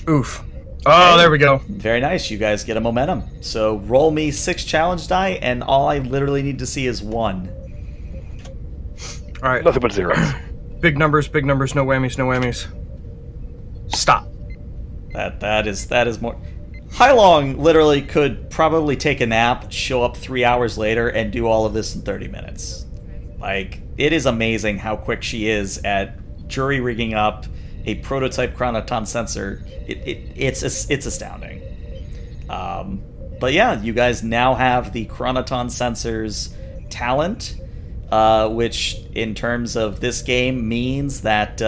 Oof. Oh, there we go. Very nice. You guys get a momentum. So roll me 6 challenge die, and all I literally need to see is 1. All right. Nothing but zeros. Big numbers, no whammies, no whammies. Stop. That is more. Hylong literally could probably take a nap, show up 3 hours later, and do all of this in 30 minutes. Like, it is amazing how quick she is at jury rigging up a prototype chronoton sensor. It's astounding. But yeah, you guys now have the chronoton sensors talent. Which, in terms of this game, means that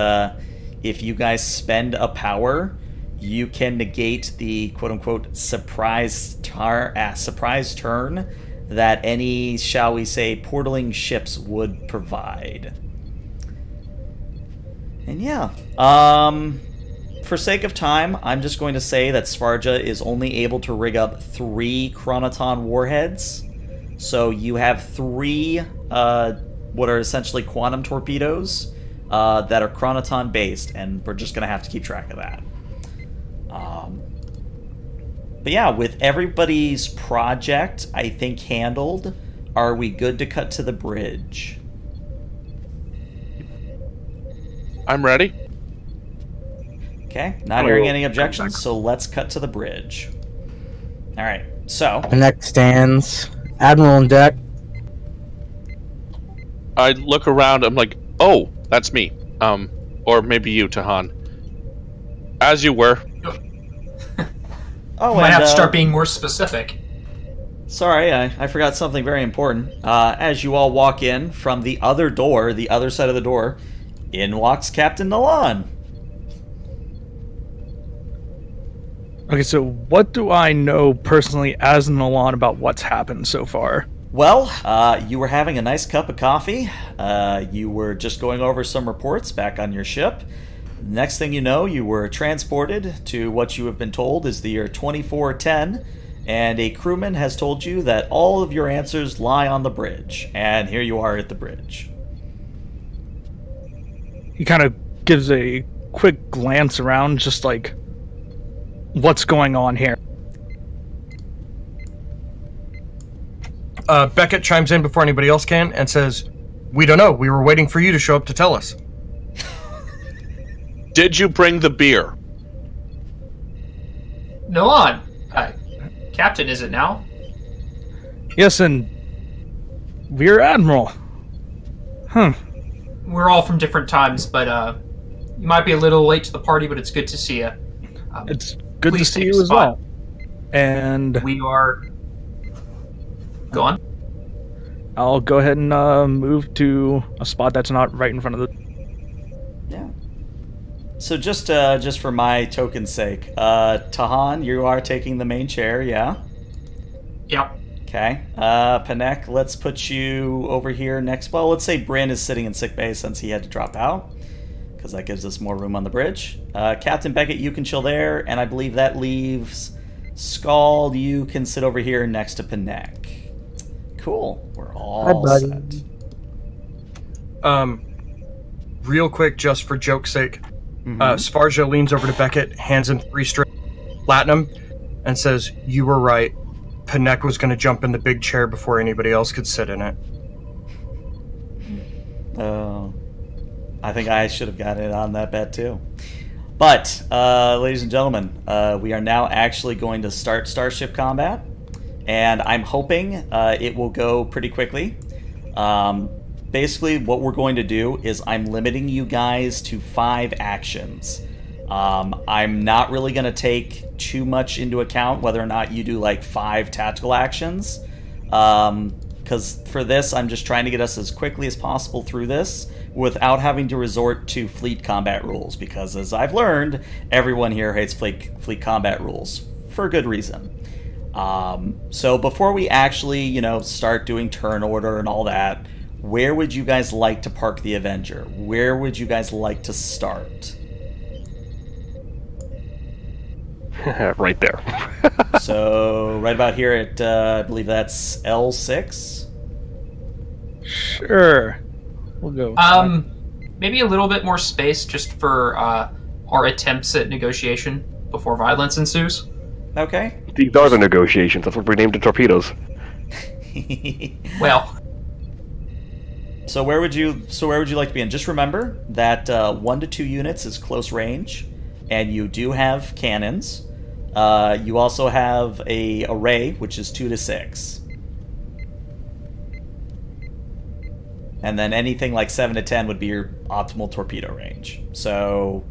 if you guys spend a power, you can negate the quote-unquote surprise turn that any, shall we say, portaling ships would provide. And yeah, for sake of time, I'm just going to say that Svarja is only able to rig up 3 chronoton warheads. So you have 3 what are essentially quantum torpedoes that are chronoton based, and we're just going to have to keep track of that. But yeah, with everybody's project, I think, handled, are we good to cut to the bridge? I'm ready. Okay, not hearing any objections, so let's cut to the bridge. All right, so... Next stands... Admiral on deck. I look around, I'm like, oh, that's me. Or maybe you, Tahan. As you were. Oh, I have to start being more specific. Sorry, I forgot something very important. As you all walk in from the other door, the other side of the door, in walks Captain Nalan. Okay, so what do I know personally as an Nalan about what's happened so far? Well, you were having a nice cup of coffee. You were just going over some reports back on your ship. Next thing you know, you were transported to what you have been told is the year 2410, and a crewman has told you that all of your answers lie on the bridge. And here you are at the bridge. He kind of gives a quick glance around, just like... What's going on here? Beckett chimes in before anybody else can and says, "We don't know. We were waiting for you to show up to tell us." Did you bring the beer? Nalan. Captain, is it now? Yes, and we're Admiral. Huh. We're all from different times, but you might be a little late to the party, but it's good to see you. It's good to see you as well. And we are gone. I'll go ahead and move to a spot that's not right in front of the... Yeah. So just for my token's sake, Tahan, you are taking the main chair, yeah? Yep. Okay. Panek, let's put you over here next. Well, let's say Bryn is sitting in sickbay since he had to drop out, because that gives us more room on the bridge. Captain Beckett, you can chill there, and I believe that leaves Scald. You can sit over here next to Panek. Cool. We're all set. Real quick, just for joke's sake, Sparja leans over to Beckett, hands him 3 strips of platinum, and says, "You were right. Panek was going to jump in the big chair before anybody else could sit in it." Oh. I think I should have gotten it on that bet too. But, ladies and gentlemen, we are now actually going to start Starship Combat. And I'm hoping it will go pretty quickly. Basically, what we're going to do is I'm limiting you guys to 5 actions. I'm not really going to take too much into account whether or not you do like 5 tactical actions. Because for this, I'm just trying to get us as quickly as possible through this without having to resort to fleet combat rules. Because as I've learned, everyone here hates fleet combat rules for good reason. So before we actually, you know, start doing turn order and all that, where would you guys like to park the Avenger? Where would you guys like to start? Right there. So right about here at, I believe that's L6. Sure. We'll go. Maybe a little bit more space just for our attempts at negotiation before violence ensues. Okay. These are the negotiations. That's what we named the torpedoes. Well. So where would you? So where would you like to be? And just remember that 1 to 2 units is close range, and you do have cannons. You also have a array, which is 2 to 6, and then anything like 7 to 10 would be your optimal torpedo range. So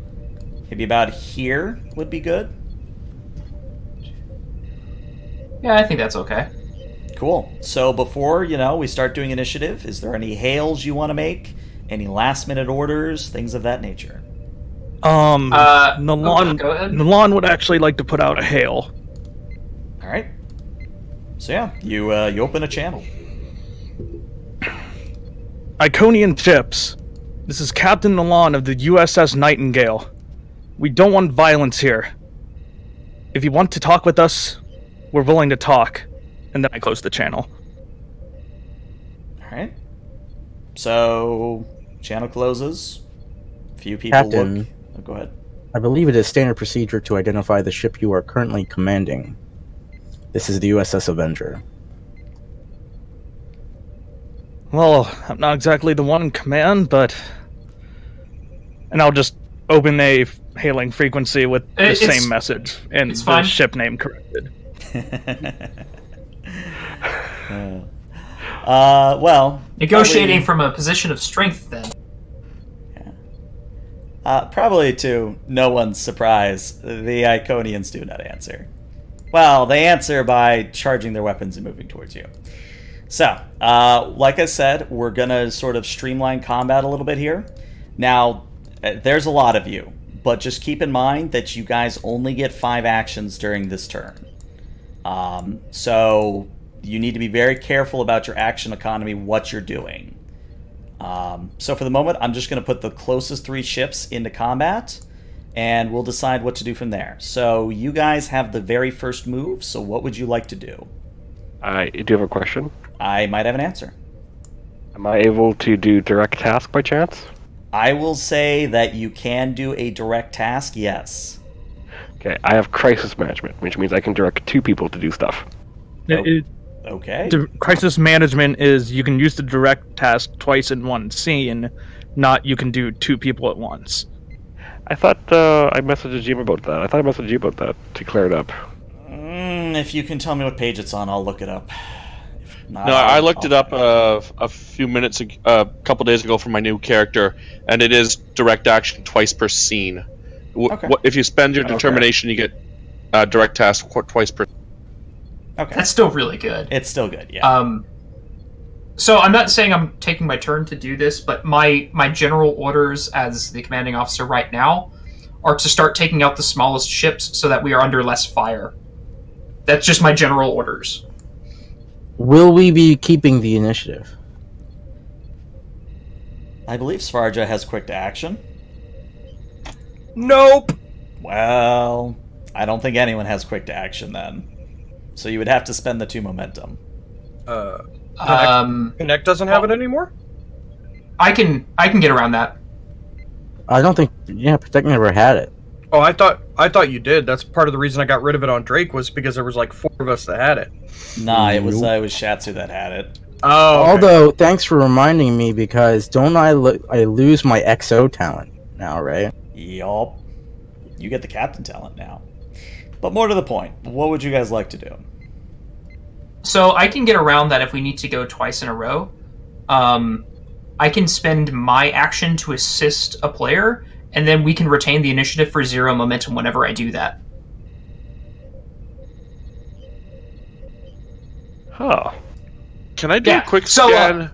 maybe about here would be good. Yeah, I think that's okay. Cool. So before, you know, we start doing initiative, is there any hails you want to make? Any last-minute orders? Things of that nature. Nalan would actually like to put out a hail. All right. So yeah, you you open a channel. Iconian ships. This is Captain Nalan of the USS Nightingale. We don't want violence here. If you want to talk with us, we're willing to talk. And then I close the channel. Alright. So, channel closes. Few people Captain, look. Oh, go ahead. I believe it is standard procedure to identify the ship you are currently commanding. This is the USS Avenger. Well, I'm not exactly the one in command, but... And I'll just open a hailing frequency with the same message. And the ship name corrected. Well, negotiating probably, from a position of strength, then. Yeah. Probably to no one's surprise, the Iconians do not answer. Well, they answer by charging their weapons and moving towards you. So, like I said, we're gonna sort of streamline combat a little bit here. Now, there's a lot of you, but just keep in mind that you guys only get 5 actions during this turn. So you need to be very careful about your action economy, what you're doing. So for the moment, I'm just going to put the closest 3 ships into combat, and we'll decide what to do from there. So you guys have the very first move, so what would you like to do? I do have a question. I might have an answer. Am I able to do direct task by chance? I will say that you can do a direct task, yes. Okay, I have crisis management, which means I can direct 2 people to do stuff. Okay. Crisis management is you can use the direct task twice in one scene, not you can do 2 people at once. I thought I messaged Jim about that. I thought I messaged you about that to clear it up. If you can tell me what page it's on, I'll look it up. Not, no, I looked it up a few minutes, a couple days ago for my new character, and it is direct action twice per scene. Okay. If you spend your determination, you get direct task twice per... Okay. That's still really good. It's still good, yeah. So I'm not saying I'm taking my turn to do this, but my general orders as the commanding officer right now are to start taking out the smallest ships so that we are under less fire. That's just my general orders. Will we be keeping the initiative? I believe Svarja has quick to action. Nope! Well, I don't think anyone has quick to action then. So you would have to spend the 2 momentum. Connect doesn't have it anymore? I can get around that. I don't think Protect never had it. Oh, I thought you did. That's part of the reason I got rid of it on Drake was because there was like 4 of us that had it. Nah, it was Shatsu that had it. Oh. Okay. Although, thanks for reminding me because don't I lose my XO talent now, right? Yup. You get the captain talent now. But more to the point, what would you guys like to do? So I can get around that if we need to go twice in a row. I can spend my action to assist a player, and then we can retain the initiative for 0 momentum whenever I do that. Huh. Can I do a quick scan?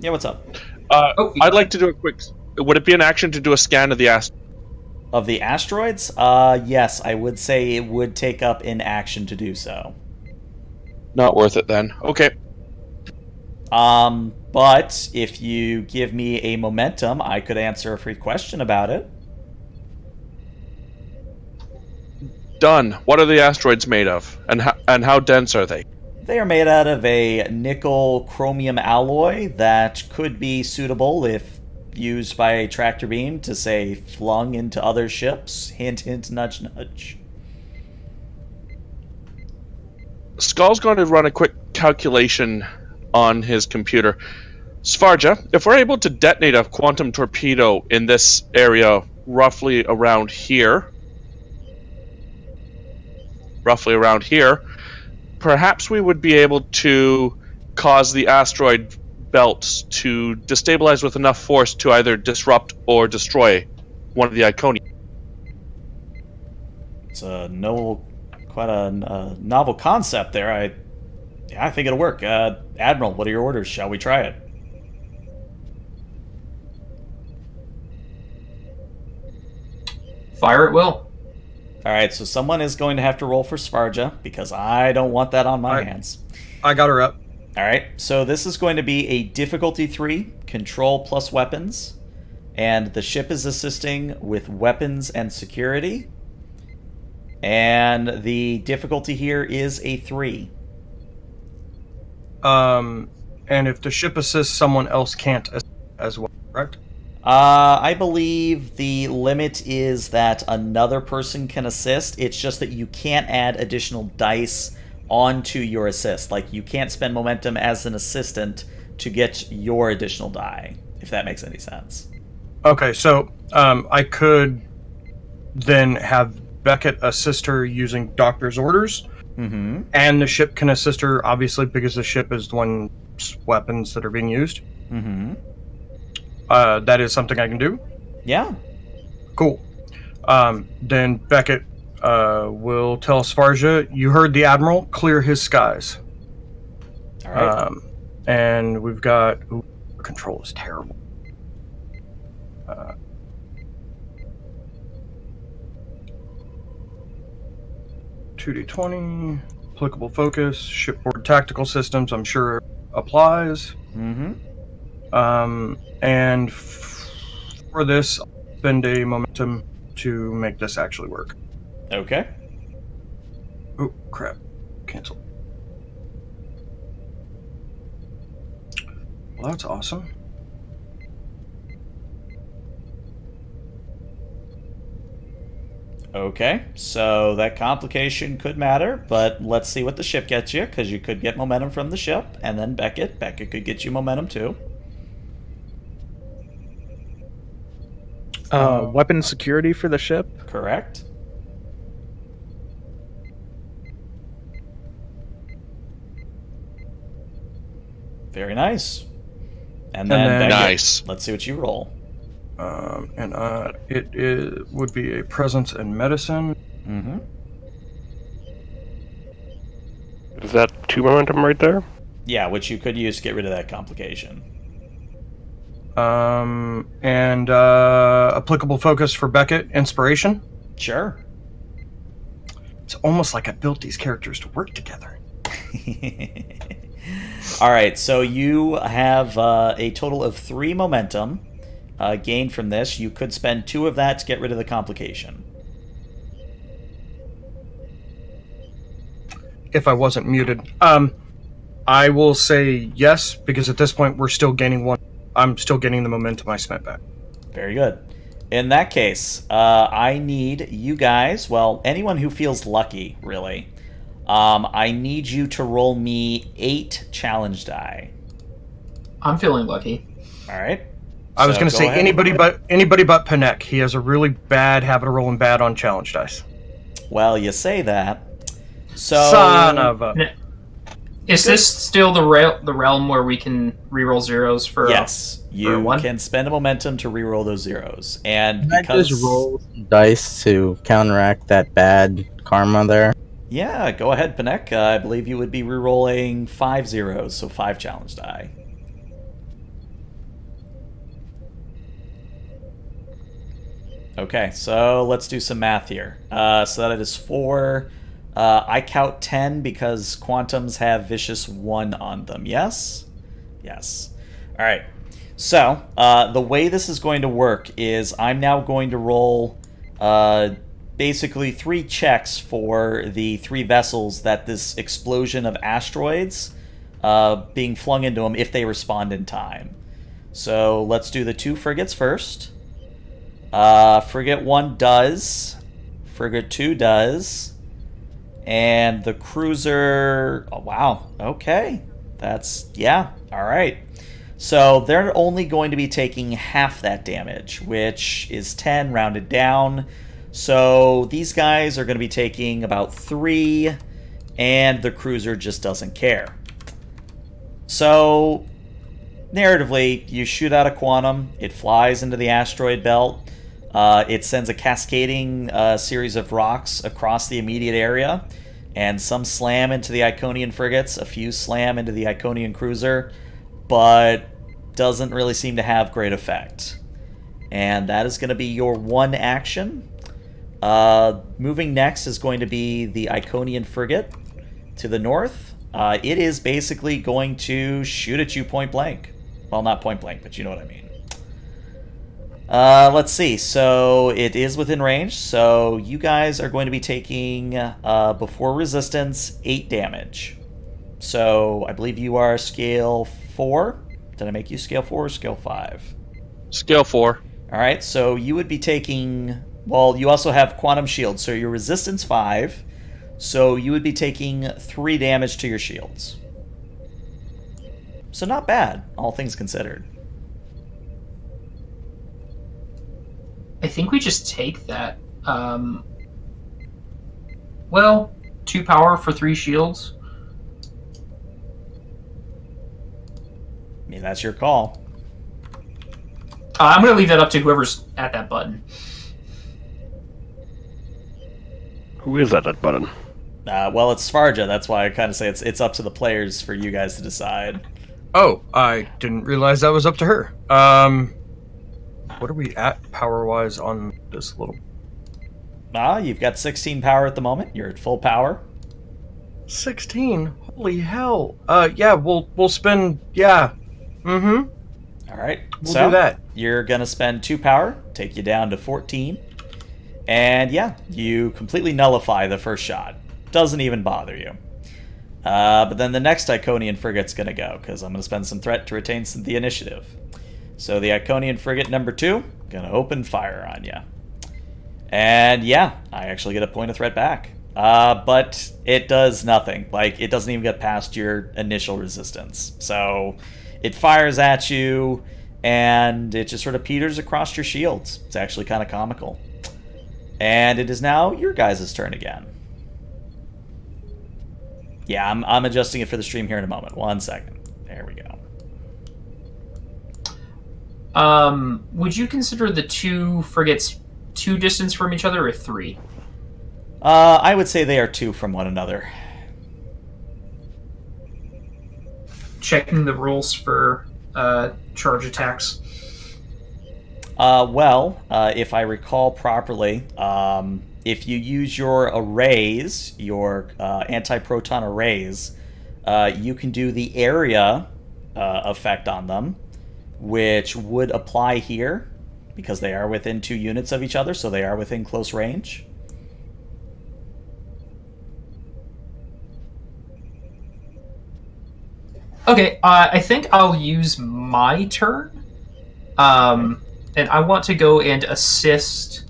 Yeah, what's up? I'd like to do a quick... Would it be an action to do a scan of the asteroid? Of the asteroids? Yes, I would say it would take up an action to do so. Not worth it then. Okay. But if you give me a momentum, I could answer a free question about it. Done. What are the asteroids made of? And how dense are they? They are made out of a nickel chromium alloy that could be suitable if used by a tractor beam to, say, flung into other ships. Hint, hint, nudge, nudge. Skull's going to run a quick calculation on his computer. Svarja, if we're able to detonate a quantum torpedo in this area roughly around here, perhaps we would be able to cause the asteroid belts to destabilize with enough force to either disrupt or destroy one of the Iconians. It's a novel, quite a novel concept there. I think it'll work. Admiral, what are your orders? Shall we try it? Fire at will. Alright, so someone is going to have to roll for Svarja, because I don't want that on my hands. I got her up. Alright, so this is going to be a difficulty 3, control plus weapons, and the ship is assisting with weapons and security, and the difficulty here is a 3. And if the ship assists, someone else can't assist as well, correct? I believe the limit is that another person can assist, it's just that you can't add additional dice onto your assist. Like, you can't spend momentum as an assistant to get your additional die, if that makes any sense. Okay, so I could then have Beckett assist her using doctor's orders, mm-hmm. and the ship can assist her, obviously, because the ship is the one's weapons that are being used. Mm-hmm. That is something I can do? Yeah. Cool. Then Beckett will tell Svarja, you heard the Admiral, clear his skies. All right. And we've got... Ooh, control is terrible. $2d20, applicable focus, shipboard tactical systems, I'm sure applies. Mm-hmm. And for this, I'll spend a momentum to make this actually work. Okay. Oh, crap. Cancel. Well, that's awesome. Okay, so that complication could matter, but let's see what the ship gets you, because you could get momentum from the ship, and then Beckett. Beckett could get you momentum, too. Weapon security for the ship? Correct. Very nice. And then Beckett, nice. Let's see what you roll. It would be a presence in medicine. Mm-hmm. Is that 2 momentum right there? Yeah, which you could use to get rid of that complication. And applicable focus for Beckett, inspiration. Sure. It's almost like I built these characters to work together. All right, so you have a total of 3 momentum gained from this. You could spend 2 of that to get rid of the complication. If I wasn't muted. I will say yes, because at this point we're still gaining 1. I'm still getting the momentum I spent back. Very good. In that case, I need you guys, well, anyone who feels lucky, really. I need you to roll me 8 challenge die. I'm feeling lucky. All right. I was going to say anybody but Panek. He has a really bad habit of rolling bad on challenge dice. Well, you say that. So, son of a... Is this still the realm where we can reroll zeros for? Yes, you can spend a momentum to reroll those zeros, and because just roll dice to counteract that bad karma there. Yeah, go ahead, Panek. I believe you would be rerolling 5 zeros, so 5 challenge die. Okay, so let's do some math here. So that is 4. I count 10 because quantums have vicious 1 on them. Yes? Yes. All right. So the way this is going to work is I'm now going to roll basically 3 checks for the 3 vessels that this explosion of asteroids being flung into them if they respond in time. So let's do the 2 frigates first. Frigate 1 does. Frigate 2 does. And the cruiser, oh, wow, okay. That's, yeah, all right. So they're only going to be taking half that damage, which is 10 rounded down. So these guys are going to be taking about 3, and the cruiser just doesn't care. So narratively, you shoot out a quantum, it flies into the asteroid belt. It sends a cascading series of rocks across the immediate area, and some slam into the Iconian frigates, a few slam into the Iconian cruiser, but doesn't really seem to have great effect. And that is going to be your 1 action. Moving next is going to be the Iconian frigate to the north. It is basically going to shoot at you point blank. Well, not point blank, but you know what I mean. Let's see. So it is within range. So you guys are going to be taking, before resistance, 8 damage. So I believe you are scale 4. Did I make you scale 4 or scale 5? Scale 4. All right. So you would be taking, well, you also have quantum shield. So your resistance 5. So you would be taking 3 damage to your shields. So not bad, all things considered. I think we just take that. Well, 2 power for 3 shields. I mean, that's your call. I'm going to leave that up to whoever's at that button. Who is at that button? Well, it's Svarja. That's why I kind of say it's up to the players for you guys to decide. Oh, I didn't realize that was up to her. What are we at power-wise on this little? You've got 16 power at the moment. You're at full power. 16? Holy hell. Yeah, we'll spend, yeah. Mm-hmm. All right. We'll do that. You're going to spend 2 power, take you down to 14. And, yeah, you completely nullify the first shot. Doesn't even bother you. But then the next Iconian frigate's going to go, because I'm going to spend some threat to retain the initiative. So the Iconian frigate number 2, gonna open fire on you. And yeah, I actually get a point of threat back. But it does nothing. Like, it doesn't even get past your initial resistance. So it fires at you, and it just sort of peters across your shields. It's actually kind of comical. And it is now your guys' turn again. Yeah, I'm adjusting it for the stream here in a moment. 1 second. There we go. Would you consider the 2 frigates too distant from each other, or 3? I would say they are 2 from one another. Checking the rules for charge attacks. If I recall properly, if you use your arrays, your anti-proton arrays, you can do the area effect on them, which would apply here because they are within 2 units of each other, so they are within close range. Okay, I think I'll use my turn, and I want to go and assist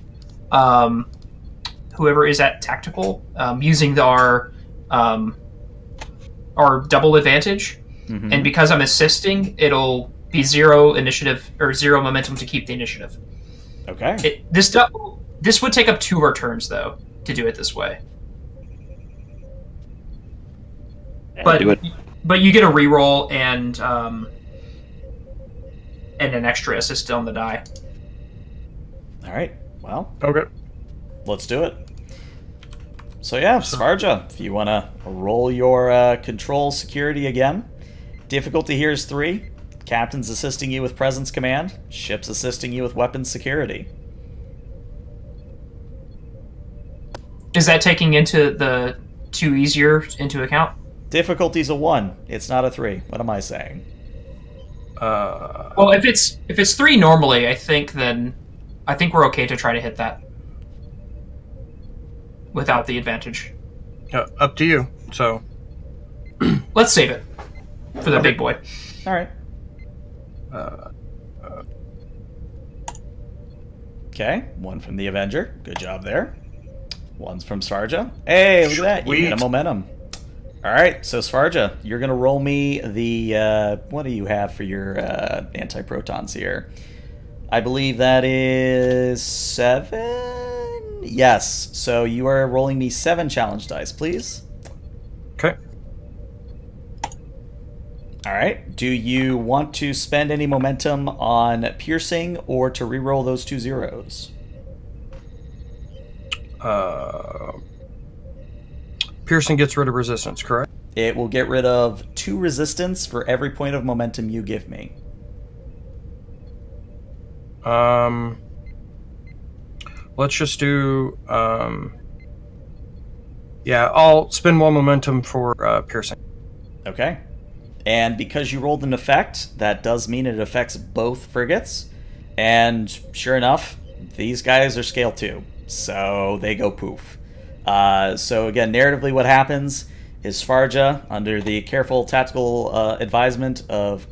whoever is at tactical using our double advantage. Mm-hmm. And because I'm assisting, it'll be 0 initiative or 0 momentum to keep the initiative. Okay. This would take up 2 of our turns though to do it this way. And but you get a reroll and an extra assist on the die. All right. Well. Okay. Let's do it. So yeah, Svarja, if you want to roll your control security again. Difficulty here is 3. Captain's assisting you with presence command. Ship's assisting you with weapons security. Is that taking into the 2 easier into account? Difficulty's a 1. It's not a 3. What am I saying? Well, if it's 3 normally, I think we're okay to try to hit that. Without the advantage. Up to you, so... Let's save it. For the big boy. Alright. Okay, 1 from the Avenger. Good job there. 1's from Svarja. Hey, look at that. You get a momentum. Alright, so Svarja, you're going to roll me the... what do you have for your anti-protons here? I believe that is 7... Yes, so you are rolling me 7 challenge dice, please. Okay. Alright, do you want to spend any momentum on piercing or to reroll those 2 zeros? Piercing gets rid of resistance, correct? It will get rid of 2 resistance for every point of momentum you give me. Let's just do, yeah, I'll spend 1 momentum for piercing. Okay. And because you rolled an effect, that does mean it affects both frigates. And sure enough, these guys are scale 2, so they go poof. So again, narratively what happens is Svarja, under the careful tactical advisement of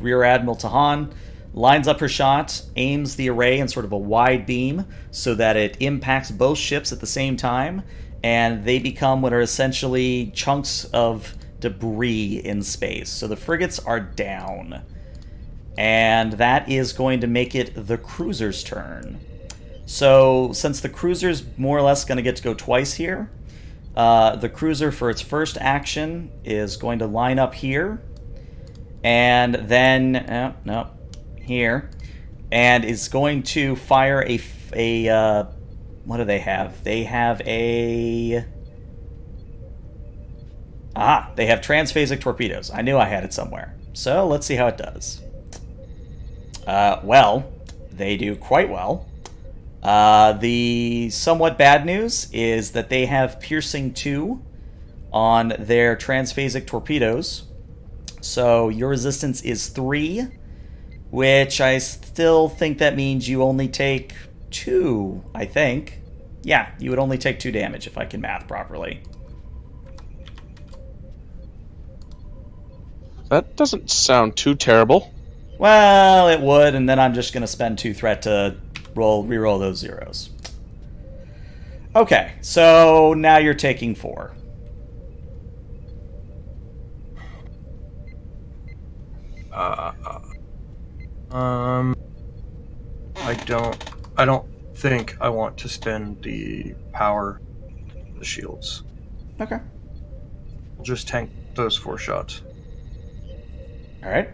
Rear Admiral Tahan, lines up her shot, aims the array in sort of a wide beam so that it impacts both ships at the same time, and they become what are essentially chunks of debris in space. So the frigates are down. And that is going to make it the cruiser's turn. So since the cruiser's more or less going to get to go twice here, the cruiser for its first action is going to line up here, and then... here, and is going to fire a what do they have? They have a... Ah, they have transphasic torpedoes. I knew I had it somewhere. So let's see how it does. Well, they do quite well. The somewhat bad news is that they have piercing 2 on their transphasic torpedoes. So your resistance is 3. Which I still think that means you only take 2, I think. Yeah, you would only take 2 damage if I can math properly. That doesn't sound too terrible. Well, it would, and then I'm just going to spend 2 threat to reroll those 0s. Okay, so now you're taking 4. I don't think I want to spend the power, the shields. Okay. I'll just tank those 4 shots. All right.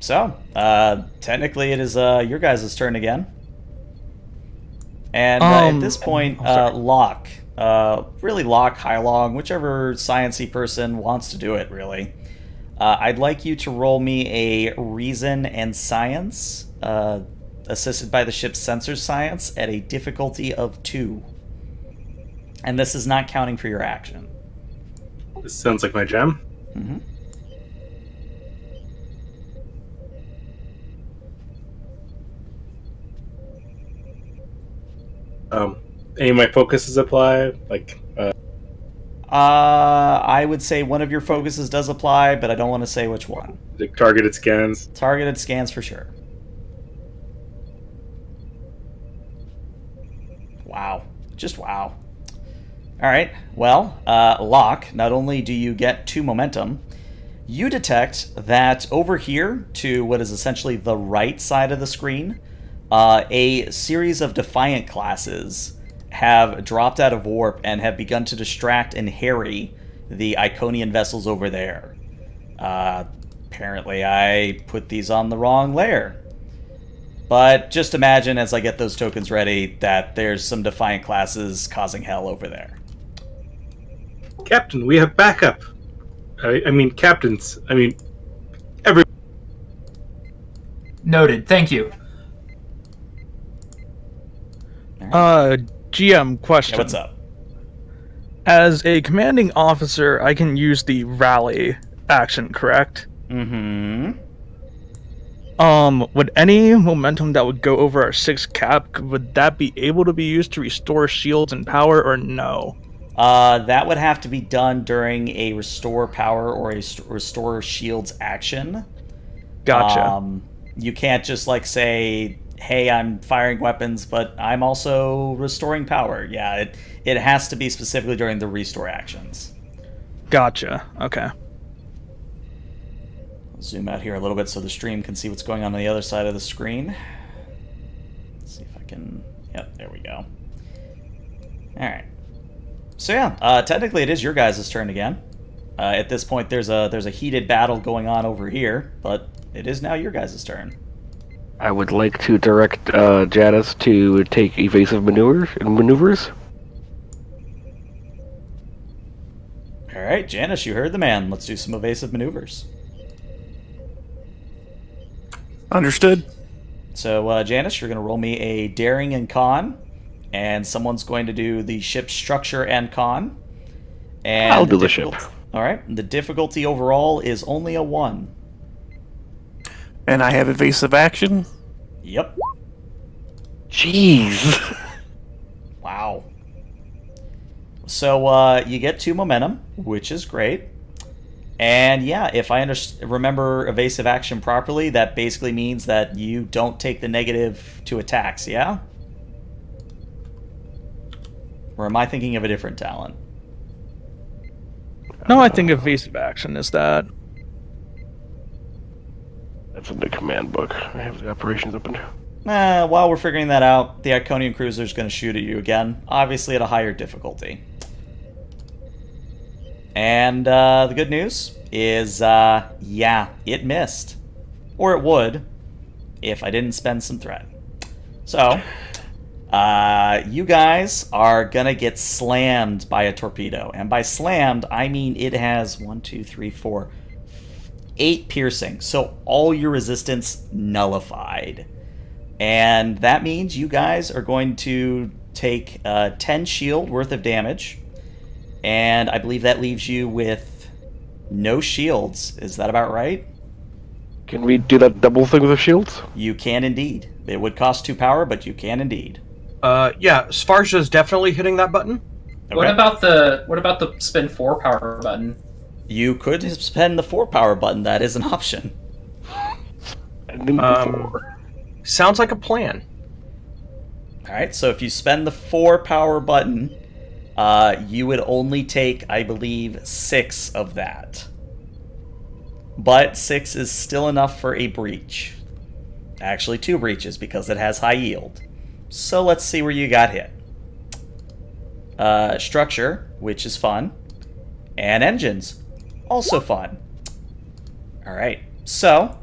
So, technically it is your guys' turn again. And at this point, Locke, really Locke, Hylong, whichever science-y person wants to do it, really. I'd like you to roll me a reason and science assisted by the ship's sensor science at a difficulty of 2. And this is not counting for your action. This sounds like my jam. Mm-hmm. Any of my focuses apply? Like, I would say one of your focuses does apply, but I don't want to say which one. The targeted scans. Targeted scans for sure. Wow. Just wow. All right. Well, Locke, not only do you get 2 momentum, you detect that over here to what is essentially the right side of the screen, a series of Defiant classes have dropped out of warp and have begun to distract and harry the Iconian vessels over there. Apparently I put these on the wrong layer. But just imagine as I get those tokens ready that there's some Defiant classes causing hell over there. Captain, we have backup. I mean, every... Noted. Thank you. GM question. Yeah, what's up? As a commanding officer, I can use the rally action, correct? Mm-hmm. Would any momentum that would go over our 6 cap, would that be able to be used to restore shields and power, or no? That would have to be done during a restore power or a restore shields action. Gotcha. You can't just, like, say... hey, I'm firing weapons, but I'm also restoring power. Yeah, it has to be specifically during the restore actions. Gotcha. Okay. I'll zoom out here a little bit so the stream can see what's going on the other side of the screen. Let's see if I can... Yep, there we go. Alright. So yeah, technically it is your guys' turn again. At this point, there's a heated battle going on over here, but it is now your guys' turn. I would like to direct Jadis to take evasive maneuvers. All right, Jadis, you heard the man. Let's do some evasive maneuvers. Understood. So, Jadis, you're going to roll me a daring and con, and someone's going to do the ship's structure and con. And I'll do the ship. All right. The difficulty overall is only a 1. And I have evasive action? Yep. Jeez. Wow. So you get 2 momentum, which is great. And yeah, if I remember evasive action properly, that basically means that you don't take the negative to attacks, yeah? Or am I thinking of a different talent? No, I think evasive action is that. That's in the command book. I have the operations open. While we're figuring that out, the Iconian cruiser is going to shoot at you again, obviously at a higher difficulty. And the good news is, yeah, it missed. Or it would, if I didn't spend some threat. So, you guys are going to get slammed by a torpedo. And by slammed, I mean it has 1, 2, 3, 4... 8 piercing, so all your resistance nullified. And that means you guys are going to take 10 shield worth of damage. And I believe that leaves you with no shields. Is that about right? Can we do that double thing with the shields? You can indeed. It would cost 2 power, but you can indeed. Yeah, Svarja's definitely hitting that button. Okay. What about the spend 4 power button? You could spend the 4 power button. That is an option. Sounds like a plan. All right, so if you spend the 4 power button, you would only take, I believe, 6 of that. But 6 is still enough for a breach. Actually, 2 breaches because it has high yield. So let's see where you got hit. Structure, which is fun. And engines. Also fun. All right. So,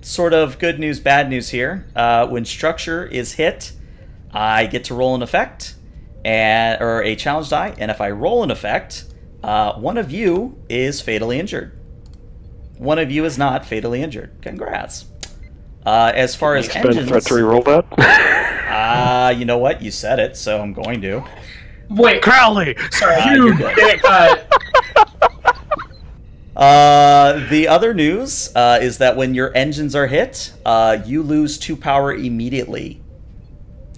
sort of good news, bad news here. When structure is hit, I get to roll an effect, or a challenge die, and if I roll an effect, one of you is fatally injured. One of you is not fatally injured. Congrats. As far as engines, threat to reroll that. You know what? You said it, so I'm going to. Wait, Crowley. Sorry, you dick. The other news is that when your engines are hit, you lose 2 power immediately,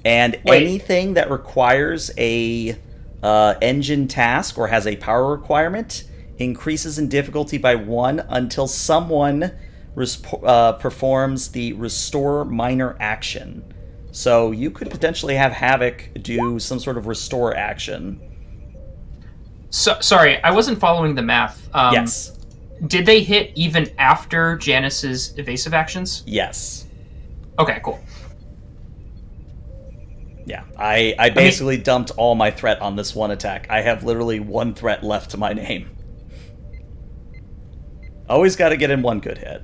and anything that requires a engine task or has a power requirement increases in difficulty by 1 until someone performs the restore minor action. So you could potentially have Havoc do some sort of restore action. So, sorry, I wasn't following the math. Yes. Did they hit even after Janice's evasive actions? Yes. Okay, cool. Yeah, I basically dumped all my threat on this one attack. I have literally 1 threat left to my name. Always got to get in 1 good hit.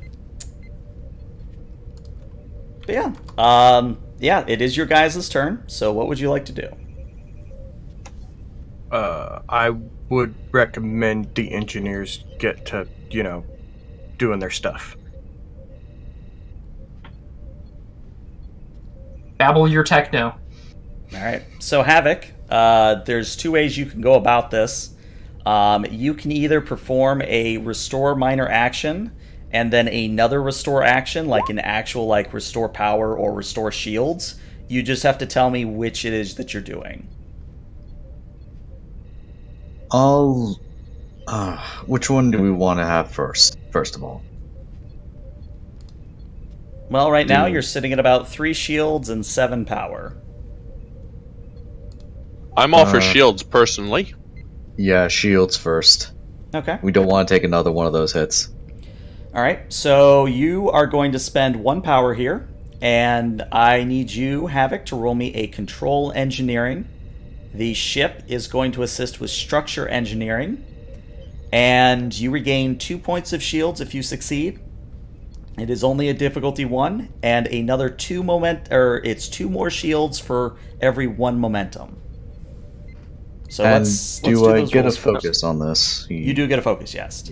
But yeah, yeah, it is your guys' turn. So what would you like to do? I would recommend the engineers get to, you know, doing their stuff. Babble your techno. All right. So Havoc, there's 2 ways you can go about this. You can either perform a restore minor action and then another restore action, like an actual like restore power or restore shields. You just have to tell me which it is that you're doing. I'll... which one do we want to have first of all? Well, right now you're sitting at about 3 shields and 7 power. I'm all for shields, personally. Yeah, shields first. Okay. We don't want to take another one of those hits. Alright, so you are going to spend 1 power here, and I need you, Havoc, to roll me a control engineering. The ship is going to assist with structure engineering, and you regain 2 points of shields if you succeed. It is only a difficulty 1, and another 2 moment, or it's 2 more shields for every 1 momentum. So let's do I get a focus on this? You do get a focus, yes.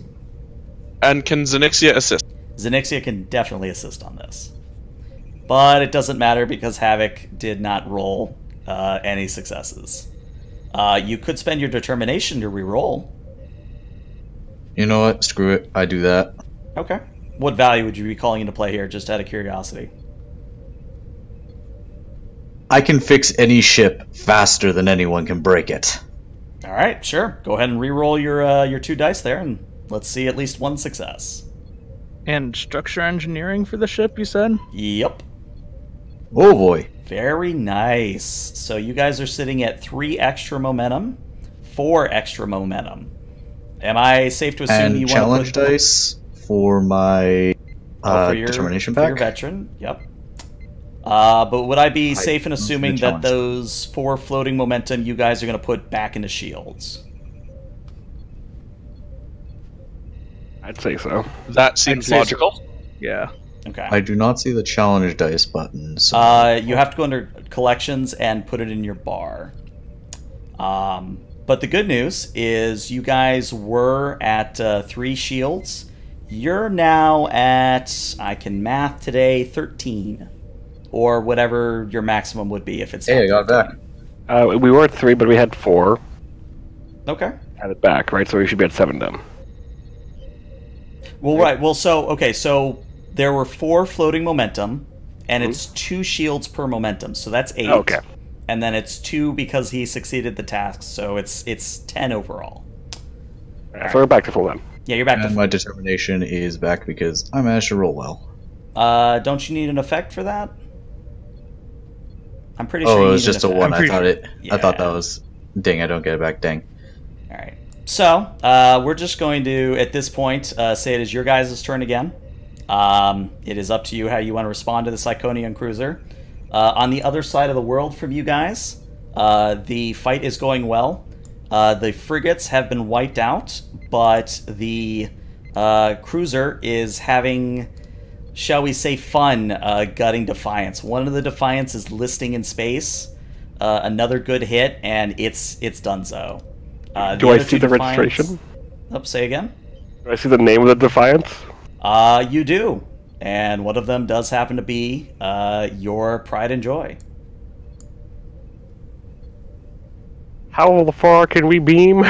And can Zenixia assist? Zenixia can definitely assist on this. But it doesn't matter because Havoc did not roll any successes. You could spend your determination to reroll. You know what? Screw it. I do that. Okay. What value would you be calling into play here, just out of curiosity? I can fix any ship faster than anyone can break it. All right, sure. Go ahead and re-roll your 2 dice there, and let's see at least 1 success. And structure engineering for the ship, you said? Yep. Oh, boy. Very nice. So you guys are sitting at 3 extra momentum, 4 extra momentum. Am I safe to assume you want to challenge dice for my determination back? For your veteran, yep. But would I be safe in assuming that those 4 floating momentum you guys are going to put back into shields? I'd say so. That seems logical. Yeah. Okay. I do not see the challenge dice button. So. You have to go under collections and put it in your bar. But the good news is you guys were at 3 shields. You're now at, I can math today, 13. Or whatever your maximum would be if it's... Hey, I got it back. We were at 3, but we had 4. Okay. Had it back, right? So we should be at 7 then. Well, right. Well, so, okay, so there were 4 floating momentum, and it's 2 shields per momentum, so that's 8. Oh, okay. And then it's 2 because he succeeded the task, so it's 10 overall. All right. So we're back to full then. Yeah, you're back to full. And my determination is back because I managed to roll well. Don't you need an effect for that? I'm pretty sure. Oh, it was just a 1. I thought it. Yeah. I thought that was. Dang! I don't get it back. Dang. All right. So we're just going to, at this point, say it is your guys' turn again. It is up to you how you want to respond to the Iconian cruiser. On the other side of the world from you guys, the fight is going well. The frigates have been wiped out, but the cruiser is having, shall we say, fun gutting Defiance. One of the Defiance is listing in space. Another good hit, and it's donezo. Do I see the registration? Say again? Do I see the name of the Defiance? You do. And one of them does happen to be your pride and joy. How far can we beam? You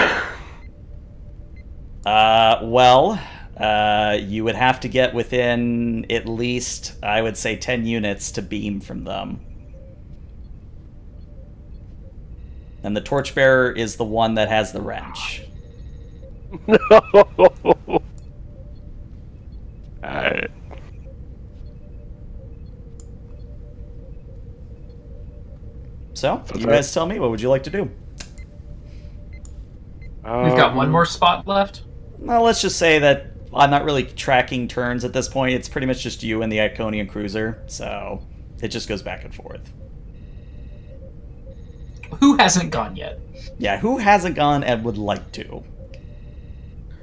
would have to get within at least, I would say, 10 units to beam from them. And the Torchbearer is the one that has the wrench. No! Alright. So, you guys tell me, what would you like to do? We've got one more spot left? Well, let's just say that I'm not really tracking turns at this point. It's pretty much just you and the Iconian cruiser, so it just goes back and forth. Who hasn't gone yet? Yeah, who hasn't gone and would like to?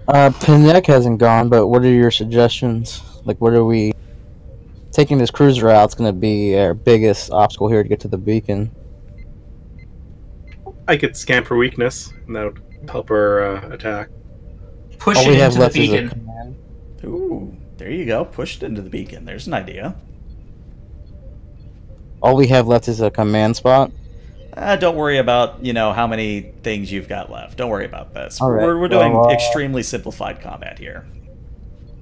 Pinek hasn't gone, but what are your suggestions? Like, what are we... Taking this cruiser out is going to be our biggest obstacle here to get to the beacon. I could scan for weakness, and that would help her attack. Push it into the beacon. Ooh, there you go. Pushed into the beacon. There's an idea. All we have left is a command spot. Don't worry about, you know, how many things you've got left. Don't worry about this. Right. We're doing extremely simplified combat here.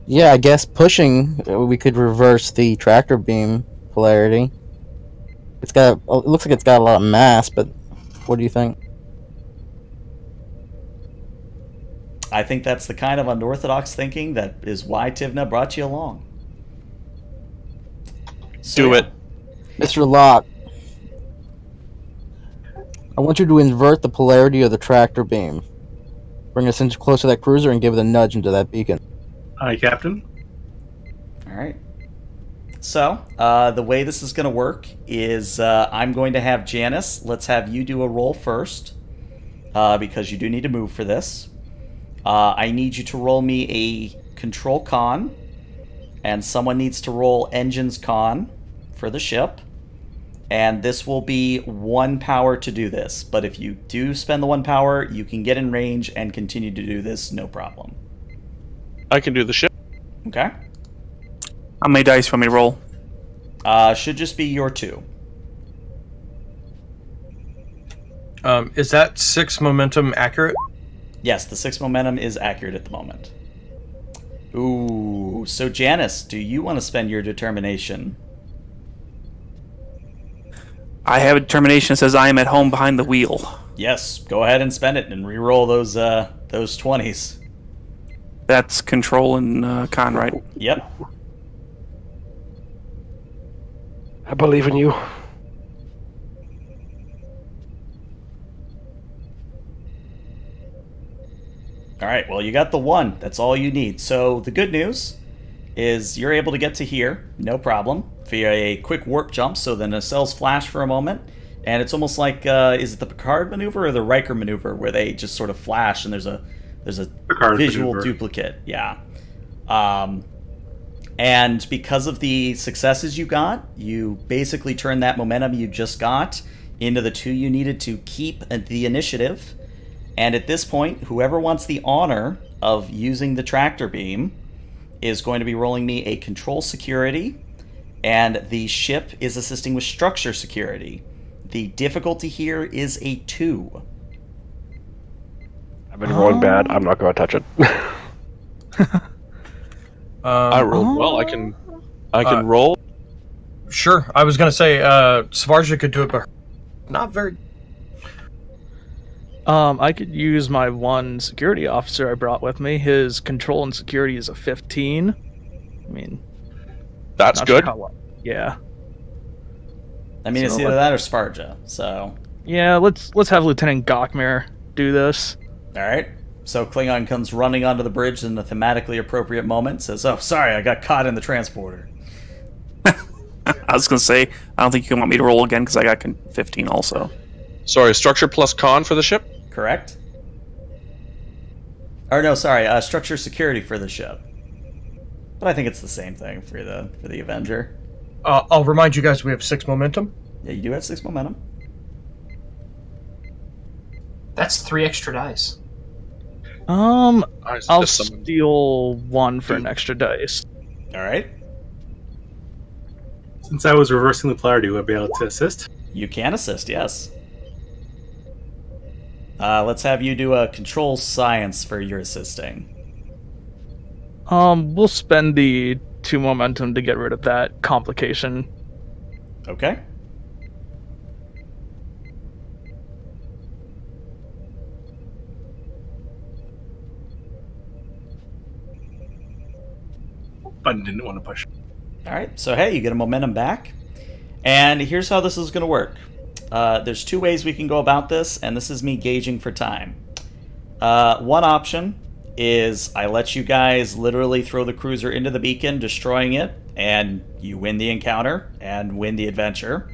Yeah, I guess pushing, we could reverse the tractor beam polarity. It's got. It looks like it's got a lot of mass, but what do you think? I think that's the kind of unorthodox thinking that is why T'Vna brought you along. So, do it. Mr. Locke, I want you to invert the polarity of the tractor beam. Bring us in close to that cruiser and give it a nudge into that beacon. Aye, Captain. Alright. So, the way this is going to work is I'm going to have Janice. Let's have you do a roll first, because you do need to move for this. I need you to roll me a control con, and someone needs to roll engines con for the ship, and this will be 1 power to do this, but if you do spend the 1 power, you can get in range and continue to do this, no problem. I can do the ship. Okay. How many dice for me to roll? Should just be your 2. Is that 6 momentum accurate? Yes, the 6 momentum is accurate at the moment. Ooh, so Janice, do you want to spend your determination? I have a determination that says I am at home behind the wheel. Yes, go ahead and spend it and re-roll those 20s. That's control and con, right? Yep. I believe in you. Alright, well, you got the 1. That's all you need. So the good news is you're able to get to here, no problem, via a quick warp jump, so the nacelles flash for a moment, and it's almost like, is it the Picard maneuver or the Riker maneuver, where they just sort of flash and there's a Picard visual maneuver. Duplicate. Yeah. And because of the successes you got, you basically turn that momentum you just got into the 2 you needed to keep the initiative. And at this point, whoever wants the honor of using the tractor beam is going to be rolling me a control security, and the ship is assisting with structure security. The difficulty here is a 2. I've been rolling bad. I'm not going to touch it. I rolled well. I can roll. Sure. I was going to say Svarja could do it, but not very. I could use my 1 security officer I brought with me. His control and security is a 15. I mean, that's good. Sure yeah. I mean, so it's either that or Svarja. So yeah, let's have Lieutenant Gokmir do this. All right. So Klingon comes running onto the bridge in a thematically appropriate moment. Says, "Oh, sorry, I got caught in the transporter." I was gonna say, I don't think you want me to roll again because I got 15 also. Sorry, structure plus con for the ship? Correct. Or no, sorry, structure security for the ship. But I think it's the same thing for the Avenger. I'll remind you guys we have 6 momentum. Yeah, you do have 6 momentum. That's 3 extra dice. I'll steal 1 for an extra dice. All right. Since I was reversing the player, do I be able to assist? You can assist, yes. Let's have you do a control science for your assisting. We'll spend the 2 momentum to get rid of that complication. Okay. Button didn't want to push. Alright, so hey, you get a momentum back. And here's how this is going to work. There's 2 ways we can go about this, and this is me gauging for time. One option is I let you guys literally throw the cruiser into the beacon, destroying it, and you win the encounter and win the adventure,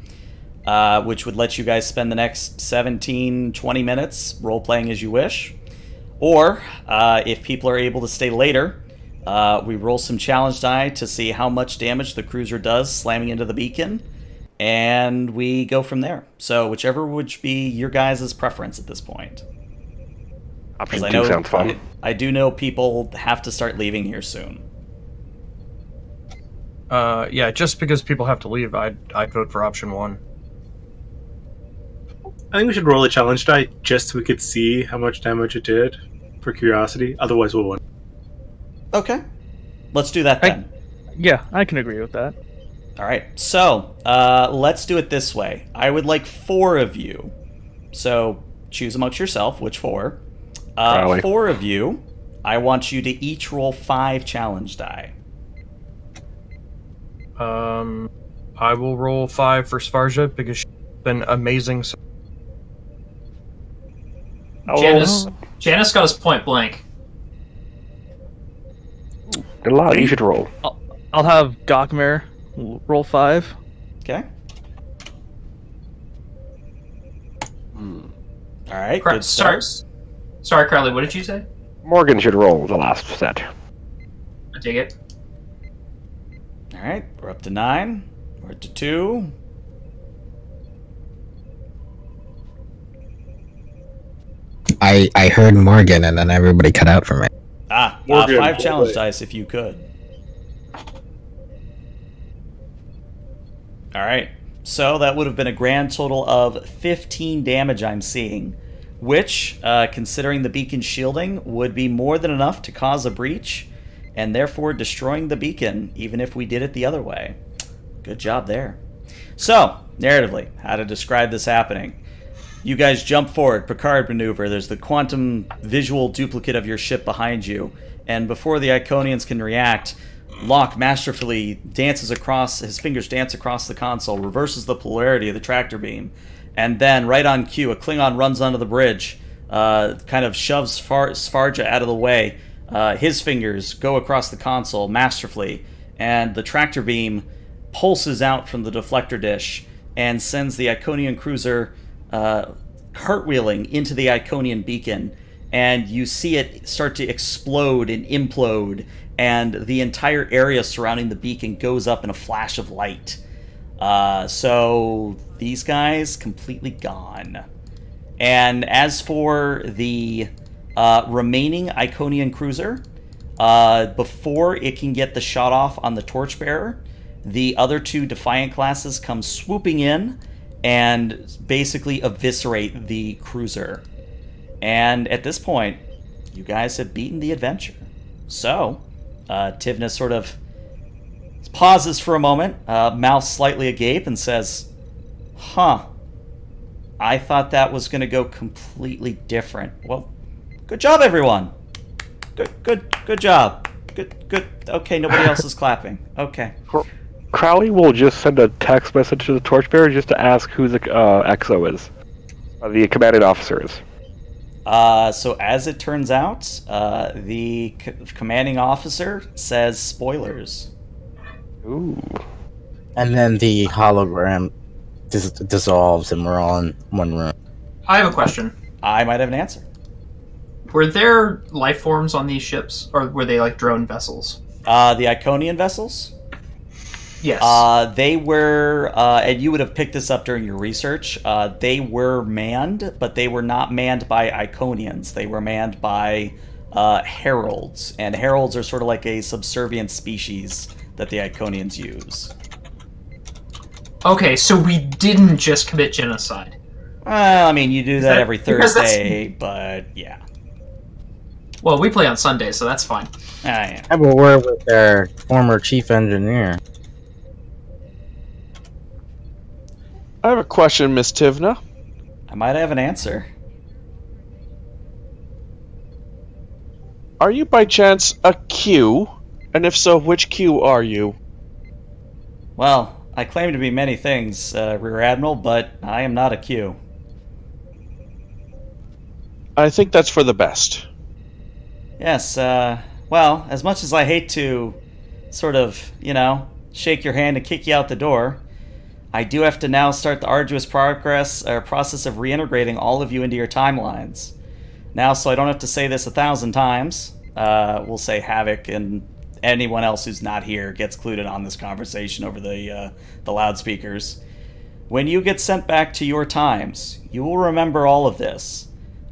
which would let you guys spend the next 17-20 minutes role-playing as you wish. Or, if people are able to stay later, we roll some challenge die to see how much damage the cruiser does slamming into the beacon, and we go from there. So whichever would be your guys' preference at this point. Option 2 sounds fun. I do know people have to start leaving here soon. Yeah, just because people have to leave, I'd vote for option 1. I think we should roll a challenge die just so we could see how much damage it did, for curiosity. Otherwise, we'll win. Okay, let's do that then. Yeah, I can agree with that. All right, so let's do it this way. I would like 4 of you, so choose amongst yourself which 4. 4 of you, I want you to each roll 5 challenge die. I will roll 5 for Svarja because she's been amazing. So Janice got us point blank. Lot. You should roll. I'll have Gokmer roll 5. Okay. All right. Good start. Sorry, Crowley. What did you say? Morgan should roll the last set. I dig it. All right. We're up to 9. We're up to 2. I heard Morgan, and then everybody cut out for me. Ah, 5 challenge dice if you could. Alright, so that would have been a grand total of 15 damage I'm seeing, which, considering the beacon shielding, would be more than enough to cause a breach, and therefore destroying the beacon, even if we did it the other way. Good job there. So, narratively, how to describe this happening. You guys jump forward, Picard maneuver, there's the quantum visual duplicate of your ship behind you, and before the Iconians can react, Locke masterfully dances across, his fingers dance across the console, reverses the polarity of the tractor beam, and then, right on cue, a Klingon runs onto the bridge, kind of shoves Svarja out of the way, his fingers go across the console masterfully, and the tractor beam pulses out from the deflector dish and sends the Iconian cruiser cartwheeling into the Iconian beacon, and you see it start to explode and implode, and the entire area surrounding the beacon goes up in a flash of light. So these guys completely gone. And as for the remaining Iconian cruiser, before it can get the shot off on the Torchbearer, the other 2 Defiant classes come swooping in and basically eviscerate the cruiser. And at this point, you guys have beaten the adventure. So, T'Vna sort of pauses for a moment, mouth slightly agape, and says, "Huh, I thought that was going to go completely different. Well, good job, everyone. Good job. Good. Okay, nobody else is clapping. Okay." Crowley will just send a text message to the Torchbearer just to ask who the XO is, the commanding officer is. So as it turns out, the commanding officer says spoilers. Ooh. And then the hologram dissolves and we're all in one room. I have a question. I might have an answer. Were there life forms on these ships, or were they like drone vessels? The Iconian vessels? Yes. They were, and you would have picked this up during your research, they were manned, but they were not manned by Iconians. They were manned by Heralds, and Heralds are sort of like a subservient species that the Iconians use. Okay, so we didn't just commit genocide. Well, I mean, you do that every Thursday, but yeah. Well, we play on Sunday, so that's fine. Ah, yeah. Have a word with our former chief engineer. I have a question, Miss T'Vna. I might have an answer. Are you by chance a Q? And if so, which Q are you? Well, I claim to be many things, Rear Admiral, but I am not a Q. I think that's for the best. Yes, well, as much as I hate to sort of, you know, shake your hand and kick you out the door, I do have to now start the arduous process of reintegrating all of you into your timelines. Now, so I don't have to say this 1,000 times, we'll say Havoc and anyone else who's not here gets clued in on this conversation over the loudspeakers. When you get sent back to your times, you will remember all of this.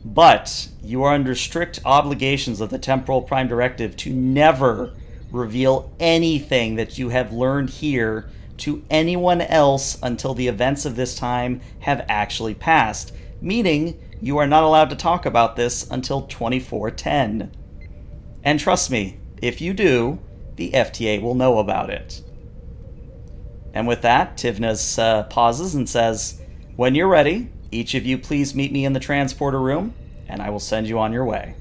But you are under strict obligations of the Temporal Prime Directive to never reveal anything that you have learned here to anyone else until the events of this time have actually passed, meaning you are not allowed to talk about this until 2410. And trust me, if you do, the FTA will know about it. And with that, T'Vna pauses and says, "When you're ready, each of you please meet me in the transporter room, and I will send you on your way."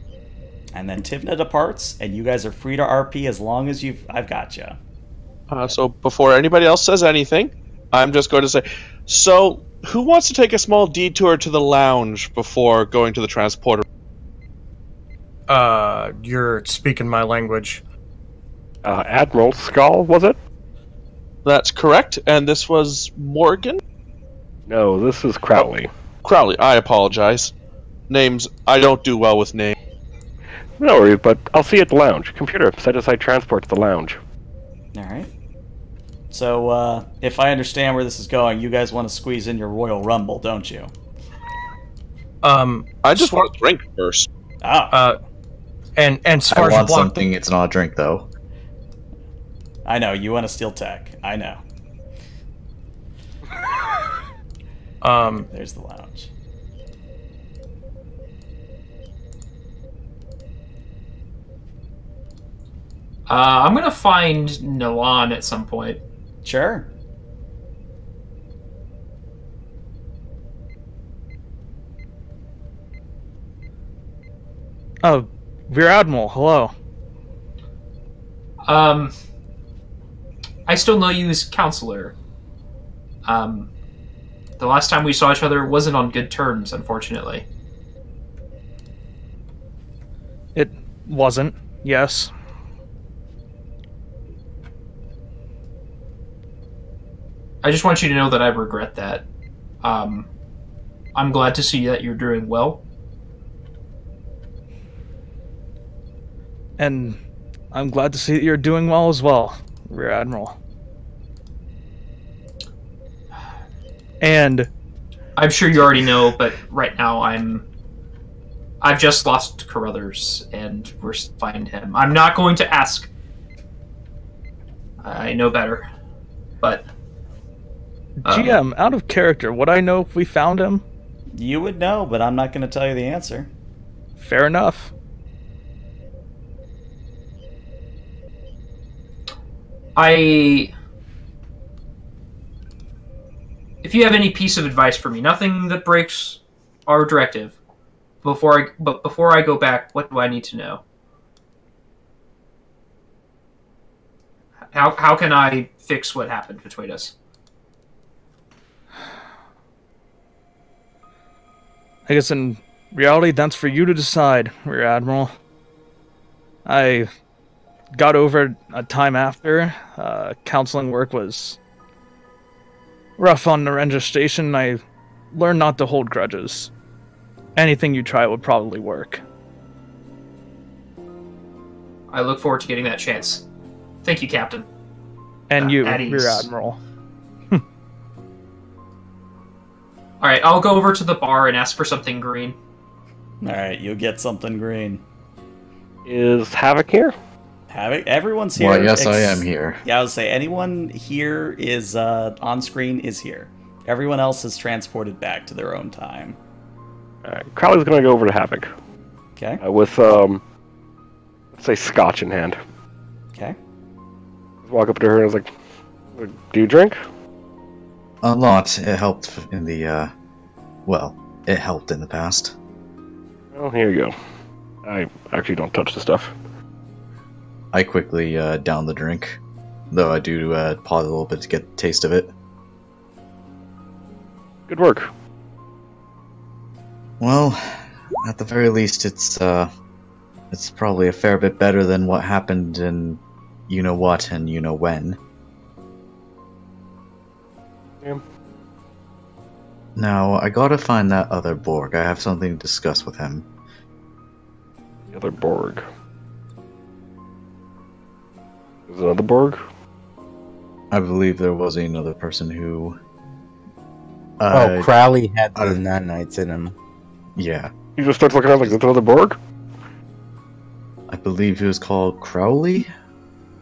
And then T'Vna departs, and you guys are free to RP as long as I've got you. So before anybody else says anything, I'm just going to say, so who wants to take a small detour to the lounge before going to the transporter? You're speaking my language. Admiral Skull, was it? That's correct, and this was Morgan? No, this is Crowley. Oh, Crowley, I apologize. Names, I don't do well with names. No worries, but I'll see you at the lounge. Computer, set aside transport to the lounge. Alright. So, if I understand where this is going, you guys want to squeeze in your Royal Rumble, don't you? I just want a drink first. Ah. And as far as I want something, it's not a drink, though. I know, you want to steal tech. I know. There's the lounge. I'm gonna find Nilan at some point. Sure. Oh, Rear Admiral, hello. I still know you as Counselor. The last time we saw each other wasn't on good terms, unfortunately. It wasn't, yes. I just want you to know that I regret that. I'm glad to see that you're doing well. And I'm glad to see that you're doing well as well, Rear Admiral. And I'm sure you already know, but right now I've just lost Carruthers, and we're find him. I'm not going to ask. I know better, but GM, out of character, would I know if we found him? You would know, but I'm not going to tell you the answer. Fair enough. If you have any piece of advice for me, nothing that breaks our directive, but before I go back, what do I need to know? How can I fix what happened between us? I guess in reality, that's for you to decide, Rear Admiral. I got over a time after. Counseling work was rough on Narenja Station. I learned not to hold grudges. Anything you try would probably work. I look forward to getting that chance. Thank you, Captain. And you, Rear Admiral. Alright, I'll go over to the bar and ask for something green. Alright, you'll get something green. Is Havoc here? Havoc. Everyone's here. Well, yes, I am here. Yeah, I would say anyone here is on screen is here. Everyone else is transported back to their own time. All right, Crowley's going to go over to Havoc. Okay. With let's say scotch in hand. Okay. Walk up to her and I was like, "Do you drink?" A lot. It helped in the well, it helped in the past. Well, here you go. I actually don't touch the stuff. I quickly down the drink, though I do pause a little bit to get the taste of it. Good work. Well, at the very least, it's probably a fair bit better than what happened in you know what and you know when. Yeah. Now I gotta find that other Borg. I have something to discuss with him. The other Borg. Is there another Borg? I believe there was another person who. Oh, Crowley had the nanites in him. Yeah. He just starts looking at like, is that another Borg? I believe he was called Crowley?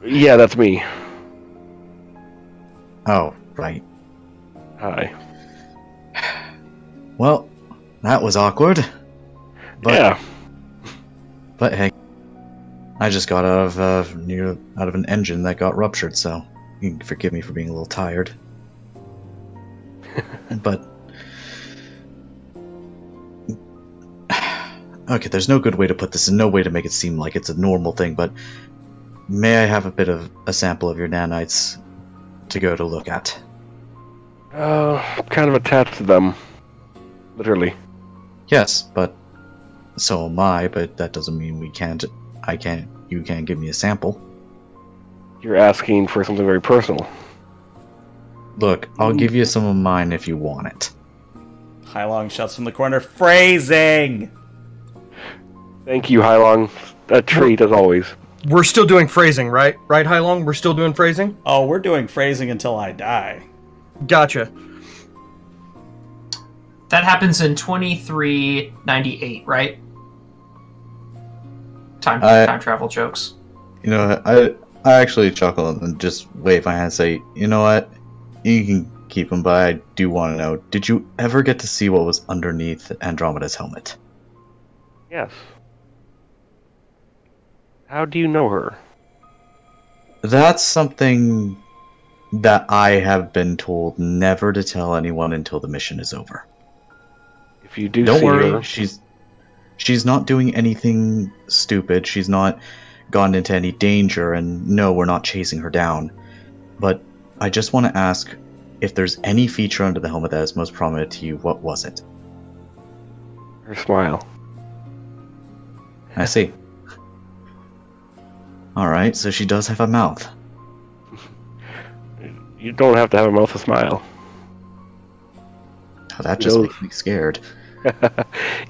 Yeah, that's me. Oh, right. Hi. Well, that was awkward. But, yeah. But hey, I just got out of an engine that got ruptured, so you can forgive me for being a little tired. But okay, there's no good way to put this, and no way to make it seem like it's a normal thing. But may I have a bit of a sample of your nanites to go to look at? I'm kind of attached to them, literally. Yes, but so am I. But that doesn't mean we can't. I can't. You can't give me a sample. You're asking for something very personal. Look, I'll give you some of mine if you want it. Hailong shouts from the corner, phrasing! Thank you, Hailong. A treat, as always. We're still doing phrasing, right? Right, Hailong? We're still doing phrasing? Oh, we're doing phrasing until I die. Gotcha. That happens in 2398, right? Time travel jokes. You know, I actually chuckle and just wave my hand and say, you know what? You can keep them, but I do want to know, did you ever get to see what was underneath Andromeda's helmet? Yes. How do you know her? That's something that I have been told never to tell anyone until the mission is over. If you do, don't worry, she's not doing anything stupid. She's not gone into any danger, and no, we're not chasing her down. But I just want to ask, if there's any feature under the helmet that is most prominent to you, what was it? Her smile. I see. Alright, so she does have a mouth. You don't have to have a mouth to smile. Oh, that just makes me scared.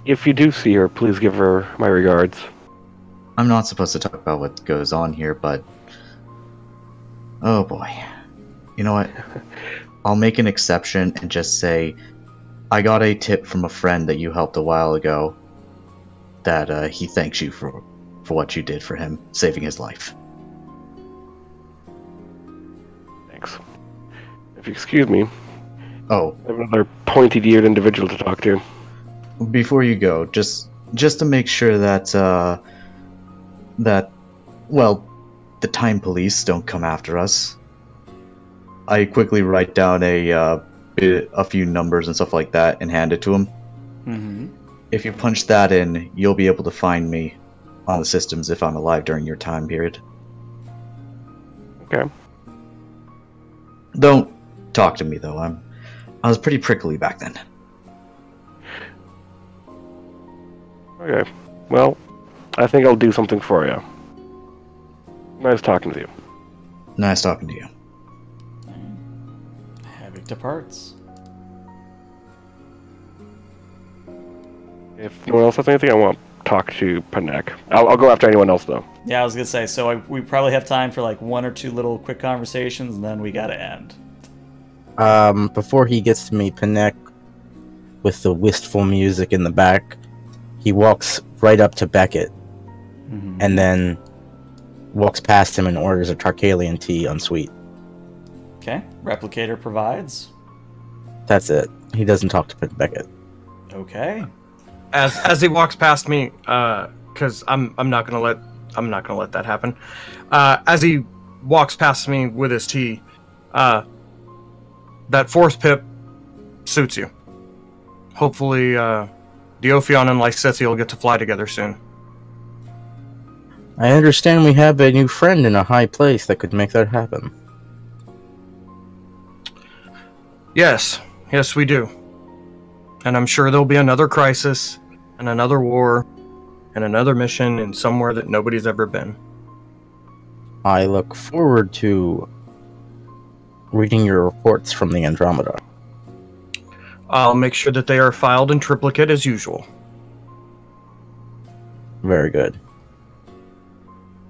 If you do see her, please give her my regards. I'm not supposed to talk about what goes on here, but... oh boy. You know what? I'll make an exception and just say, I got a tip from a friend that you helped a while ago that he thanks you for what you did for him, saving his life. Thanks. If you excuse me. Oh. I have another pointy-eared individual to talk to. Before you go, just to make sure that, well, the time police don't come after us. I quickly write down a few numbers and stuff like that and hand it to him. Mm-hmm. If you punch that in, you'll be able to find me on the systems if I'm alive during your time period. Okay. Don't talk to me though. I was pretty prickly back then. Okay. Well, I think I'll do something for you. Nice talking to you. Nice talking to you. Departs. If no one else has anything, I won't talk to Panek. I'll go after anyone else though. Yeah, I was gonna say. So we probably have time for like one or two little quick conversations, and then we gotta end. Before he gets to me, Panek, with the wistful music in the back, he walks right up to Beckett, and then walks past him and orders a Tarkalian tea en suite. Okay. Replicator provides. That's it. He doesn't talk to Beckett. Okay. As he walks past me, because I'm not gonna let that happen. As he walks past me with his tea, that fourth pip suits you. Hopefully, the Ophion and Lysithia will get to fly together soon. I understand we have a new friend in a high place that could make that happen. Yes. Yes, we do. And I'm sure there'll be another crisis, and another war, and another mission in somewhere that nobody's ever been. I look forward to reading your reports from the Andromeda. I'll make sure that they are filed in triplicate as usual. Very good.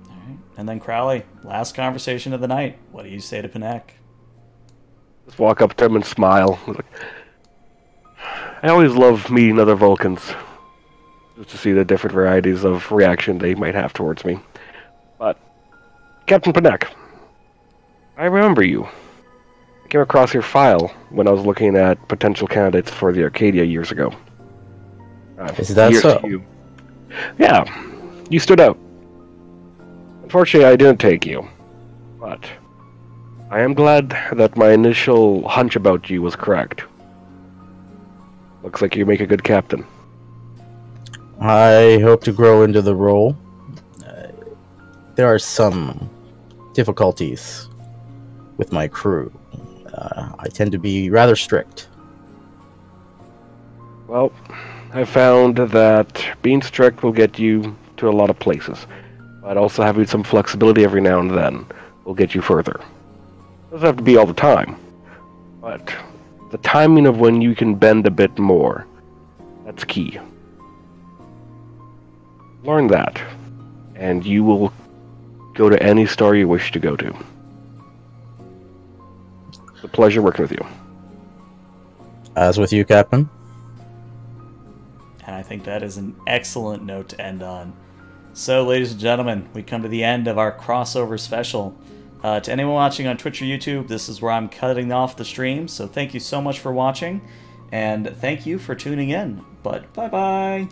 All right. And then Crowley, last conversation of the night. What do you say to Panek? Just walk up to him and smile. I always love meeting other Vulcans, just to see the different varieties of reaction they might have towards me. But, Captain Panek, I remember you. I came across your file when I was looking at potential candidates for the Arcadia years ago. Is that so? Yeah, you stood out. Unfortunately, I didn't take you, but I am glad that my initial hunch about you was correct. Looks like you make a good captain. I hope to grow into the role. There are some difficulties with my crew. I tend to be rather strict. Well, I found that being strict will get you to a lot of places, but also having some flexibility every now and then will get you further. It doesn't have to be all the time, but the timing of when you can bend a bit more. That's key. Learn that, and you will go to any star you wish to go to. It's a pleasure working with you. As with you, Captain. And I think that is an excellent note to end on. So, ladies and gentlemen, we come to the end of our crossover special. To anyone watching on Twitch or YouTube, this is where I'm cutting off the stream, so thank you so much for watching, and thank you for tuning in, but bye-bye!